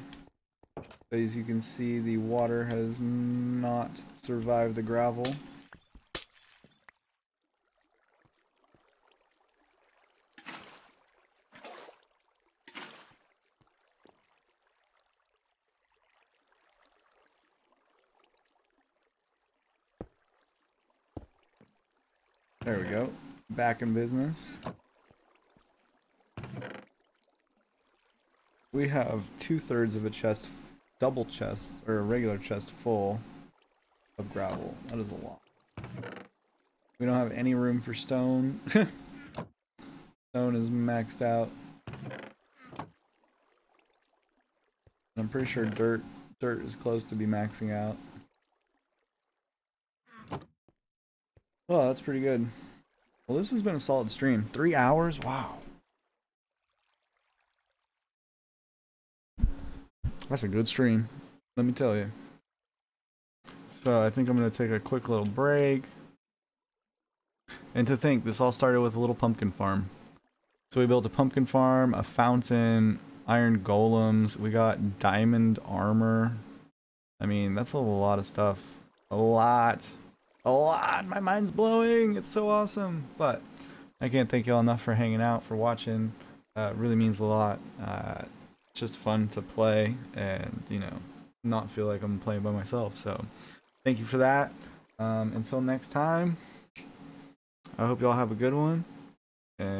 As you can see, the water has not survived the gravel. There we go. Back in business. We have 2/3 of a chest, double chest, or a regular chest full of gravel. That is a lot. We don't have any room for stone. Stone is maxed out. And I'm pretty sure dirt is close to be maxing out. Oh, that's pretty good. Well, this has been a solid stream. 3 hours? Wow. That's a good stream, let me tell you. So I think I'm going to take a quick little break. And to think, this all started with a little pumpkin farm. So we built a pumpkin farm, a fountain, iron golems. We got diamond armor. I mean, that's a lot of stuff. A lot. A lot. My mind's blowing. It's so awesome. But I can't thank y'all enough for hanging out, for watching. It really means a lot. It's just fun to play and, you know, not feel like I'm playing by myself. So thank you for that. Until next time, I hope y'all have a good one. And